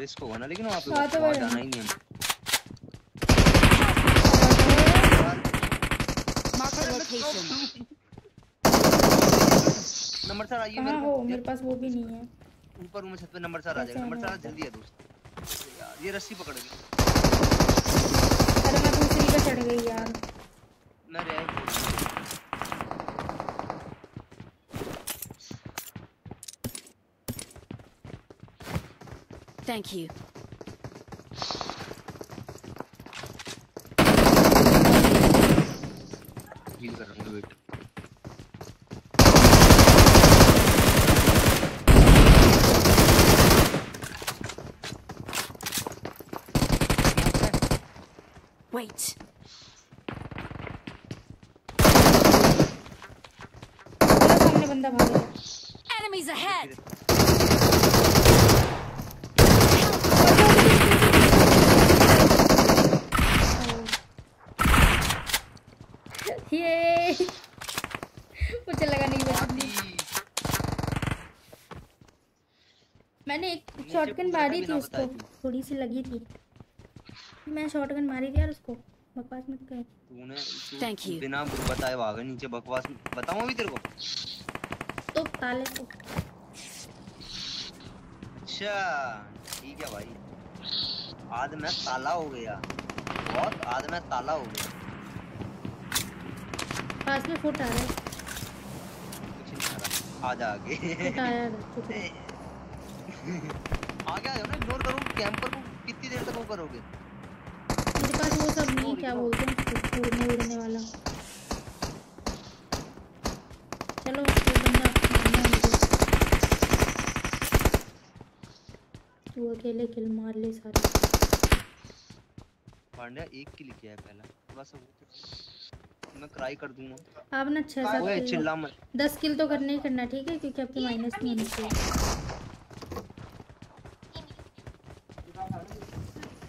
रिस्क होगा ना, लेकिन आप लोगों को वहां जाना ही नहीं है। नंबर चार आइए, मेरे पास वो भी नहीं है। ऊपर रूम में छत पे नंबर चार आ जाएगा। नंबर चार जल्दी है दोस्त, यार ये रस्सी पकड़ गई। अरे मैं दूसरी पे चढ़ गई यार। मैं रह Thank you. Heal कर रहा हूँ wait. Wait. मेरे सामने बंदा भागा। Enemies ahead. ये मुझे लगा नहीं बचा। मैंने एक शॉटगन मारी थी उसको, थोड़ी सी लगी थी। मैं शॉटगन मारी थी यार उसको। बकवास मत कर। तूने थैंक यू बिना बताए भागा नीचे। बकवास बताऊं अभी तेरे को? तो ताले को। अच्छा ठीक है भाई, आज मैं ताला हो गया। बहुत आज मैं ताला हो गया। पास में फुट आ रहा है। कुछ नहीं आ रहा। आ जा आगे। आ गया ना। इग्नोर करो कैंपर को। कितनी देर तक वो करोगे? मेरे पास वो सब नहीं, क्या बोलते हैं उड़ने उड़ने वाला। चलो ये बंदा मारना मुझे। तू अकेले किल मार ले सारे। पांड्या एक किल किया है पहला, बस वो मैं ट्राई कर दूंगा। आप ना छह सात किल, चिल्ला मत। दस किल तो करना ही करना, ठीक है? क्योंकि आपकी माइनस नहीं होनी चाहिए।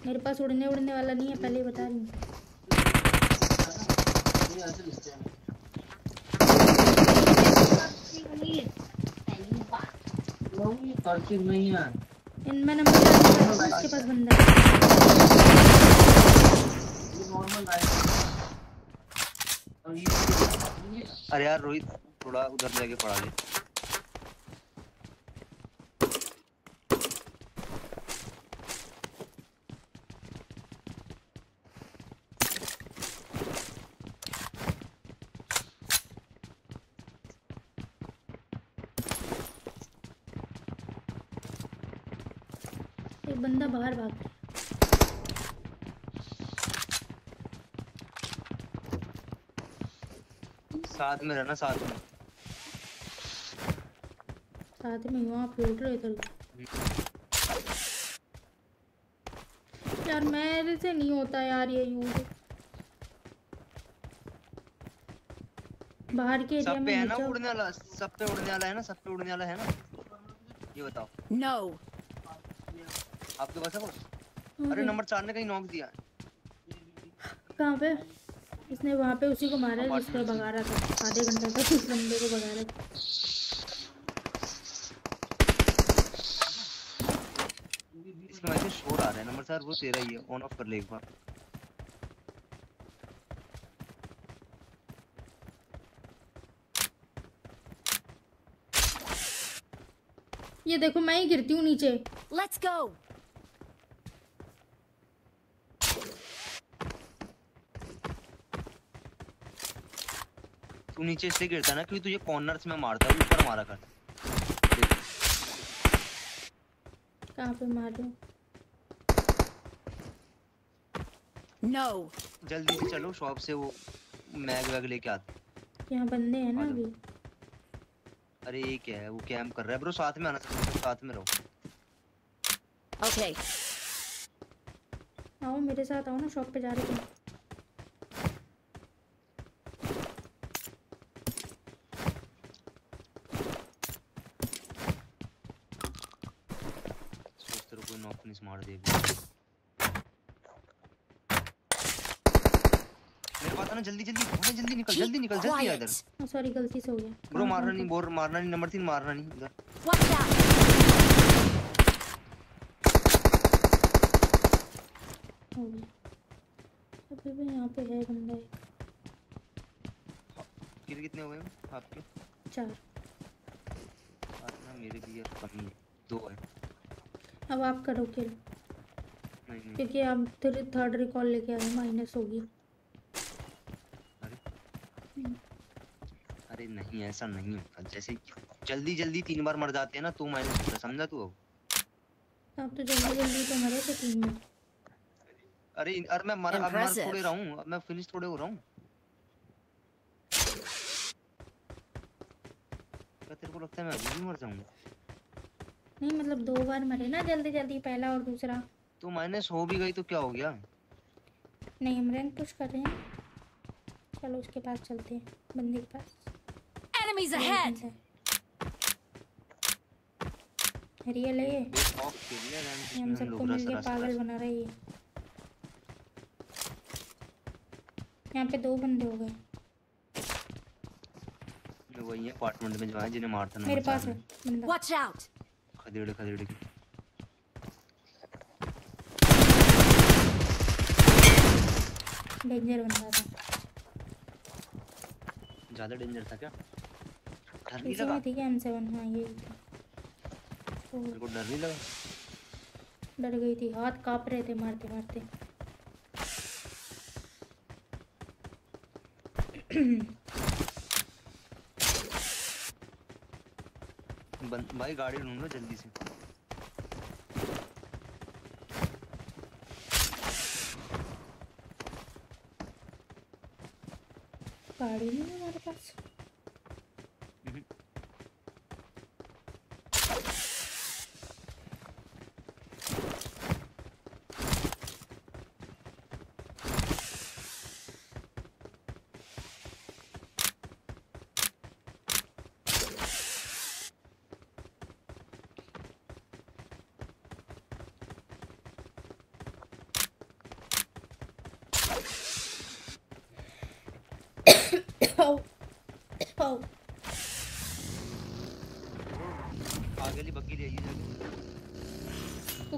मेरे पास उड़ने उड़ने वाला नहीं है, पहले ही बता रही हूं। इनमें नंबर उसके पास बंदा है। अरे यार रोहित थोड़ा उधर जाके पढ़ा ले। एक बंदा बाहर भाग गया। साथ में रहना, साथ में साथ में वहां लूट रहे इधर। यार मेरे से नहीं होता यार ये यूज। बाहर के एरिया में सब पे उड़ने वाला, सब पे उड़ने वाला है ना, सब पे उड़ने वाला है ना। ये बताओ नो आपके पास है वो? अरे नंबर चार ने कहीं नॉक दिया कहां पे? इसने वहाँ पे उसी को मारा है जिसको भगा रहा था आधे घंटे तक। उस बंदे को भगा रहा था। इसमें ऐसे शोर आ रहा है। नंबर चार वो तेरा ही है, ऑन ऑफ कर ले एक बार। ये देखो मैं ही गिरती हूँ नीचे। Let's go. तू नीचे से गिरता ना क्योंकि तुझे कॉर्नर्स में मारता है, ऊपर मारा कर। कहां पे मार दूं? नो जल्दी से चलो शॉप से वो मैग वैग लेके आते। यहां बंदे हैं ना अभी। अरे ये क्या है? वो कैंप कर रहा है ब्रो। साथ में आना, साथ में रहो। ओके आओ मेरे साथ, आओ ना शॉप पे जा रहे हैं। मार दे मेरे पास ना। जल्दी जल्दी जल्दी जल्दी निकल, जल्दी निकल, जल्दी इधर। सॉरी गलती से हो गया ब्रो। मारना नहीं, बोर मारना नहीं। नंबर तीन मारना नहीं इधर। होगी। अभी भी यहाँ पे है बंदा एक। किल कितने हुए आपके? चार। ना मेरे भी यार कहीं दो है। अब आप करो किल, क्योंकि आप थर्ड रिकॉल लेके आए, माइनस होगी। अरे अरे नहीं ऐसा नहीं होता, जैसे जल्दी जल्दी तीन बार मर जाते हैं ना तो माइनस होता है, समझा तू? अब आप तो जल्दी जल्दी तो मरे तो तीन में। अरे अरे मैं मर अब मर थोड़े रहा हूं, अब मैं फिनिश थोड़े हो रहा हूं। क्या तेरे को लगता है मैं अभी भी मर जाऊंगा? नहीं मतलब दो बार मरे ना जल्दी जल्दी, पहला और दूसरा। तो माइनस हो भी गई तो क्या हो गया? नहीं हम रैंक पुश कर रहे हैं। चलो उसके पास चलते हैं, बंदे के पास। Enemies ahead. रियल है ये, हम सबको मिलके पागल बना रही है। यहाँ पे दो बंदे हो गए, वही है अपार्टमेंट में जो है जिन्हें मारता ना। मेरे पास है बंदा। Watch out. खदेड़ खदेड़ के डेंजर बन रहा था। ज्यादा डेंजर था क्या? डर नहीं लगा? ठीक है एम सेवन। हां ये मेरे को डर नहीं लगा, डर गई थी, हाथ कांप रहे थे मारते मारते। भाई गाड़ी ढूंढो जल्दी से। गाड़ी नहीं है हमारे पास।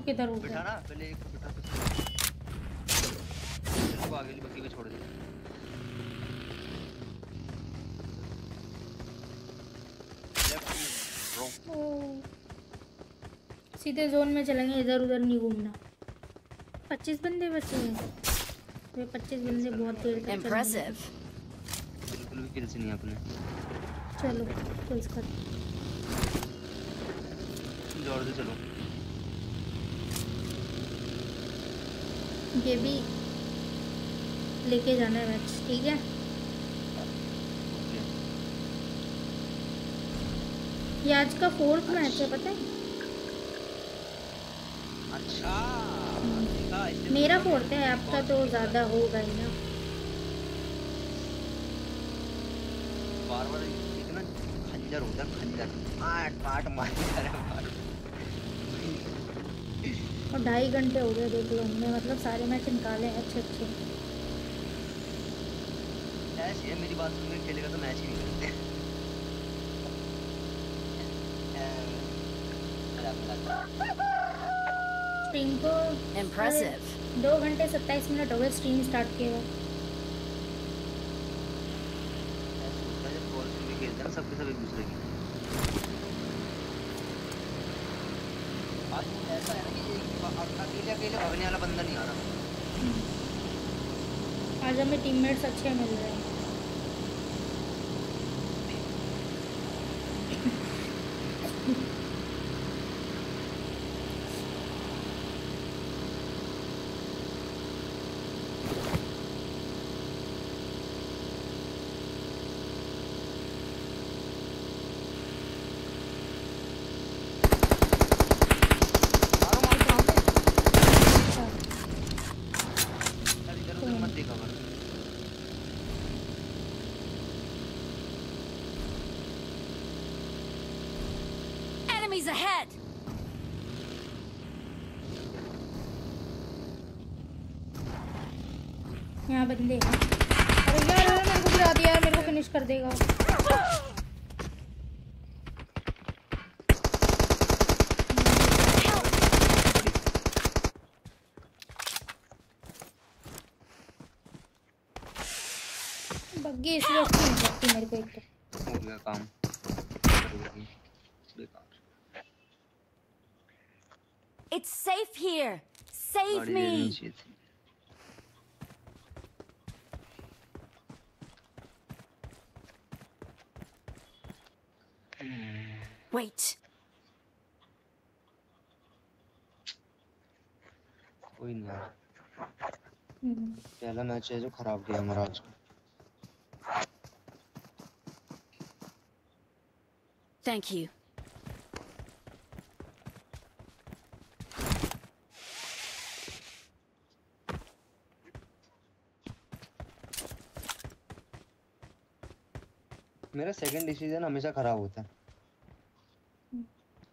किधर हो बैठा ना? पहले एक को बैठा तो इसको आगे बक्की पे छोड़ दे। लेफ्ट में सीधे जोन में चलेंगे, इधर उधर नहीं घूमना। पच्चीस बंदे बचे हैं, वे पच्चीस बंदे बहुत देर तक। इंप्रेसिव। बिल्कुल भी किल्स नहीं आपने। चलो किल्स कर जोड़ दो। चलो ये भी लेके जाना है मैच, ठीक है? ये आज का फोर्थ मैच है, पता है? अच्छा मेरा फोर्थ है, आपका तो ज्यादा होगा ही ना। बार बार इतना खंजर होता खंजर, आठ पाट मार और ढाई घंटे हो गए देख लो हमने, मतलब सारे मैच निकाले हैं अच्छे अच्छे। ऐसे है मेरी बात सुनकर खेलेगा तो मैच ही नहीं करते। स्ट्रीम को इम्प्रेसिव दो घंटे सत्ताईस मिनट हो गए स्ट्रीम स्टार्ट किए हुए। सबके सब एक दूसरे की आज ऐसा है अकेले भागने वाला बंदा नहीं आ रहा। आज हमें टीममेट्स अच्छे मिल रहे हैं। यहाँ बंदे हैं। अरे यार यार मेरे को गिरा दिया, मेरे को फिनिश कर देगा। बग्गी इसलिए अच्छी नहीं लगती मेरे को। एक तो हो गया काम बेकार। It's safe here, save me. Wait. कोई ना। पहला मैच है जो खराब गया हमारा आज। Thank you. मेरा सेकंड डिसीजन हमेशा खराब होता है।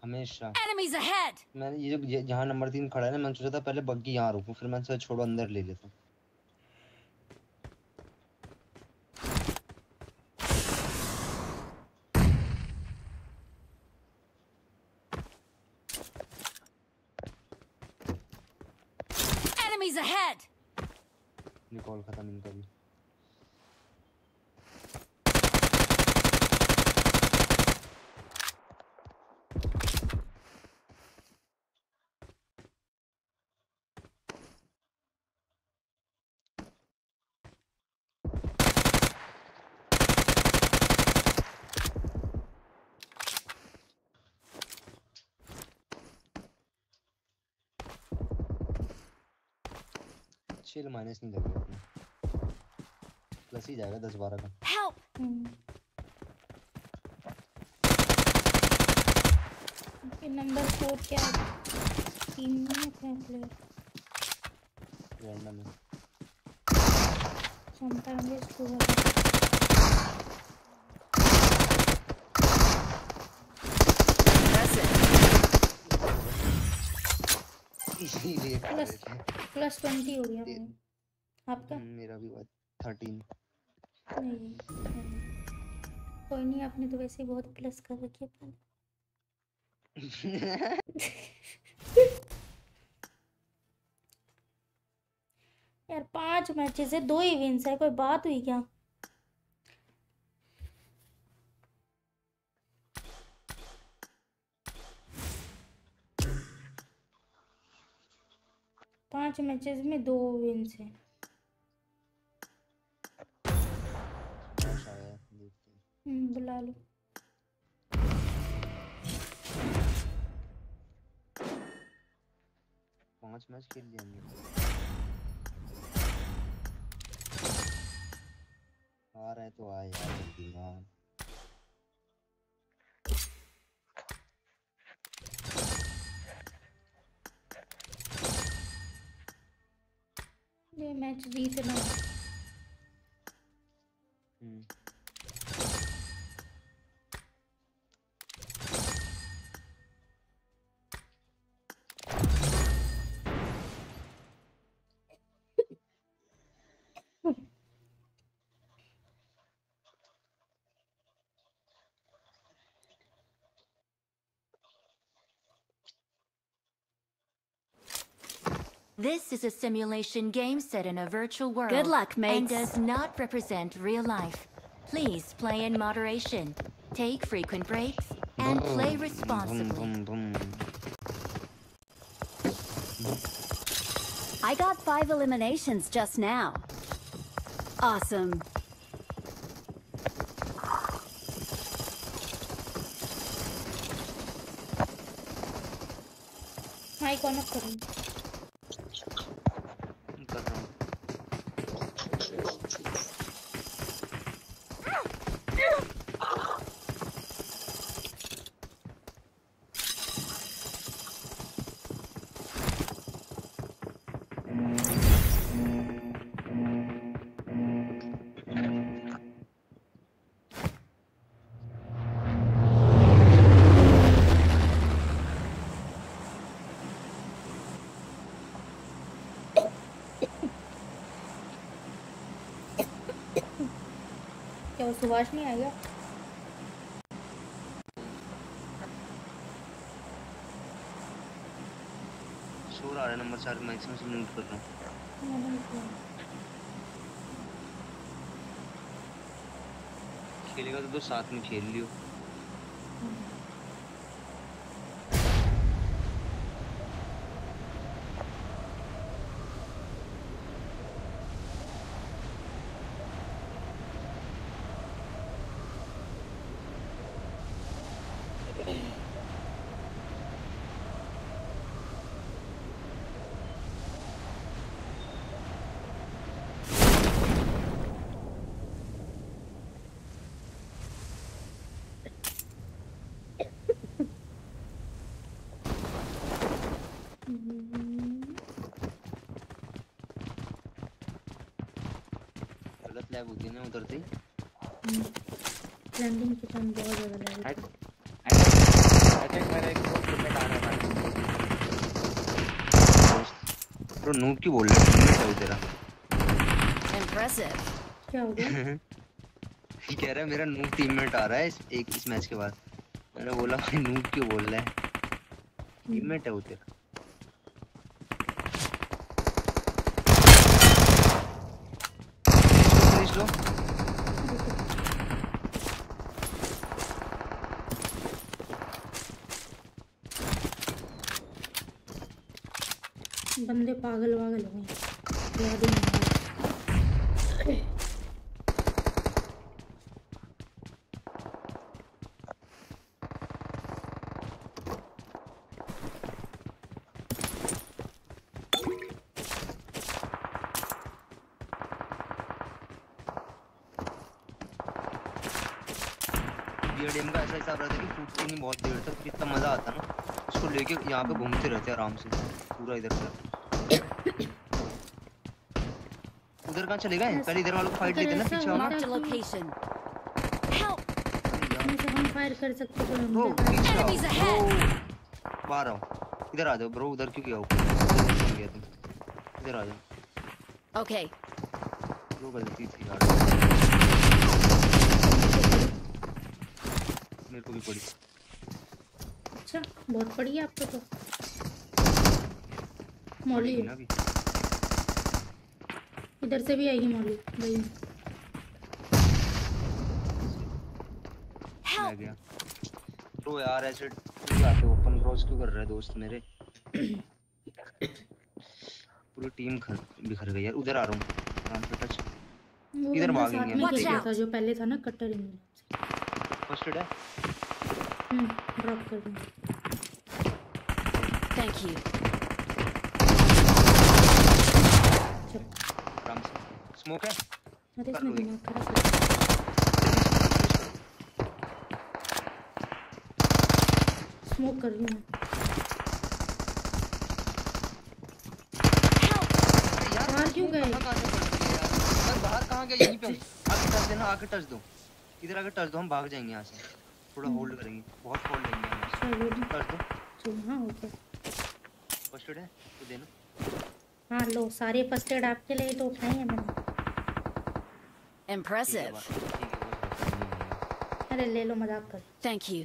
हमेशा मैंने ये जो जहाँ नंबर तीन खड़ा है ना, मैंने सोचा था पहले बग्गी यहाँ रुकूं, फिर मैंने सोचा छोड़ो अंदर ले लेता हूँ। निकॉल खत्म इनका भी। छह माइनस नहीं जाएगा, प्लस ही जाएगा दस बारह का। हेल्प। नंबर फोर क्या है? तीन में प्लेयर रैंडम है। क्षमता में स्कोर प्लस प्लस ट्वेंटी हो गया आपका। मेरा भी थर्टीन। नहीं कोई नहीं, आपने तो वैसे बहुत प्लस कर रखे थे। यार पांच मैचेस से दो ही विंस है, कोई बात हुई क्या? पांच मैचेस में दो विन्स हैं। बुला लो। पांच मैच खेल लिए हमने। आ रहा है तो आ यार। ये मैच जीतना। हम्म This is a simulation game set in a virtual world. Good luck, mates. And does not represent real life. Please play in moderation. Take frequent breaks and play responsibly. I got five eliminations just now. Awesome. Hi, कौन करूँ? सुभाष नहीं आएगा। शोर आ रहा है number चार। Maximum से mute कर रहा हूं। मैच खेलेगा तो, तो साथ में खेल लियो। होती है ना उतरते ही लैंडिंग के टाइम बहुत ज्यादा है। अटैक मेरा एक बहुत में आ रहा है ब्रो। नूब की बोल रहा है क्या तेरा इंप्रेसिव क्या हो गया? कह रहा मेरा नूब टीममेट आ रहा है इस एक इस मैच के बाद। मैंने बोला भाई नूब क्यों बोल रहा है, टीममेट है वो तेरा। बंदे पागल वागल हो गए। गेम का ऐसा हिसाब रहता है कि फूटते नहीं बहुत देर तक, कितना मजा आता ना उसको लेके। यहाँ पे घूमते रहते आराम से पूरा इधर तक। उधर कहाँ चले गए? पहले इधर वालों को फाइट लेते ना, पीछे वाला हम फायर कर सकते हैं। ब्रो बाहर आओ, इधर आ जाओ ब्रो। उधर क्यों गया तुम? इधर आ जाओ। ओके ब्रो गलती थी यार, मेरे को भी पड़ी। अच्छा बहुत पड़ी है आपको तो। मौली इधर से भी आएगी। मौली भाई आ गया तो यार ऐसे आते ओपन क्रॉस क्यों कर रहा है दोस्त मेरे? पूरी टीम बिखर गई यार। उधर आ रहा हूँ, इधर भागेंगे। जो पहले था ना कट्टर फर्स्ट है। हम्म ड्रॉप कर दूं। Thank you. राम से स्मोक है। अरे इसमें दिमाग खराब हो गया। स्मोक कर रही हूं यार। बाहर क्यों गए? बस बाहर कहां गए? यहीं पे हूं। आके टच देना, आके टच दो। इधर आके टच दो, हम भाग जाएंगे यहाँ से। थोड़ा होल्ड करेंगे, बहुत होल्ड लेंगे हम। कर दो तो हाँ होता है। फर्स्ट एड है तो देना। हाँ लो सारे फर्स्ट एड आपके लिए तो उठाए हैं मैंने। इंप्रेसिव। अरे ले लो, मजाक कर। Thank you.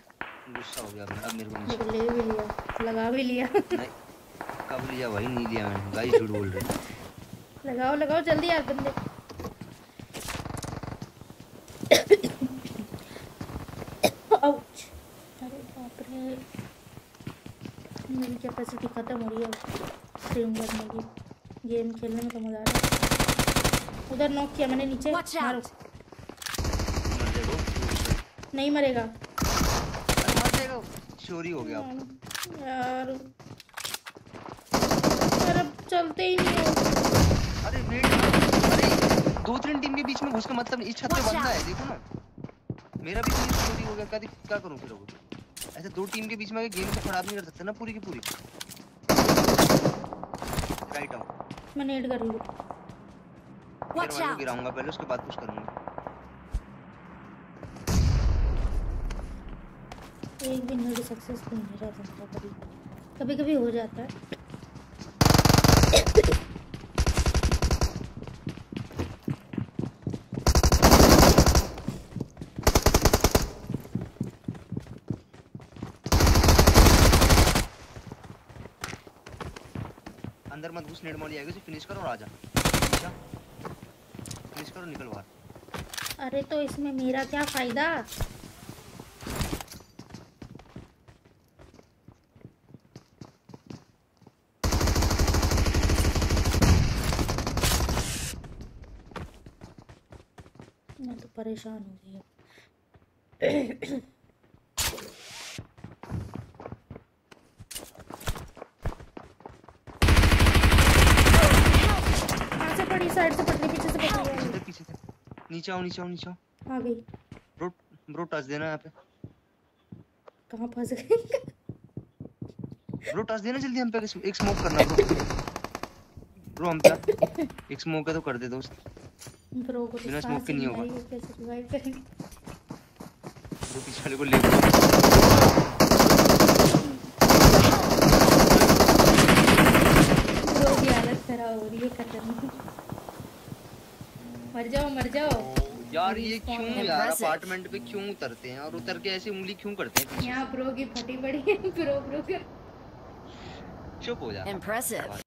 गुस्सा हो गया अब मेरे को। ले भी लिया, लगा भी लिया। नहीं कब लिया भाई? नहीं लिया मैंने। गाइस झूठ बोल रहे हैं। लगाओ लगाओ जल्दी यार बंदे। मेरी कैपेसिटी खत्म हो रही है स्ट्रीम करने की। गेम खेलने में तो मजा आ रहा है। उधर नॉक किया मैंने नीचे। मारो नहीं मरेगा। चोरी हो गया यार। अरे चलते ही नहीं। अरे वेट, दो तीन टीम के बीच में घुस के मतलब इस छत पे बंदा है देखो ना। मेरा भी चोरी हो गया। क्या करूं फिर? वो ऐसे दो टीम के बीच में गेम को खराब नहीं कर सकते ना पूरी की पूरी। राइट आओ, मैं नेड कर लूंगा। वॉच आउट, गिराऊंगा पहले उसके बाद कुछ करूंगा। एक भी नेड सक्सेसफुल नहीं रहता कभी। कभी-कभी हो जाता है। अंदर मत घुस, नेट मौली आएगी। उसे फिनिश करो और आ जा। फिनिश करो, निकल बाहर। अरे तो इसमें मेरा क्या फ़ायदा। मैं तो परेशान हो गई हूँ। साइड से पटने, पीछे से पटने, पीछे से नीचे आओ नीचे आओ नीचे आओ। आ गई ब्रो। ब्रो टच देना यहां पे। कहां फंस गए ब्रो? टच देना जल्दी हम पे। एक स्मोक करना ब्रो। ब्रो हम पे एक स्मोक है तो कर दे दोस्त। ब्रो को बिना स्मोक के नहीं होगा। ब्रो पीछे वाले को ले लो। ये मर जाओ मर जाओ यार। ये क्यों यार अपार्टमेंट पे क्यों उतरते हैं और उतर के ऐसे उंगली क्यों करते हैं? यहाँ प्रो की फटी पड़ी है। प्रो प्रो कर चुप हो जा। इम्प्रेसिव।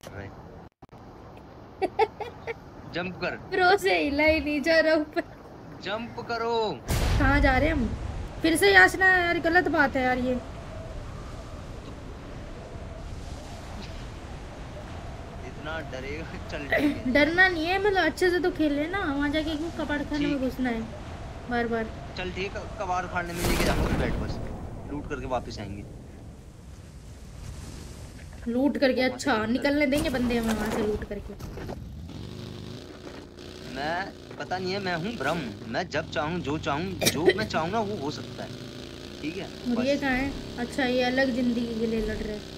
जंप कर। प्रो से हिला ही नहीं जा रहा ऊपर। जंप करो। कहाँ जा रहे हैं हम? फिर से याचना यार, गलत बात है यार ये। चल डरना नहीं है, मतलब अच्छे से तो खेल ले ना। वहाँ जाके क्यों कबाड़ खाने में घुसना है बार बार? चल ठीक है, कबाड़ खाने में लेके जाऊंगा बैठ। बस लूट करके वापस आएंगे। लूट करके? अच्छा निकलने देंगे बंदे हमें वहाँ से लूट करके? मैं पता नहीं है, मैं हूँ ब्रह्म। मैं जब चाहूँ जो चाहूँ जो मैं चाहूँ ना वो हो सकता है। ठीक है ये कहाँ है? अच्छा ये अलग जिंदगी के लिए लड़ रहे हैं।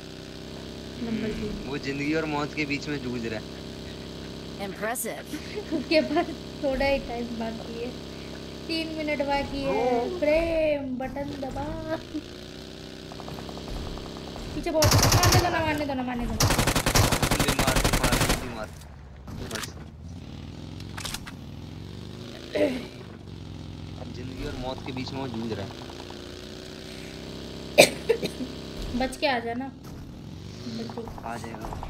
वो जिंदगी और मौत के बीच में जूझ रहा है। इम्प्रेसिव। उसके बाद थोड़ा ही टाइम बाकी है, तीन मिनट बाकी है। प्रेम बटन दबा। पीछे बहुत मारने दो ना, मारने दो ना, मारने दो। मार मार मार बस। जिंदगी और मौत के बीच में वो जूझ रहा है। बच के आ जाना। आ जाएगा।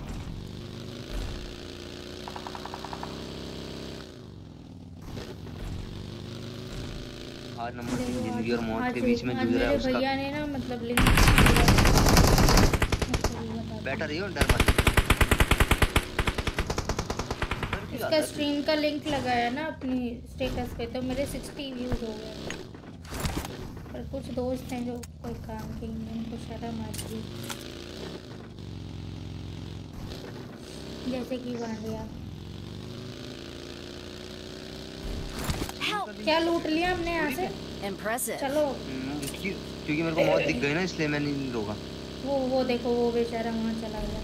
नंबर तीन जिंदगी और मौत के बीच में जूझ रहा है। उसका भैया ने ना मतलब लिंक बैठा रही हो, डर मत। इसका स्ट्रीम का लिंक लगाया ना अपनी स्टेटस पे, तो मेरे सिक्सटी व्यूज हो गए। पर कुछ दोस्त हैं जो कोई काम के नहीं, उनको शर्म आती है। जैसे कि क्या लूट लिया हमने यहाँ से। इम्प्रेसिव। चलो क्योंकि मेरे को मौत दिख गई ना इसलिए मैं नहीं लूंगा। वो वो देखो वो बेचारा वहाँ चला गया।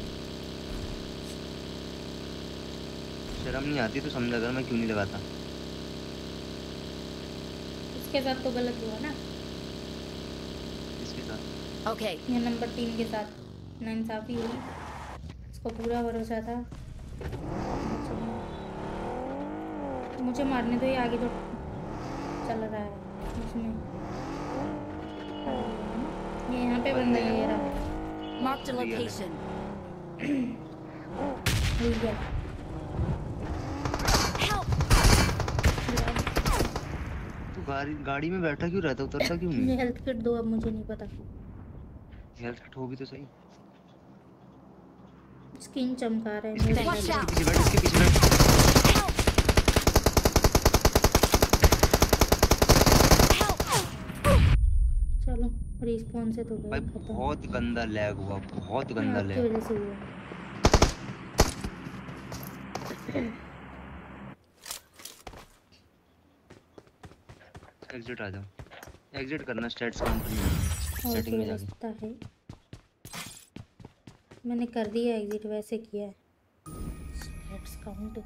शर्म नहीं आती तो समझा कर मैं क्यों नहीं लगाता। इसके साथ तो गलत हुआ ना। इसके साथ ओके okay. ये नंबर तीन के साथ नाइंसाफी हुई। इसको पूरा भरोसा था। मुझे मारने तो ये आगे तो चल रहा है इसमें। ये यहाँ पे बंदा ये रहा। Mark the location. तू गाड़ी गाड़ी में बैठा क्यों रहता? उतरता क्यों नहीं? ये हेल्थ किट दो। अब मुझे नहीं पता हेल्थ किट होगी तो सही। स्किन चमका रहे हैं। चलो रिस्पॉन्स से तो भाई बहुत गंदा लैग हुआ, बहुत गंदा लैग हुआ। एग्जिट आ जाओ। एग्जिट करना स्टेट्स कंपनी सेटिंग में जाके। मैंने कर दिया एग्जिट। वैसे किया है स्टेप्स काउंट।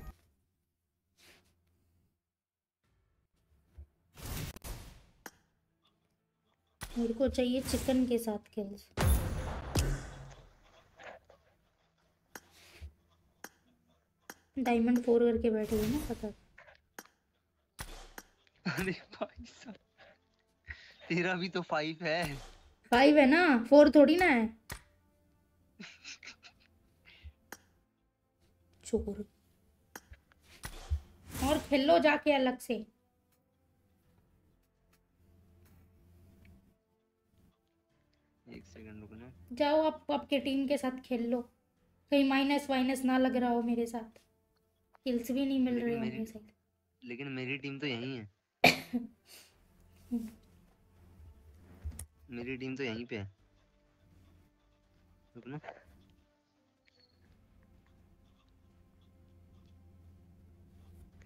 मेरे को चाहिए चिकन के साथ किल्स। डायमंड फोर करके बैठे हुए ना पता। अरे भाई साहब तेरा भी तो फाइव है। फाइव है ना, फोर थोड़ी ना है। और खेलो जाके अलग से। जाओ आप आपके टीम के साथ खेल लो, कहीं माइनस वाइनस ना लग रहा हो मेरे साथ, किल्स भी नहीं मिल रहे हैं मेरे साथ, लेकिन मेरी टीम तो यहीं है मेरी टीम तो यहीं पे है अपना।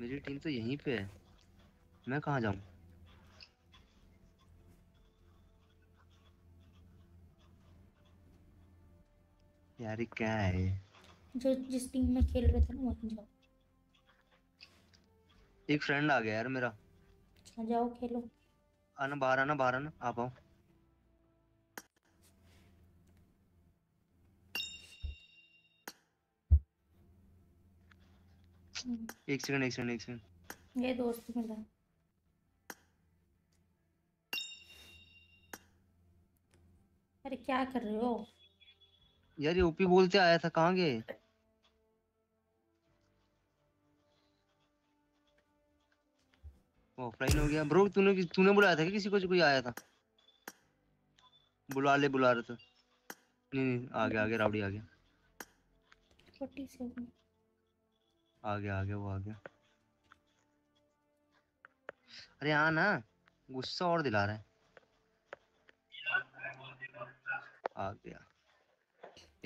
मेरी टीम तो यहीं पे है, मैं कहाँ जाऊँ? यार ये क्या है, जो जिस टीम में खेल रहे थे ना वहीं जाओ। एक फ्रेंड आ गया यार मेरा। अच्छा जाओ खेलो। आना बाहर, आना बाहर, आना आप आओ। एक सेकंड एक सेकंड एक सेकंड, ये दोस्त मिला। अरे क्या कर रहे हो यार? ये ओपी बोलते आया था, कहाँ गए? ऑफलाइन हो गया ब्रो। तूने तूने बुलाया था कि किसी को? कोई आया था बुला ले, बुला रहे थे। नहीं नहीं आ गया आ गया, रावड़ी आ गया, आ गया आ गया वो आ गया। अरे हाँ ना, गुस्सा और दिला रहा है। आ गया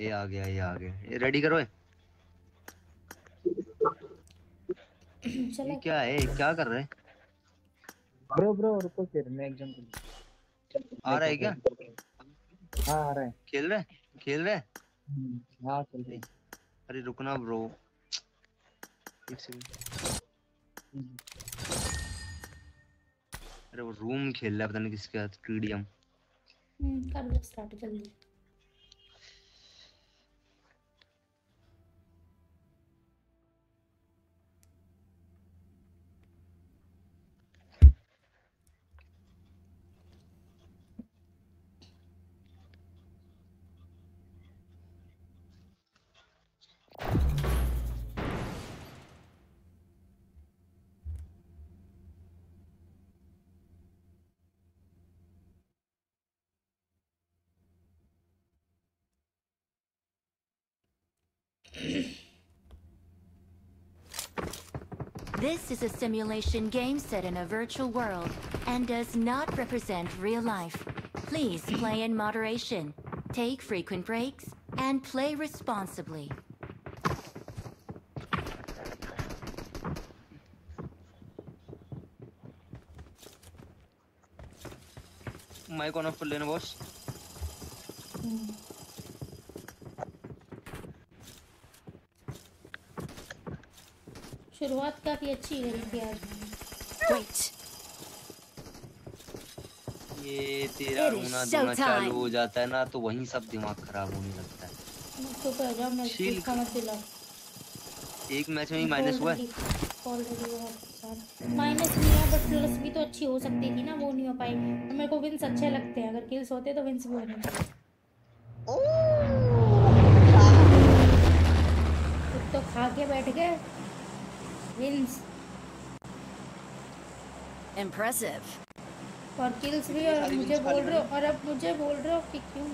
ये आ गया ये आ गया। रेडी करो, ये क्या है, क्या कर रहे? ब्रो ब्रो रुको, फिर मैं एग्जाम आ रहा है क्या? हाँ आ रहा है। खेल रहे खेल रहे हाँ खेल रहे। अरे रुकना ब्रो एक सेकंड। अरे वो रूम खेल रहा है पता नहीं किसके साथ, टीडीएम। हम्म कर दो स्टार्ट जल्दी। This is a simulation game set in a virtual world and does not represent real life. Please play in moderation, take frequent breaks, and play responsibly. Mic on off कर लेना boss. शुरुआत काफी अच्छी है ये तेरा। रोना धोना चालू हो जाता है ना तो वहीं सब दिमाग खराब होने लगता है। तो मैं मत दिला। एक मैच में ही माइनस हुआ है, माइनस नहीं है बट प्लस भी तो अच्छी हो सकती थी ना, वो नहीं हो पाई। तो मेरे को विंस अच्छे लगते हैं, अगर किल्स होते तो विंस वो तो खा के बैठ गए। Wins. Impressive. और किल्स भी। और मुझे बोल रहे हो, और अब मुझे बोल रहे हो कि क्यों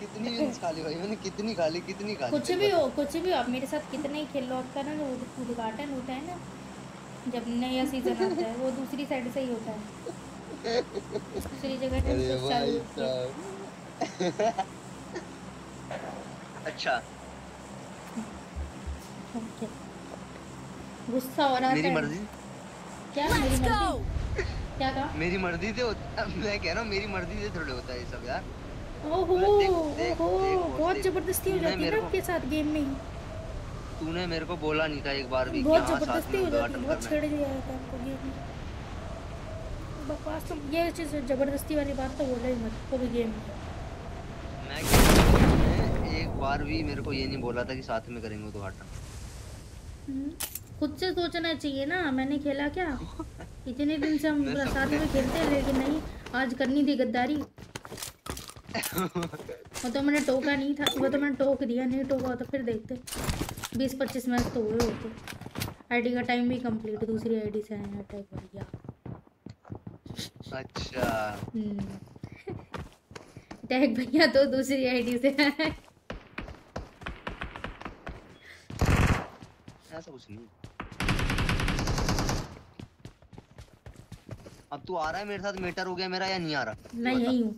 कितनी विंस खाली हुई? मैंने कितनी खाली कितनी खाली कुछ भी हो कुछ भी हो, आप मेरे साथ कितने ही खेल लो। आपका ना वो उद्घाटन होता है ना जब नया सीजन आता है, वो दूसरी साइड से ही होता है, दूसरी जगह से। अच्छा ओके, गुस्सा हो रहा है। मेरी मर्जी क्या? मेरी मर्जी क्या था? मेरी मर्जी से होता, मैं कह रहा हूं मेरी मर्जी से थोड़े होता है ये सब यार। ओहो ओहो, बहुत जबरदस्ती हो जाती है ना आपके साथ गेम में। तूने मेरे को बोला नहीं था एक बार भी, बहुत जबरदस्ती हो जाती है, बहुत छेड़ दिया था आपको गेम में। बकवास तुम, ये चीज जबरदस्ती वाली बात तो बोला ही मत कोई गेम में। मैं एक बार भी मेरे को ये नहीं बोला था कि साथ में करेंगे तो आटा। खुद से सोचना चाहिए ना, मैंने खेला क्या? इतने दिन से हम साथ में खेलते हैं लेकिन नहीं, आज करनी थी गद्दारी। वो तो मैंने टोका नहीं था, वो तो मैंने टोक दिया। नहीं टोका तो फिर देखते बीस पच्चीस मैच तो हुए होते। आईडी का टाइम भी कंप्लीट, दूसरी आईडी से अटैक हो गया। अच्छा टैग भैया तो दूसरी आईडी से है। ऐसा कुछ नहीं। अब तू आ रहा है मेरे साथ, मेटर हो गया मेरा या नहीं आ रहा? मैं यही हूँ।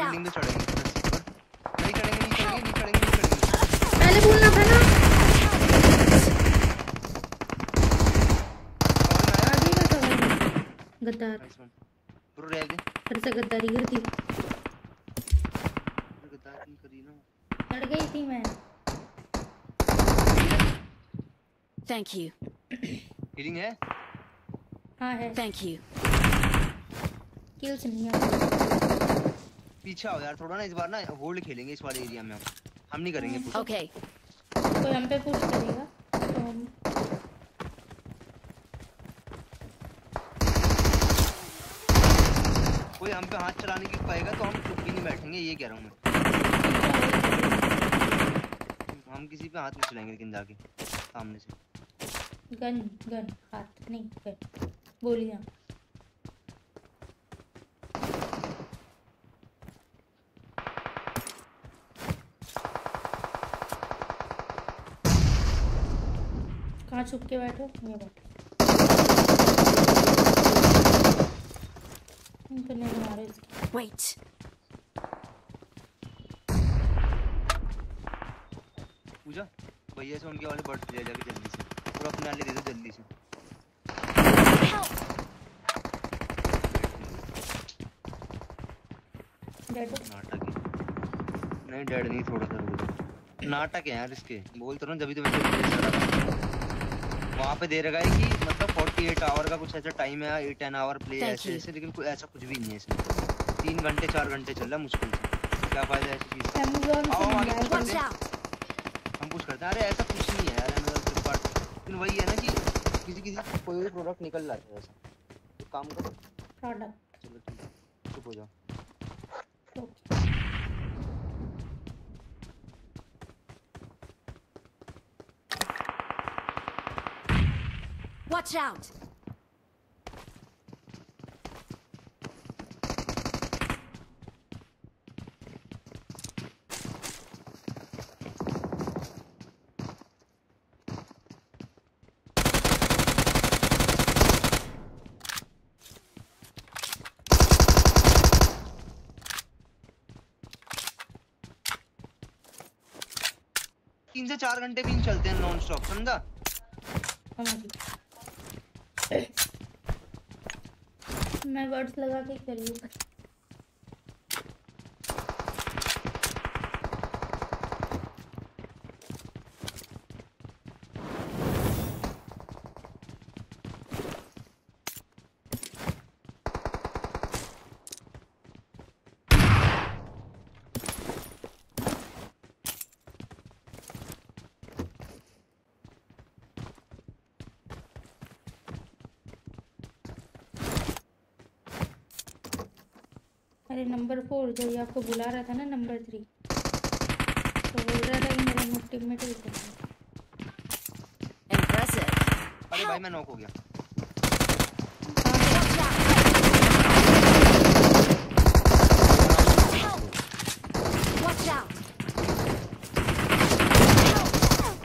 बिल्डिंग में चढ़ेंगे, नहीं चढ़ेंगे, नहीं चढ़ेंगे, नहीं चढ़ेंगे, नहीं चढ़ेंगे। पहले बोलना था ना। गद्दार ब्रो रह गए, फिर से गद्दारी कर दी। गद्दार नहीं करी ना, चढ़ गई थी मैं। Thank you. हीलिंग है? हां है। Thank you. किल्स नहीं है। पीछे आओ यार थोड़ा ना, इस बार ना होल्ड खेलेंगे इस वाले एरिया में, हम हम नहीं करेंगे पुश। ओके कोई हम पे पुश करेगा तो हम कोई हम पे हाथ चलाने की पाएगा तो हम चुप भी नहीं बैठेंगे, ये कह रहा हूँ मैं। हम किसी पे हाथ नहीं चलाएंगे लेकिन जाके सामने से गन गन हाथ नहीं गन बोलिए। कहाँ छुप के बैठो? ये बैठो इनको नहीं मारो इसको। वेट पूजा भैया से उनके वाले बर्ड ले जाके जल्दी से, और अपने वाले दे दो जल्दी से। डेड नाटक है। नहीं डेड नहीं, थोड़ा सा रुको। नाटक है यार इसके, बोल तो रहा हूं जब भी तो मैंने वहां पे दे रखा है कि मतलब अड़तालीस आवर का कुछ ऐसा टाइम है, आठ दस आवर प्ले ऐसे ऐसे, लेकिन कोई ऐसा कुछ भी नहीं है इसमें। तीन घंटे चार घंटे चल रहा है मुश्किल से, क्या फायदा ऐसी चीज का। हम कुछ करते हैं, अरे ऐसा कुछ नहीं है यार एनादर फ्लिपकार्ट, लेकिन वही है ना कि किसी किसी कोई कोई प्रोडक्ट निकल लाता है ऐसा। तो काम करो प्रोडक्ट। चलो ठीक, चुप हो जाओ। Watch out. तीन से चार घंटे भी चलते हैं नॉन स्टॉप, समझा? मैं वर्ड्स लगा के कर रही हूँ। अरे नंबर फोर जो ये आपको बुला रहा था ना, नंबर थ्री तो बोल रहा था कि मेरा टीम में टूट गया। इंप्रेसिव। अरे भाई मैं नॉक हो गया। Watch out.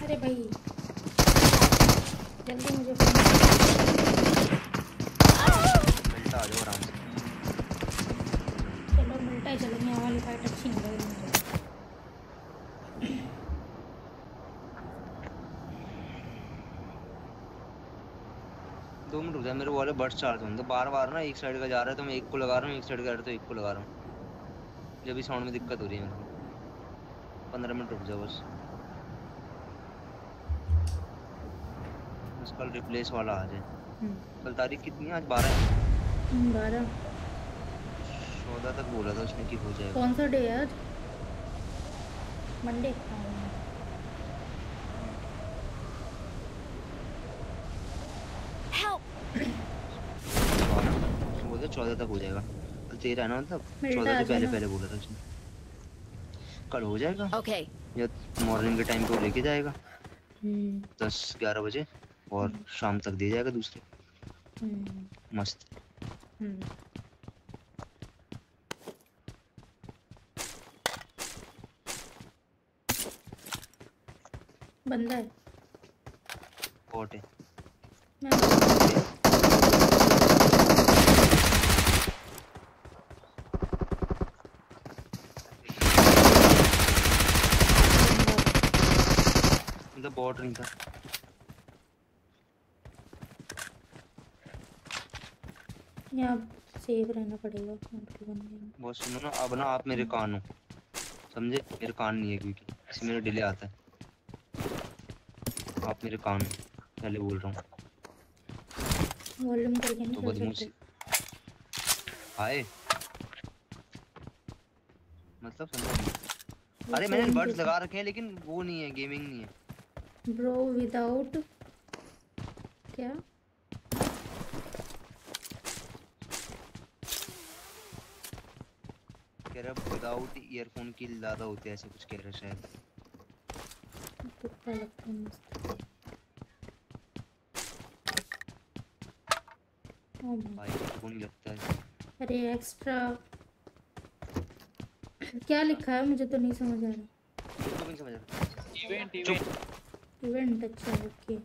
अरे भाई जल्दी मुझे मिलता आ जाओ आराम से। चलो मैं वाली फाइट अच्छी नहीं लग रही मुझे। दो मिनट हो गया मेरे वाले बर्ड्स चार्ज होने, तो बार बार ना एक साइड का जा रहा है तो मैं एक को लगा रहा हूँ, एक साइड का जा रहा है तो एक को लगा रहा हूँ। जब भी साउंड में दिक्कत हो रही है मेरे को। पंद्रह मिनट रुक जाओ बस, कल रिप्लेस वाला आ जाए। कल तारीख कितनी है आज? बारह बारह। चौदह तक बोला था उसने कि हो जाएगा। कौन सा डे है आज? मंडे। हेल्प। चौदह तक हो जाएगा, तेरह है ना, मतलब चौदह से पहले पहले बोला था उसने, कल हो जाएगा। ओके या मॉर्निंग के टाइम को लेके जाएगा दस ग्यारह बजे और शाम तक दे जाएगा दूसरे। मस्त। बंदा है बोट है। इधर बोट रिंग था। यहाँ सेव रहना पड़ेगा बहुत। सुनो ना अब ना, आप मेरे कान हो समझे, मेरे कान नहीं है क्योंकि इसमें मेरा डिले आता है। आप मेरे कान पहले बोल रहा हूँ, वॉल्यूम करके नहीं बोल सकते। आए मतलब समझ। अरे मैंने बर्ड्स लगा रखे हैं लेकिन वो नहीं है, गेमिंग नहीं है ब्रो। विदाउट क्या कह रहा, विदाउट ईयरफोन की ज्यादा होती है ऐसे कुछ कह रहा शायद। लगता है अरे एक्स्ट्रा क्या लिखा है मुझे तो नहीं समझ आ रहा। तो नहीं समझ रहा। इवेंट इवेंट इवेंट अच्छा ओके।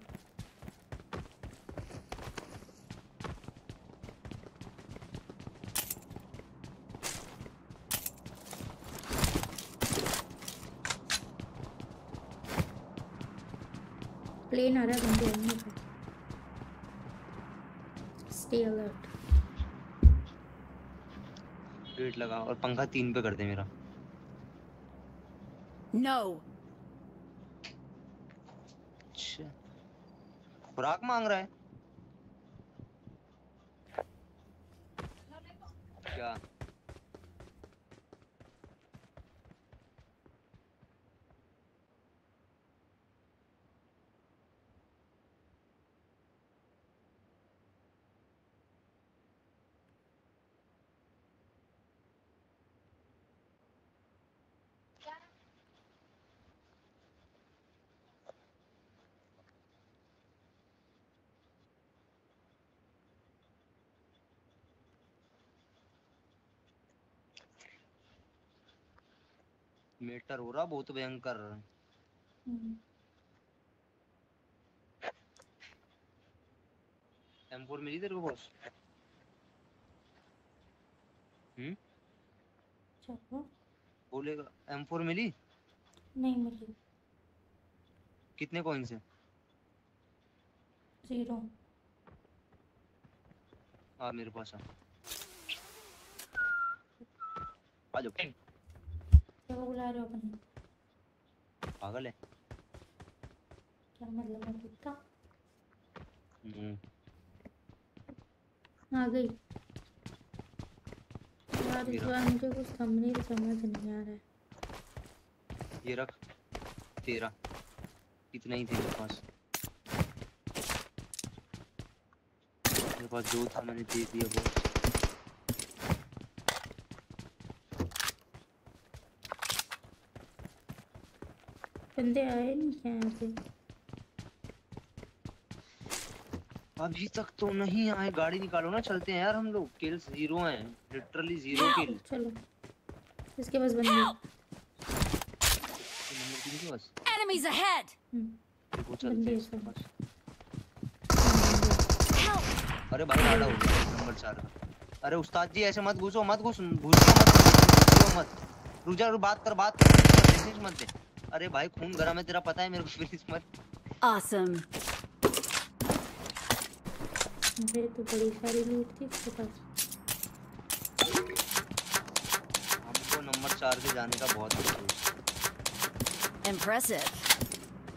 प्लेन आ रहा है बंदे आएंगे पे। Stay alert. गेट लगा और पंखा तीन पे कर दे मेरा। नो। अच्छा। खुराक मांग रहा है। क्या? मेटर हो रहा बहुत भयंकर। एम फोर मिली तेरे को बॉस? हम्म चलो बोलेगा। एम फोर मिली? नहीं मिली। कितने कॉइन से? जीरो। आ मेरे पास आ, आ जाओ। बुला रहे हो अपन? पागल है क्या मतलब है किसका? आ गई यार इस बार मुझे कुछ समझ समझ नहीं आ रहा है। ये रख तेरा, इतना ही थे मेरे पास। मेरे पास जो था मैंने दे दिया वो। बंदे आए नहीं क्या यहाँ पे? अभी तक तो नहीं आए। गाड़ी निकालो ना, चलते हैं यार हम लोग। किल्स जीरो हैं, लिटरली जीरो किल। चलो इसके पास बंदे। Enemies ahead. बंदे इसके पास। अरे भाई गाड़ा हो गया नंबर चार। अरे उस्ताद जी ऐसे मत घुसो, मत घुसो, घुसो मत, मत। रुक जा, बात कर, बात कर, मत दे। अरे भाई खून गरम है तेरा, पता है मेरे को। फिनिश मत। ऑसम। मेरे तो बड़ी सारी लूट थी इसके पास। हमको नंबर चार पे जाने का बहुत अफसोस। इम्प्रेसिव।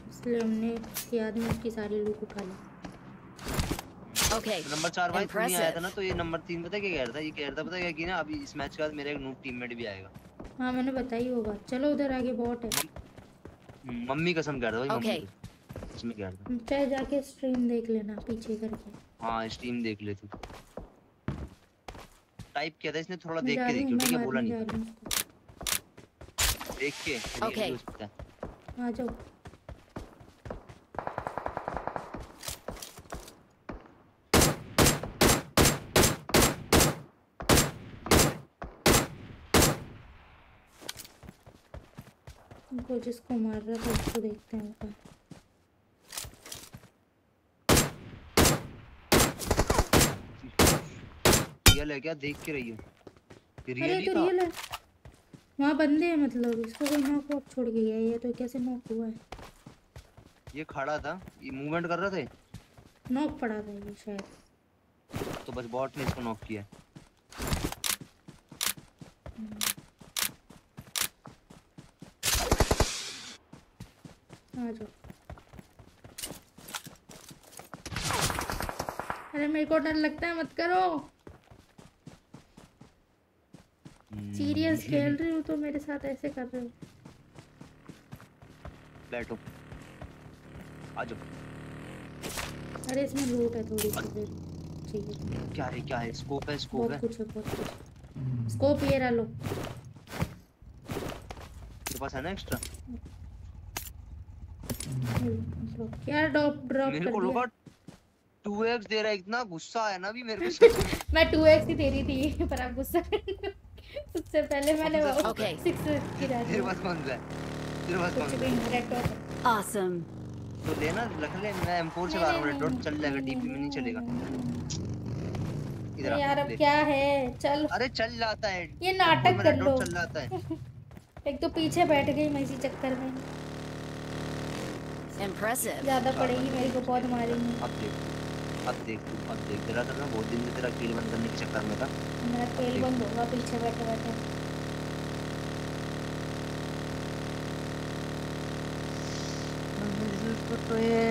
इसलिए हमने याद में उसकी सारी लूट उठा ली। ओके। नंबर चार भाई नहीं आया था ना, तो ये नंबर तीन पता क्या कह रहा था? ये कह रहा था पता क्या कि ना अभी इस मैच के बाद मेरा एक नूब टीममेट भी आएगा। हाँ मैंने बताई वो बात। चलो उधर आगे बॉट है। मम्मी कसम कह रहा हूँ भाई, मम्मी इसमें कह रहा हूँ। चाहे जाके स्ट्रीम देख लेना पीछे करके। हाँ स्ट्रीम देख लेती। स्नाइप किया था इसने, थोड़ा देख के देखियो ठीक है, बोला नहीं देख के। ओके आ जाओ को, जिसको मार रहा था उसको देखते हैं उनका। रियल है क्या? देख के रही हो? रियल तो रियल है, वहाँ बंदे हैं मतलब। इसको कोई नॉक वॉक छोड़ गया है, ये तो कैसे नॉक हुआ है? ये खड़ा था, ये मूवमेंट कर रहा था, नॉक पड़ा था ये शायद, तो बस बॉट ने इसको नॉक किया। अरे मेरे को डर लगता है, मत करो। सीरियस खेल रही हूँ तो मेरे साथ ऐसे कर रहे हो। बैठो आ जाओ। अरे इसमें लूट है थोड़ी सी। क्या है क्या है? स्कोप है, स्कोप है, कुछ है, कुछ स्कोप। ये रहा लो, तेरे पास है ना एक्स्ट्रा? यार ड्रॉप ड्रॉप मेरे को लगा टू एक्स दे रहा है, इतना गुस्सा आया ना अभी मेरे को। मैं टू एक्स ही दे रही थी पर आप गुस्सा सबसे पहले मैंने ओके सिक्स एक्स की रात। तेरे पास कौन सा है? तेरे पास कौन सा? ऑसम, तो लेना रख ले। मैं एम फोर चला रहा हूं, रेड डॉट चल जाएगा, डीपी में नहीं चलेगा। इधर यार अब क्या है, चल। अरे चल जाता है ये नाटक कर लो, चल जाता है। एक तो पीछे बैठ गई मैं इसी चक्कर में। Impressive. ज़्यादा पड़ेगी मेरे को, बहुत मारेंगे। अब देख अब देख तू अब देख तेरा करना बहुत दिन से तेरा खेल बंद करने के चक्कर में था। मेरा खेल बंद होगा पीछे बैठे बैठे। मुझको तो ये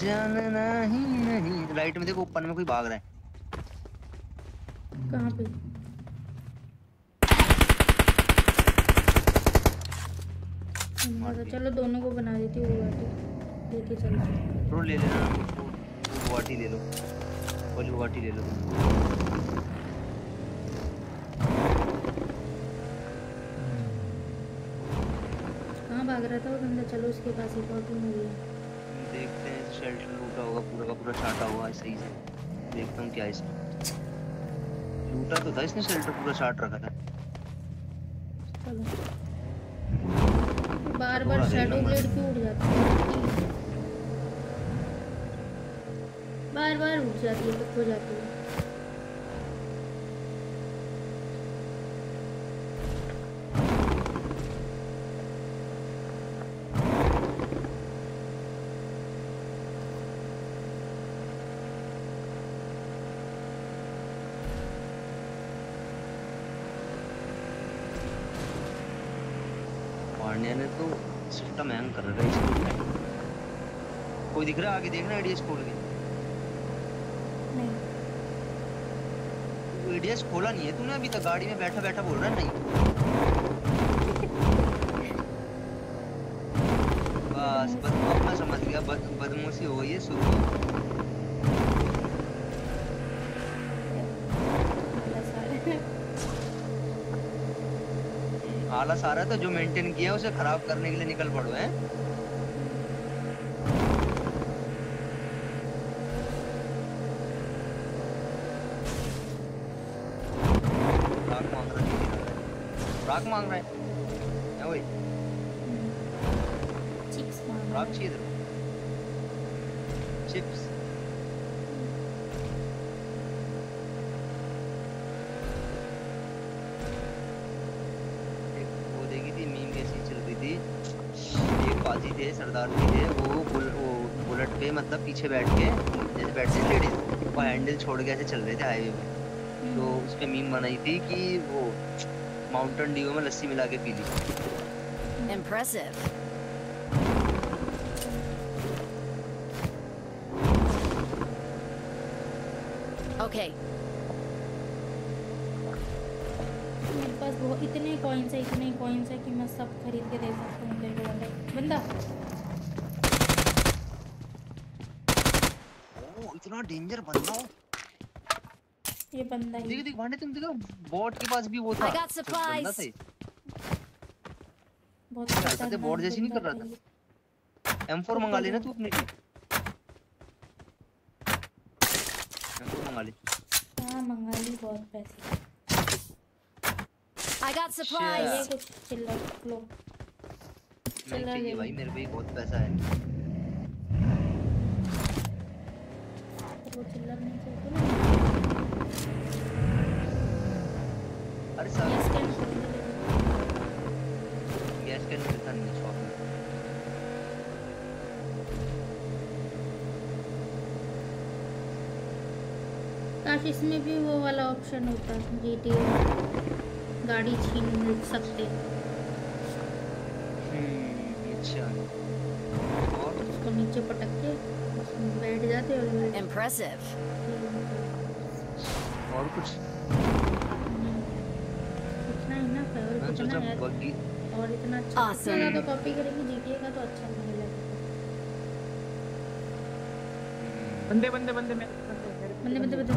जानना ही नहीं। लाइट में देखो, ऊपर में कोई भाग रहा है। कहाँ पे? चलो दोनों को बना देती हूँ। लेके चल ब्रो, ले लेना वाटी, ले लो वाली वाटी ले लो। कहाँ भाग रहा था वो बंदा? चलो उसके पास एक वाटी मिल गई, देखते हैं। शेल्टर लूटा होगा पूरा का पूरा, छाटा हुआ है सही से। देखता हूँ क्या इसमें लूटा तो था इसने, शेल्टर पूरा छाट रखा था। चलो बार बार शैडो ब्लेड क्यों उड़ जाता है? बार बार उठ जाती है तो खो जाती है। पार्निया ने तो सिस्टम हैंग कर रहा है इसमें। कोई दिख रहा है आगे? देखना आईडीएस खोल के। एडीएस खोला नहीं है तूने अभी तक, गाड़ी में बैठा बैठा बोल रहा है। नहीं बस बस अपना समझ गया, बदमाशी हो गई है शुरू। आला सारा तो जो मेंटेन किया उसे खराब करने के लिए निकल पड़ो है। राख मांग रहा है ना वही चिप्स मांग। राख चाहिए तेरे चिप्स। एक वो देखी थी मीम कैसी चल रही थी, एक बाजी थे सरदार जी थे, वो बुल, वो बुलेट पे मतलब पीछे बैठ के जैसे बैठते लेडीज वो हैंडल छोड़ के ऐसे चल रहे थे हाईवे पे। तो उस पे मीम बनाई थी कि वो माउंटेन ड्यू में लस्सी मिला के पी ली। Impressive. Okay. मेरे पास वो इतने कॉइन्स है, इतने कॉइन्स है कि मैं सब खरीद के दे सकता हूँ तेरे को बंदा। ओ इतना डेंजर बंदा हो ये बंदा ही। देख देख भांडे तुम देखो बॉट के पास भी वो था। बंदा था बहुत अच्छा था, बॉट जैसी नहीं कर रहा था। एम फोर मंगा लेना तू अपने लिए। एम फोर मंगा ले। हां मंगा ली बहुत पैसे। I got supplies. ये चिल्ला लो। चिल्ला ये भाई मेरे पे बहुत पैसा है। वो चिल्ला नहीं चाहिए। अरे साहब gas can gas can pay था नहीं शॉप में। काश इसमें भी वो वाला ऑप्शन होता जी टी ए गाड़ी छीन सकते। अच्छा और उसको नीचे पटक के बैठ जाते और इम्प्रेसिव। और कुछ इतना ही ना और इतना और इतना अच्छा चला तो कॉपी करेंगे जी टी ए का तो अच्छा नहीं लगेगा। बंदे बंदे बंदे में बंदे बंदे बंदे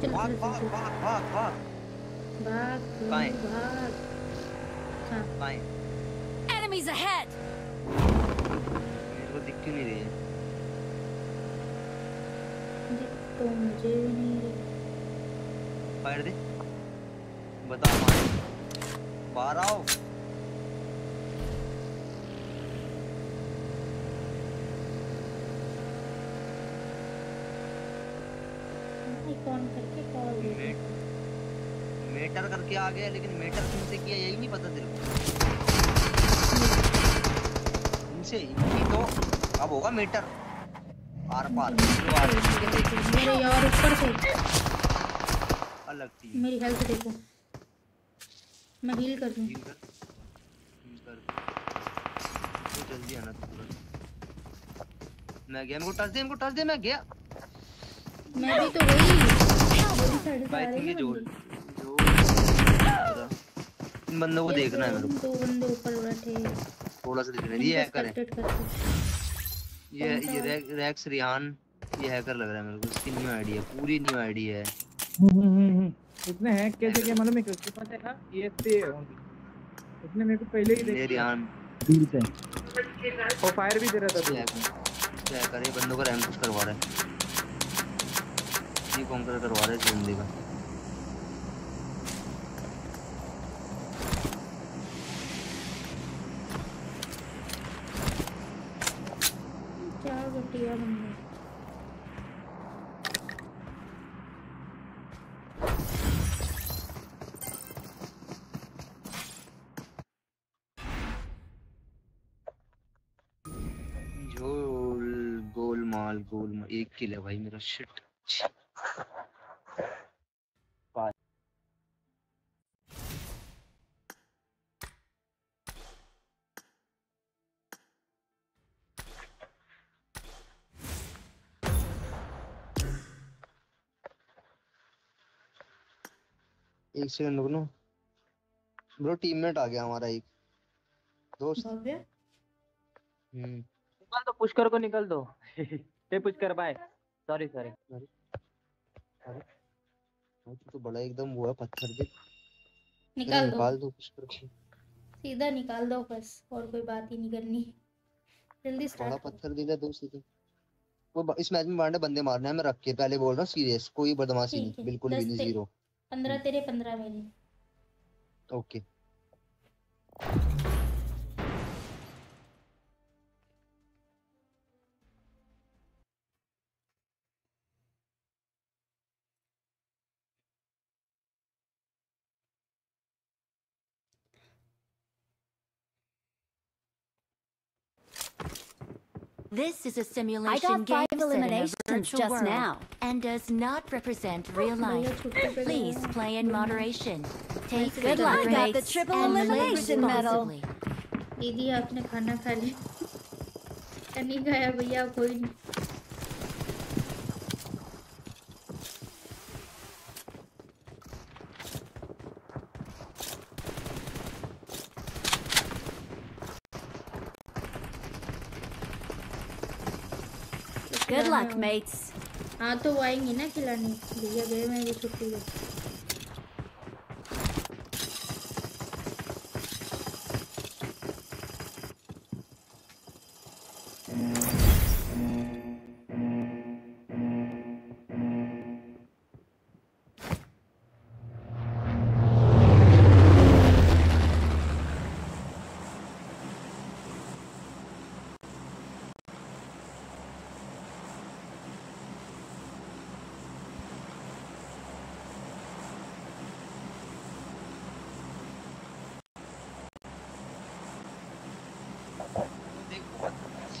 चलो वाह वाह वाह वाह back back back back enemies ahead मेरे को दिख क्यों नहीं रही है? तो मुझे नहीं फायर दे बता मार बाहर आओ। कौन करके कॉल दे मेटर करके आ गया लेकिन मेटर किनसे किया यही नहीं पता तेरे को। इनसे इनकी तो अब होगा मेटर आर पार तो आर मेरे यार ऊपर से अलग थी। मेरी हेल्थ देखो मैं हील कर दूं हील कर तो जल्दी आना तुरंत। मैं गया इनको टच दे इनको टच दे मैं गया मैं भी तो गई भाई तू जोड़ इन बंदों को देखना है। मेरे दो बंदे ऊपर बैठे थोड़ा सा देखना। ये हैकर है ये ये रैक, रैक्स रियान ये हैकर लग रहा है मेरे को। इसकी न्यू आईडी है पूरी न्यू आईडी है। इतने हैक कैसे क्या मालूम है किसके पास है ना ये से इतने मेरे को पहले ही देख रियान दूर से और फायर भी दे रहा था। हैकर हैकर ये बंदों को रैंक पुश करवा रहा है। ये कॉन्कर करवा रहा है इस बंदे का। ये बंदे झोल गोलमाल गोलमाल एक किल है भाई मेरा। शिट एक सेकंड रुकना ब्रो। टीममेट आ गया हमारा एक दोस्त। हम्म निकाल दो पुशकर को निकाल दो। ते पुशकर बाय सॉरी सॉरी अरे तो बड़ा एकदम वो है पत्थर पे। निकाल दो निकाल दो पुशकर को सीधा निकाल दो बस और कोई बात ही नहीं करनी। जल्दी स्टार्ट बड़ा पत्थर दिला दोस्त इधर। वो इस मैच में मारने बंदे मारने हैं मैं रख के पहले बोल रहा हूं सीरियस कोई बदमाशी नहीं बिल्कुल भी नहीं जीरो पंद्रह तेरे पंद्रह मेरे okay This is a simulation game eliminations just world. now and does not represent real life. Please play in moderation. Take good luck breaks. I got the triple elimination medal. दीदी आपने खाना खा लिया? नहीं खाया भैया कोई नहीं। Good luck mates. हाँ तो वो आएंगी ना खिलाने के लिए, गए मेरी छुट्टी है।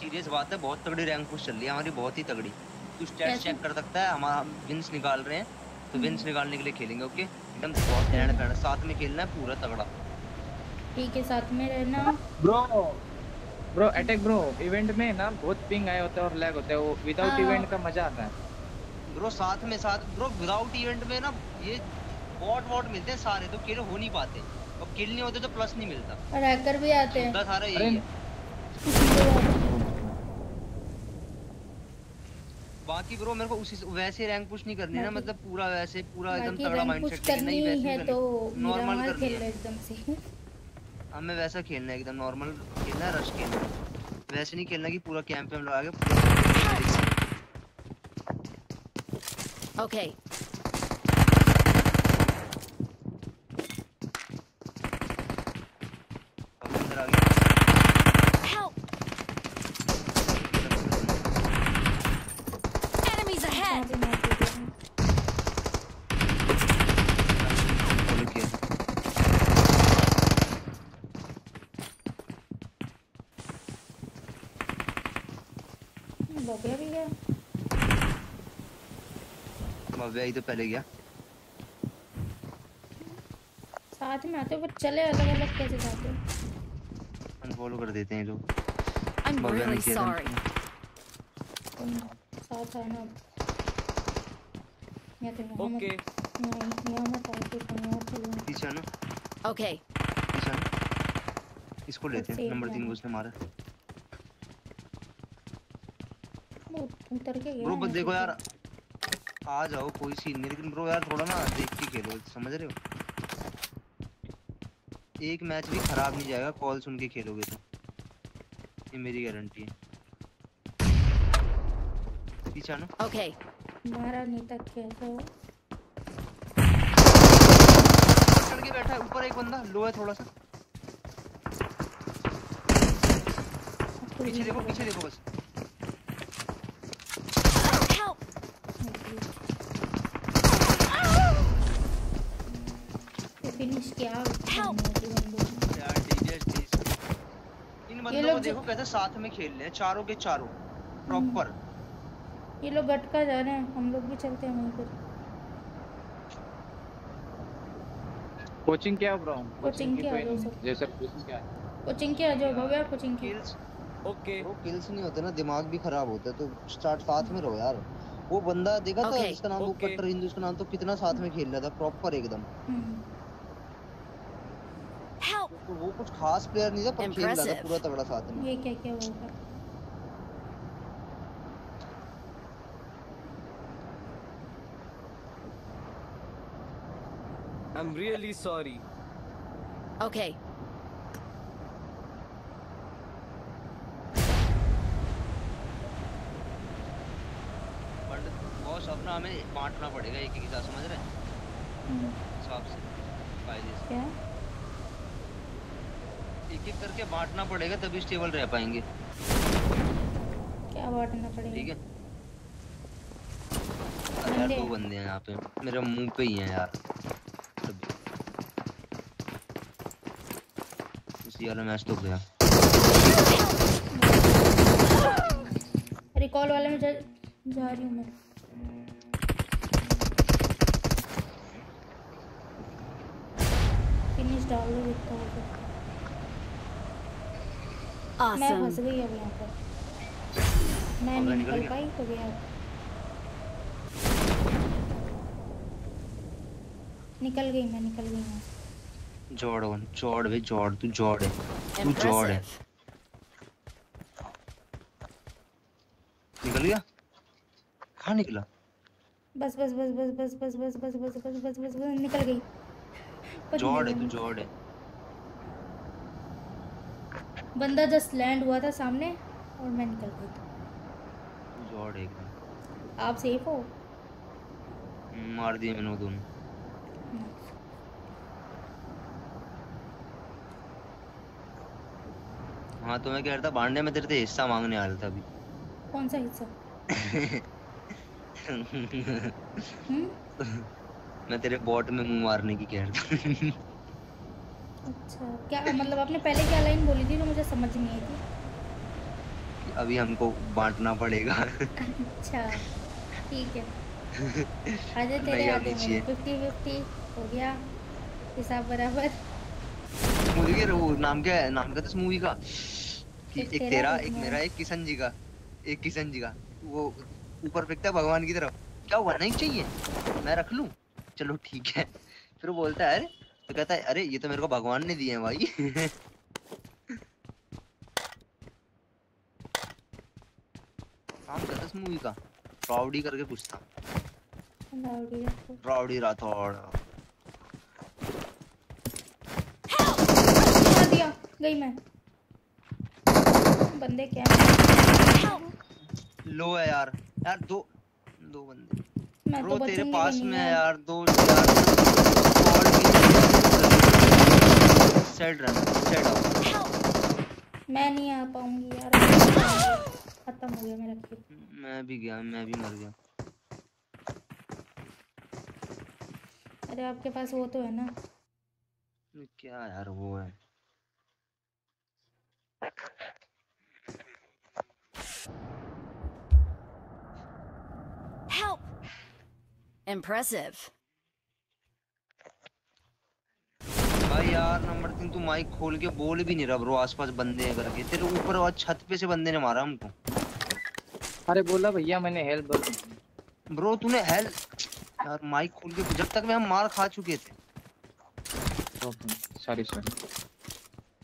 सीरियस बात है, बहुत तगड़ी रैंक पुश चल रही है हमारी, बहुत ही तगड़ी। तू स्टैट्स चेक कर सकता है, हमारा विंस निकाल रहे हैं, तो विंस निकालने के लिए खेलेंगे। ओके एकदम बहुत ध्यान रखना, साथ में खेलना है पूरा तगड़ा, ठीक है? साथ में रहना bro. Bro attack bro, event में ना बहुत पिंग आया होता है और लैग होता है, वो विदाउट इवेंट का मजा आता है ब्रो। साथ में साथ ब्रो विदाउट इवेंट में ना ये बॉट बॉट मिलते हैं सारे, तो किल हो नहीं पाते, और किल नहीं होते तो प्लस नहीं मिलता, और हैकर भी आते हैं सारा यही है। बाकी ब्रो मेरे को उसी वैसे रैंक पुश नहीं करनी ना, मतलब पूरा वैसे पूरा एकदम तगड़ा माइंडसेट करना ही है, तो नॉर्मल खेलना है एकदम से। हमें वैसा खेलना है, एकदम नॉर्मल खेलना है, रश खेलना है, वैसे नहीं खेलना कि पूरा कैंप पे हम लगा के। ओके वही तो पहले गया, साथ में आते हो पर चले अलग-अलग कैसे जाते हो? अनफॉलो कर देते हैं लोग। I'm really sorry। साथ आना। या तो यहाँ मत। यहाँ मत आओ, तो यहाँ चलो। पीछे ना। Okay। पीछे ना। इसको लेते हैं, नंबर तीन को उसने मारा। उतर के गया। रोबोट देखो यार। आ जाओ कोई सीन नहीं, लेकिन ब्रो यार थोड़ा ना देख के खेलो, समझ रहे हो? एक मैच भी खराब नहीं जाएगा कॉल सुन के खेलोगे तो, ये मेरी गारंटी है। पीछा ना। ओके मारा नहीं तक कैसे हो? चढ़ के बैठा है ऊपर एक बंदा, लो है थोड़ा सा। पीछे देखो, पीछे देखो बस। क्या यार डीजेस डीजेस इन बंदों को देखो कैसे साथ में खेल रहे हैं, चारों के चारों प्रॉपर। ये लोग भटका जा रहे हैं, हम लोग भी चलते हैं वहीं पर। कोचिंग क्या ब्रो? कोचिंग क्या है जैसे? कोचिंग क्या है? कोचिंग क्या जो भव्य कोचिंग की। ओके वो किल्स नहीं होते ना, दिमाग भी खराब होता है, तो स्टार्ट साथ में रहो यार। वो बंदा देखा था जिसका नाम वो कट्टर हिंदू, उसका नाम तो कितना साथ में खेल रहा था प्रॉपर एकदम। तो वो कुछ खास प्लेयर नहीं था पर खेल रहा था पूरा तगड़ा साथ में। ये क्या क्या हुआ? I'm really sorry। Okay। But boss अपना हमें बांटना पड़ेगा एक-एक हिसाब, समझ रहे हैं? हिसाब से फायदे से। क्या? एक-एक करके बांटना पड़ेगा तभी स्टेबल रह पाएंगे। क्या बांटना पड़ेगा? ठीक है यार, दो बंदे हैं यहाँ पे, मेरे मुंह पे ही हैं यार। उसी वाला मैच तो गया, रिकॉल वाले में जा, जा रही हूँ मैं। फिनिश डाल दो इसको, मैं फंस गई अब यहाँ पर, मैं नहीं निकल पाई तो गया, निकल गई मैं, निकल गई मैं। जोड़ वन, जोड़ वे, जोड़ तू, जोड़ है तू, जोड़ है। निकल गया? हाँ निकला। बस बस बस बस बस बस बस बस बस बस बस बस बस निकल गई। जोड़ है तू, जोड़ है। बंदा जस्ट लैंड हुआ था सामने और मैं निकल गई थी। जोड़ है क्या? आप सेफ हो? मार दिए मैंने तुम। हाँ तो मैं कह रहा था बांडे में तेरे से हिस्सा मांगने आ रहा था अभी। कौन सा हिस्सा? मैं तेरे बॉट में मुंह मारने की कह रहा था। अच्छा क्या मतलब आपने पहले क्या लाइन बोली थी जो मुझे समझ नहीं आई थी? अभी हमको बांटना पड़ेगा। अच्छा ठीक है। आधे तेरे आधे मेरे, फिफ्टी फिफ्टी हो गया हिसाब बराबर। मुझे क्या वो नाम क्या है, नाम क्या था इस मूवी का कि एक तेरा एक मेरा एक किशन जी का, एक किशन जी का वो ऊपर फेंकता है भगवान की तरफ। क्या हुआ नहीं चाहिए मैं रख लूं, चलो ठीक है। फिर वो बोलता है अरे, तो कहता है अरे ये तो मेरे को भगवान ने दिए हैं भाई। नाम क्या था इस मूवी का? राउडी करके कुछ था। Rowdy rowdy Rathore. गई मैं। बंदे क्या लो है यार, यार दो दो बंदे मैं तो तेरे पास में है यार। दो यार सेट रन सेट आउट। मैं नहीं आ पाऊंगी यार, खत्म हो गया मेरा खेल। मैं भी गया, मैं भी मर गया। अरे आपके पास वो तो है ना, क्या यार वो है help impressive भाई। यार नंबर तीन तू माइक खोल के बोल भी नहीं रहा ब्रो। आसपास बंदे हैं करके तेरे ऊपर, और छत पे से बंदे ने मारा हमको। अरे बोला भैया मैंने हेल्प ब्रो। तूने हेल्प यार माइक खोल के, जब तक मैं हम मार खा चुके थे। सॉरी सॉरी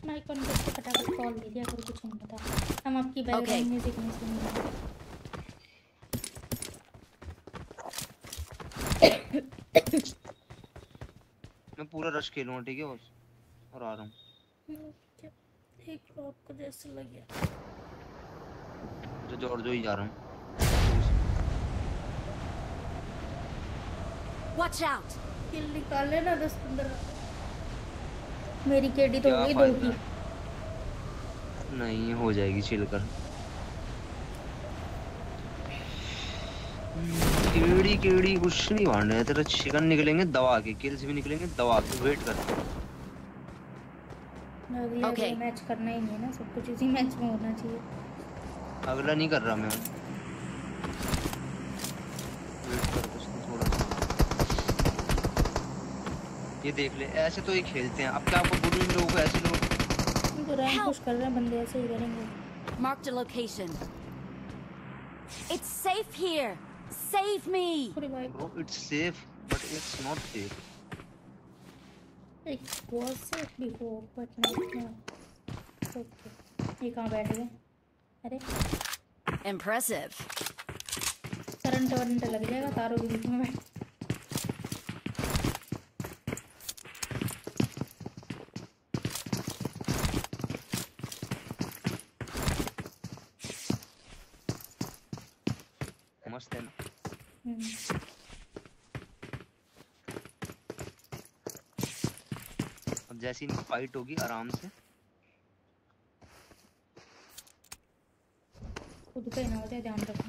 माइक को फटाफट कॉल दे दिया करो, कुछ नहीं पता। हम आपकी बैकग्राउंड म्यूजिक नहीं सुनेंगे। मैं पूरा रश खेलूंगा ठीक है, और आ रहा हूँ। एक ड्रॉप को जैसे लग गया जो जोर जो ही जा रहा हूँ। वॉच आउट, किल निकाल लेना दस पंद्रह। मेरी केडी तो हो गई दो की। नहीं हो जाएगी चिल कर। केडी केडी कुछ नहीं मारना है तेरा। चिकन निकलेंगे दवा के, किल्स भी निकलेंगे दवा के। वेट कर अगला okay. मैच करना ही नहीं है ना, सब कुछ इसी मैच में होना चाहिए। अगला नहीं कर रहा मैं, वेट कर कुछ थोड़ा। ये देख ले ऐसे तो ये खेलते हैं। अब क्या आपको बोलूं इन लोगों को? ऐसे लोग रैंक पुश कर रहे हैं बंदे, ऐसे ही करेंगे। Mark the location, it's safe here, save me. It's safe but it's not safe. It was safe before but not now. Okay ये कहां बैठ गए? अरे इंप्रेसिव। करंट करंट लग जाएगा तारों के बीच में बैठ। अब जैसी इनकी फाइट होगी आराम से खुद पे ना होते, ध्यान रखना।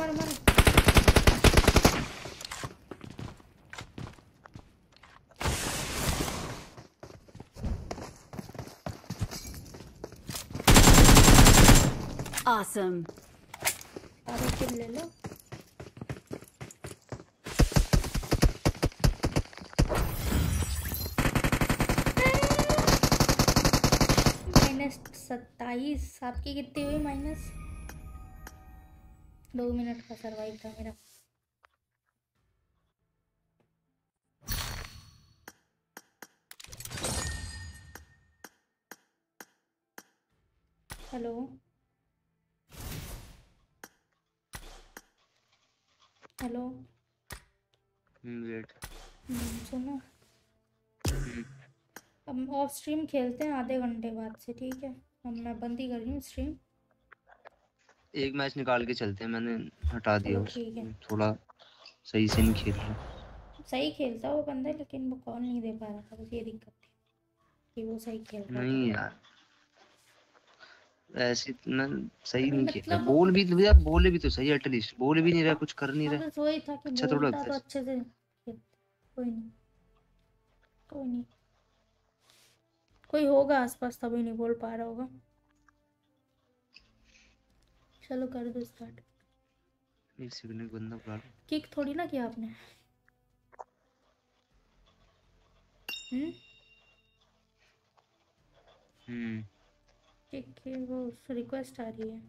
मर मर मर awesome. ले लो माइनस सत्ताईस। आपकी कितनी हुई? माइनस दो मिनट का सर्वाइव था मेरा। हेलो हेलो लेट सुनो, अब ऑफ स्ट्रीम खेलते हैं आधे घंटे बाद से, ठीक है? अब मैं बंद ही कर रही हूँ स्ट्रीम। एक मैच निकाल के चलते हैं, मैंने हटा दिया उसको, थोड़ा सही से नहीं खेल रहा। सही खेलता वो बंदा, लेकिन वो कॉल नहीं दे पा रहा था, बस ये दिक्कत थी कि वो सही खेल रहा नहीं यार, ऐसे इतना सही नहीं किया। बोल भी भैया बोले भी तो सही, एटलीस्ट बोले भी नहीं रहा, कुछ कर नहीं रहा। वही था कि अच्छा थोड़ा तो अच्छे से कोई नहीं कोई नहीं कोई होगा आसपास तभी नहीं बोल पा रहा होगा। चलो कर दो स्टार्ट। एक सेकंड में बंदा बुला लो। किक थोड़ी ना किया आपने। हम्म हम्म वो रिक्वेस्ट आ रही है।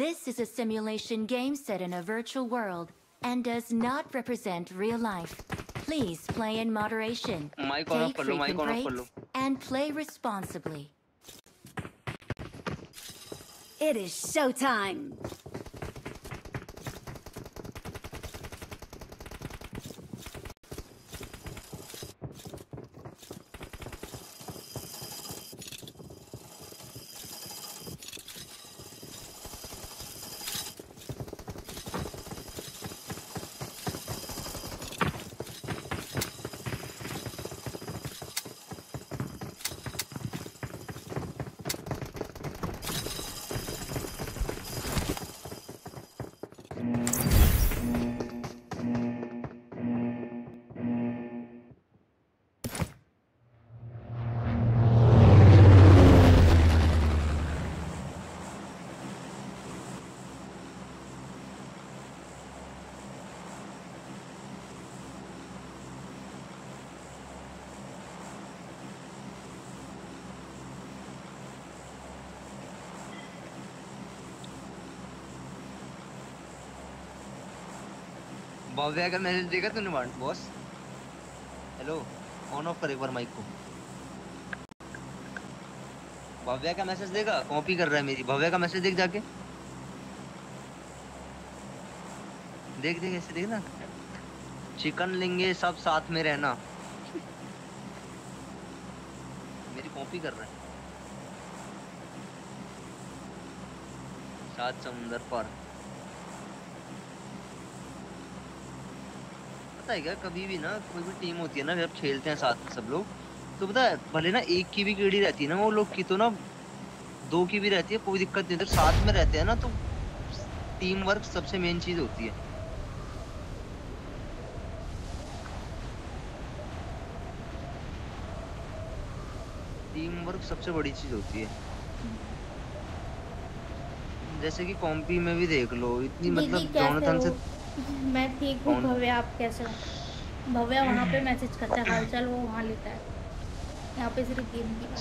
This is a simulation game set in a virtual world and does not represent real life. Please play in moderation. Mic on, follow mic on, and play responsibly. It is showtime. Bhavya का message देखा तूने boss? Hello, on off कर एक बार mic को। भव्या का message देखा? Copy कर रहा है मेरी। भव्या का मैसेज देख जाके, देख देख ऐसे देख ना। चिकन लेंगे सब साथ में रहना। मेरी कॉपी कर रहा है। सात समुंदर पर क्या, कभी भी ना कोई भी टीम होती है ना, जब खेलते हैं साथ में सब लोग, तो पता है भले ना एक की भी कीड़ी रहती है ना वो लोग की, तो ना दो की भी रहती है, कोई दिक्कत नहीं। तो साथ में रहते हैं ना, तो टीम वर्क सबसे मेन चीज होती है। टीम वर्क सबसे बड़ी चीज होती है। जैसे कि कॉम्पी में भी देख लो, इतनी मतलब जोनाथन से मैं ठीक हूँ। भव्या आप कैसे हो? भव्या वहाँ पे मैसेज करता है हालचाल, वो वहाँ लेता है, यहाँ पे सिर्फ गेम की बात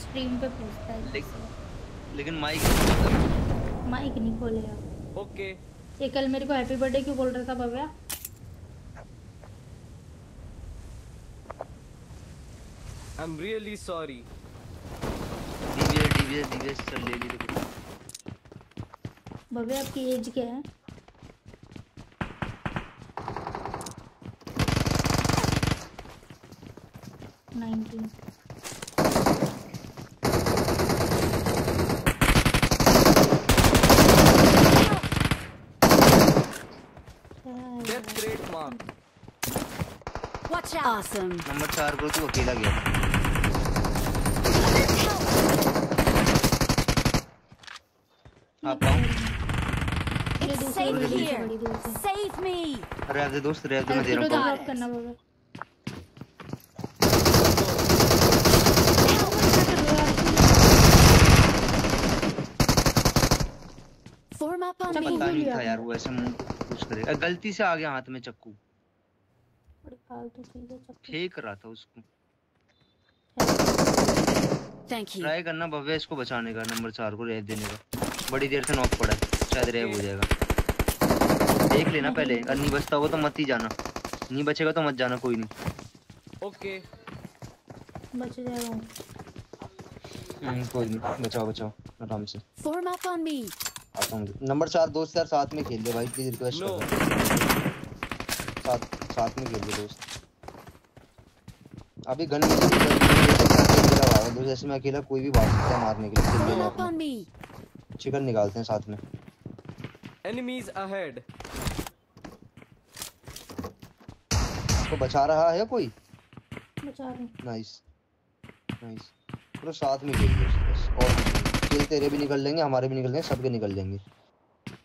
स्ट्रीम पे पूछता है। ले, लेकिन माइक माइक नहीं खोलेगा। ओके ये कल मेरे को हैप्पी बर्थडे क्यों बोल रहा था Bhavya? I am really sorry. DVS DVS DVS चल ले ली। भव्या आपकी एज क्या है? Nineteen. That's great, mom. Watch out. Awesome. Number चार को तू अकेला गया। आप Save here. Save me. रहते दोस्त रहते, मैं दे रहा हूँ। ड्रॉप करना होगा। पता नहीं था यार, वो ऐसे मुंह कुछ करेगा। गलती से आ गया हाथ में चक्कू, फेंक रहा था उसको। ट्राई करना भव्य इसको बचाने का, नंबर चार को रेड देने का। बड़ी देर से नॉक पड़ा है, शायद रेड हो जाएगा, देख लेना पहले। अगर नहीं बचता वो तो मत ही जाना, नहीं बचेगा तो मत जाना, कोई नहीं। ओके बच जाएगा। हम्म कोई नहीं, बचाओ बचाओ आराम से। Form up on me. Number चार दोस्त यार साथ में खेल ले भाई, प्लीज रिक्वेस्ट कर, साथ साथ में खेल ले दोस्त। अभी गन में दो, जैसे मैं अकेला कोई भी बात नहीं मारने के लिए। चिकन निकालते हैं साथ में। Enemies ahead. तो बचा रहा है कोई? बचा रहा। नाइस नाइस, पूरा साथ में खेल दोस्त। और किल तेरे भी निकल लेंगे, हमारे भी निकल लेंगे, सबके निकल लेंगे।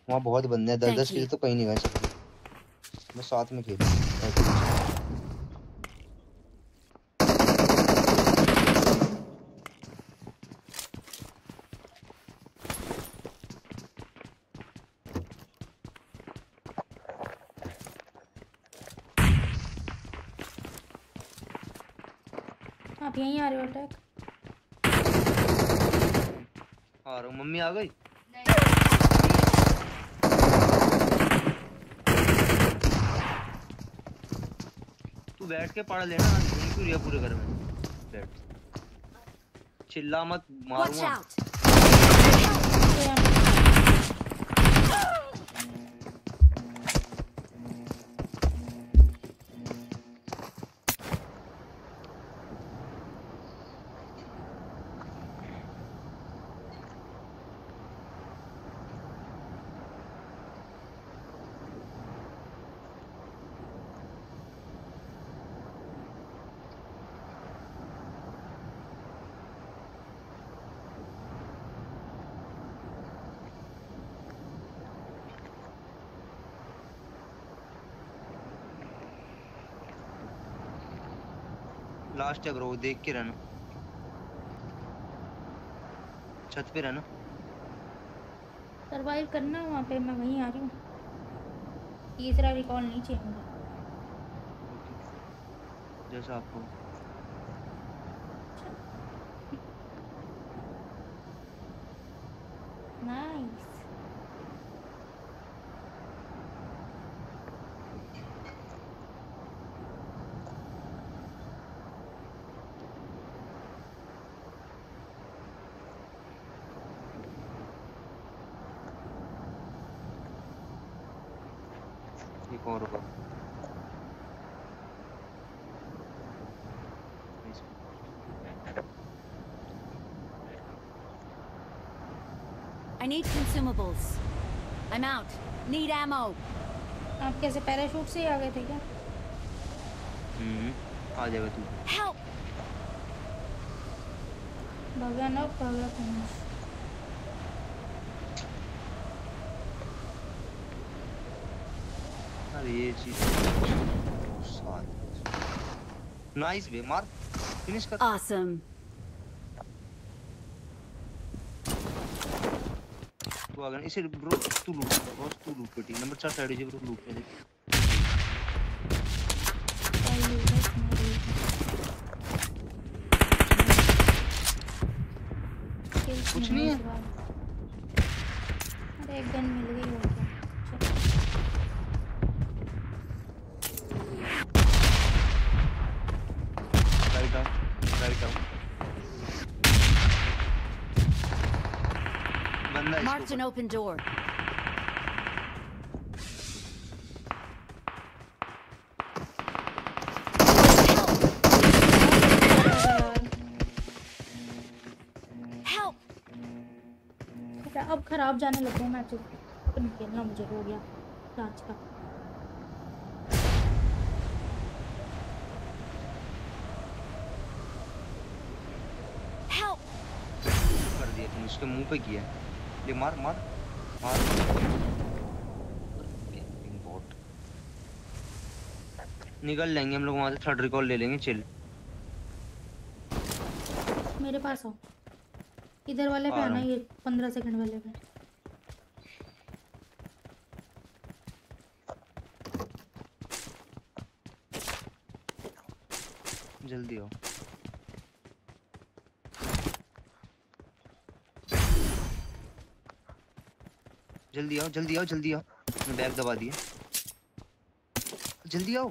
वहाँ बहुत बंदे हैं, दस दस किल तो कहीं नहीं गए सकते। मैं साथ में खेल। आप यहीं आ रहे हो अटैक? आ रहा हूं। मम्मी आ गई? तू बैठ के पढ़ लेना, क्यों रिया पूरे घर में बैठ, चिल्ला मत, मारूंगा। लास्ट है ब्रो, देख के रहना, छत पे रहना, सरवाइव करना वहाँ पे। मैं वहीं आ रही हूँ, तीसरा रिकॉल नहीं चाहिए जैसा आपको। नाइस, और होगा I need consumables, I am out, need ammo. आप कैसे पैराशूट से आ गए थे क्या? हम्म आ जाएगा तू। हेल्प भगवान, और भगवान ये चीज नाइस बे, मार फिनिश कर। ऑसम, तू अगर इसे ब्रो तू लूट बॉस, तू लूट बेटी। नंबर चार साइड से ब्रो लूट ले। कुछ नहीं है, अरे एक गन मिल गई हो। Marked an open door. Help! अब खराब जाने लगे मैं, तो निकलना मुझे हो गया राज का। Help! कर दिया तुम, उसके मुंह पे किया। ये मार मार मार निकल लेंगे हम लोग वहां से, थर्ड रिकॉल ले लेंगे। चिल मेरे पास हो, इधर वाले पे आना, ये पंद्रह सेकंड वाले पे। जल्दी हो, जल्दी आओ जल्दी आओ जल्दी आओ। मैं बैग दबा दिया, जल्दी आओ।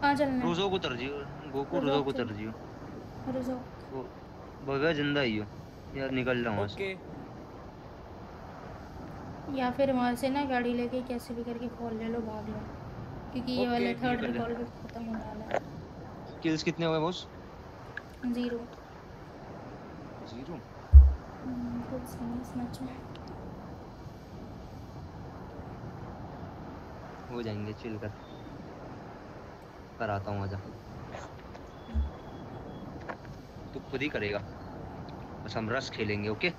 कहाँ चलना है? रोजो को उतर जियो, गोकू रोजो को उतर जियो। रोजो वो भगवा जिंदा ही हो यार, निकल रहा हूँ ओके। या फिर वहाँ से ना गाड़ी लेके कैसे भी करके कॉल ले लो, भाग लो, क्योंकि ये वाला थर्ड रिकॉल भी खत्म होने वाला है। किल्स कितने हुए बॉस? जीरो जीरो कुछ समझ मच में हो जाएंगे। चिल कर कराता हूँ, आजा। तू खुद ही करेगा बस, हम रस खेलेंगे ओके।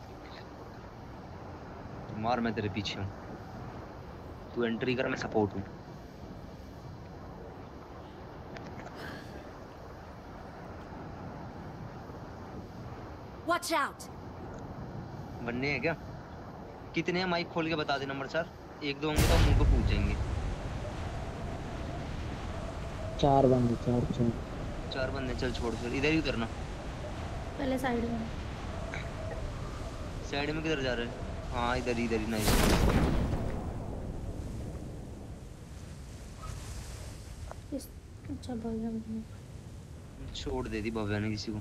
मार मैं तेरे पीछे हूँ, तू एंट्री कर, मैं सपोर्ट हूँ। Watch out! बनने हैं क्या? कितने हैं माइक खोल के बता दे। नंबर चार, एक दो होंगे तो मुंह पे पूछ जाएंगे। चार बंदे, चार चार चार बंदे। चल छोड़, फिर इधर ही करना। पहले साइड में, साइड में किधर जा रहे हैं? हाँ इधर ही, इधर ही। नहीं अच्छा भव्या ने छोड़ दे दी, भव्या ने किसी को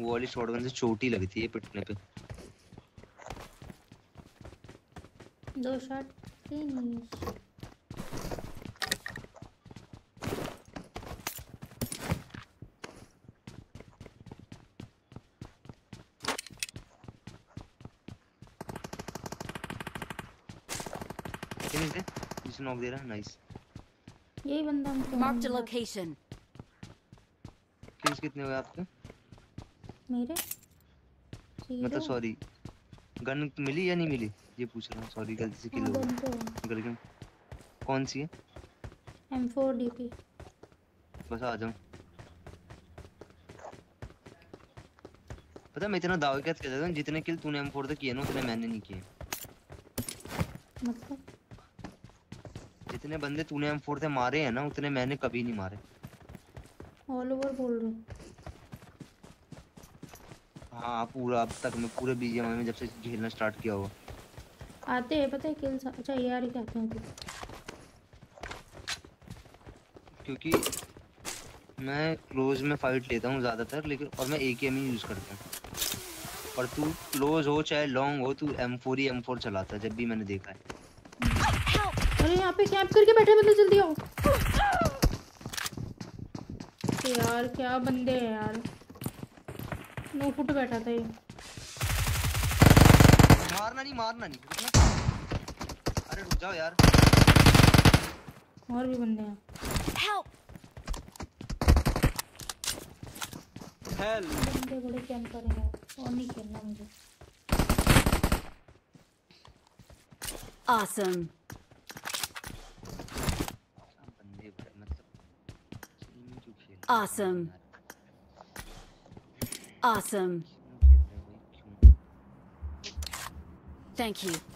वो वाली शॉटगन से चोटी लगती है पिटने पे। दो शॉट फिनिश। फिनिश दे, जिसने नॉक दे रहा है। नाइस, यही बंदा। Mark the location. किल्स कितने हुए आपके? मेरे मतलब सॉरी, गन मिली या नहीं मिली ये पूछ रहा हूँ। सॉरी गलती से किल हो गई। गन कौन सी है? M four DP. बस आ जाओ। पता मैं इतना दावे के साथ कहता हूँ, जितने किल तूने एम फोर तक किए ना उतने मैंने नहीं किए। मतलब जितने बंदे तूने एम फोर से मारे हैं ना उतने मैंने कभी नहीं मारे। ऑल ओवर बोल रहा हूँ। हाँ पूरा, अब तक मैं पूरे बीजीएम में जब से खेलना स्टार्ट किया हुआ आते हैं पता है किल्स। अच्छा यार क्या कहते हैं, क्योंकि मैं क्लोज में फाइट लेता हूँ ज़्यादातर, लेकिन और मैं एकेएम ही यूज़ करता हूँ। और तू क्लोज हो चाहे लॉन्ग हो, तू एम फोर ही एम फोर चलाता है जब भी मैंने देखा है। अरे यहाँ पे कैंप करके बैठे, मतलब जल्दी आओ यार। क्या बंदे हैं यार, नो फुट बैठा था ये। मारना नहीं मारना नहीं रुकना। अरे रुक जाओ यार, और भी बंदे हैं। हेल्प, बंदे बड़े कैंप कर रहे हैं और नहीं खेलना मुझे। ऑसम बंदे बड़े, मतलब awesome Awesome. Thank you. Help.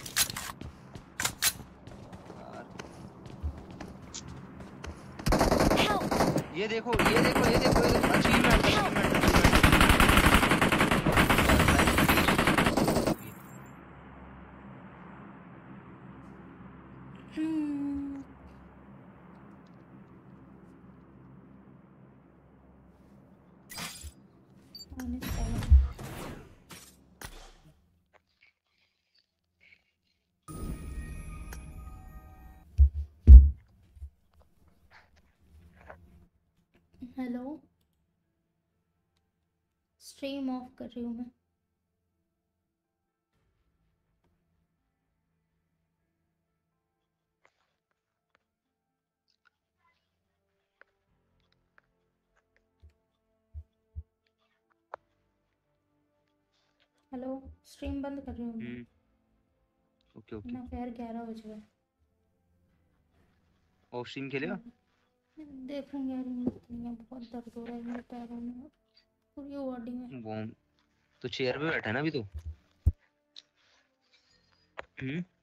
ये देखो, ये देखो, ये देखो, ये अचीवमेंट अचीवमेंट। हम्म हेलो, स्ट्रीम ऑफ कर रही हूँ मैं। हेलो, स्ट्रीम बंद कर रही हूँ मैं। ओके ओके, ना फिर ग्यारह बज गए। ऑफ स्ट्रीम खेलेगा? देखूंगी यार, बहुत दर्द हो रहा है मेरे पैरों में, पूरी बॉडी में। बॉम तो चेयर पे बैठा है ना अभी तो। हम्म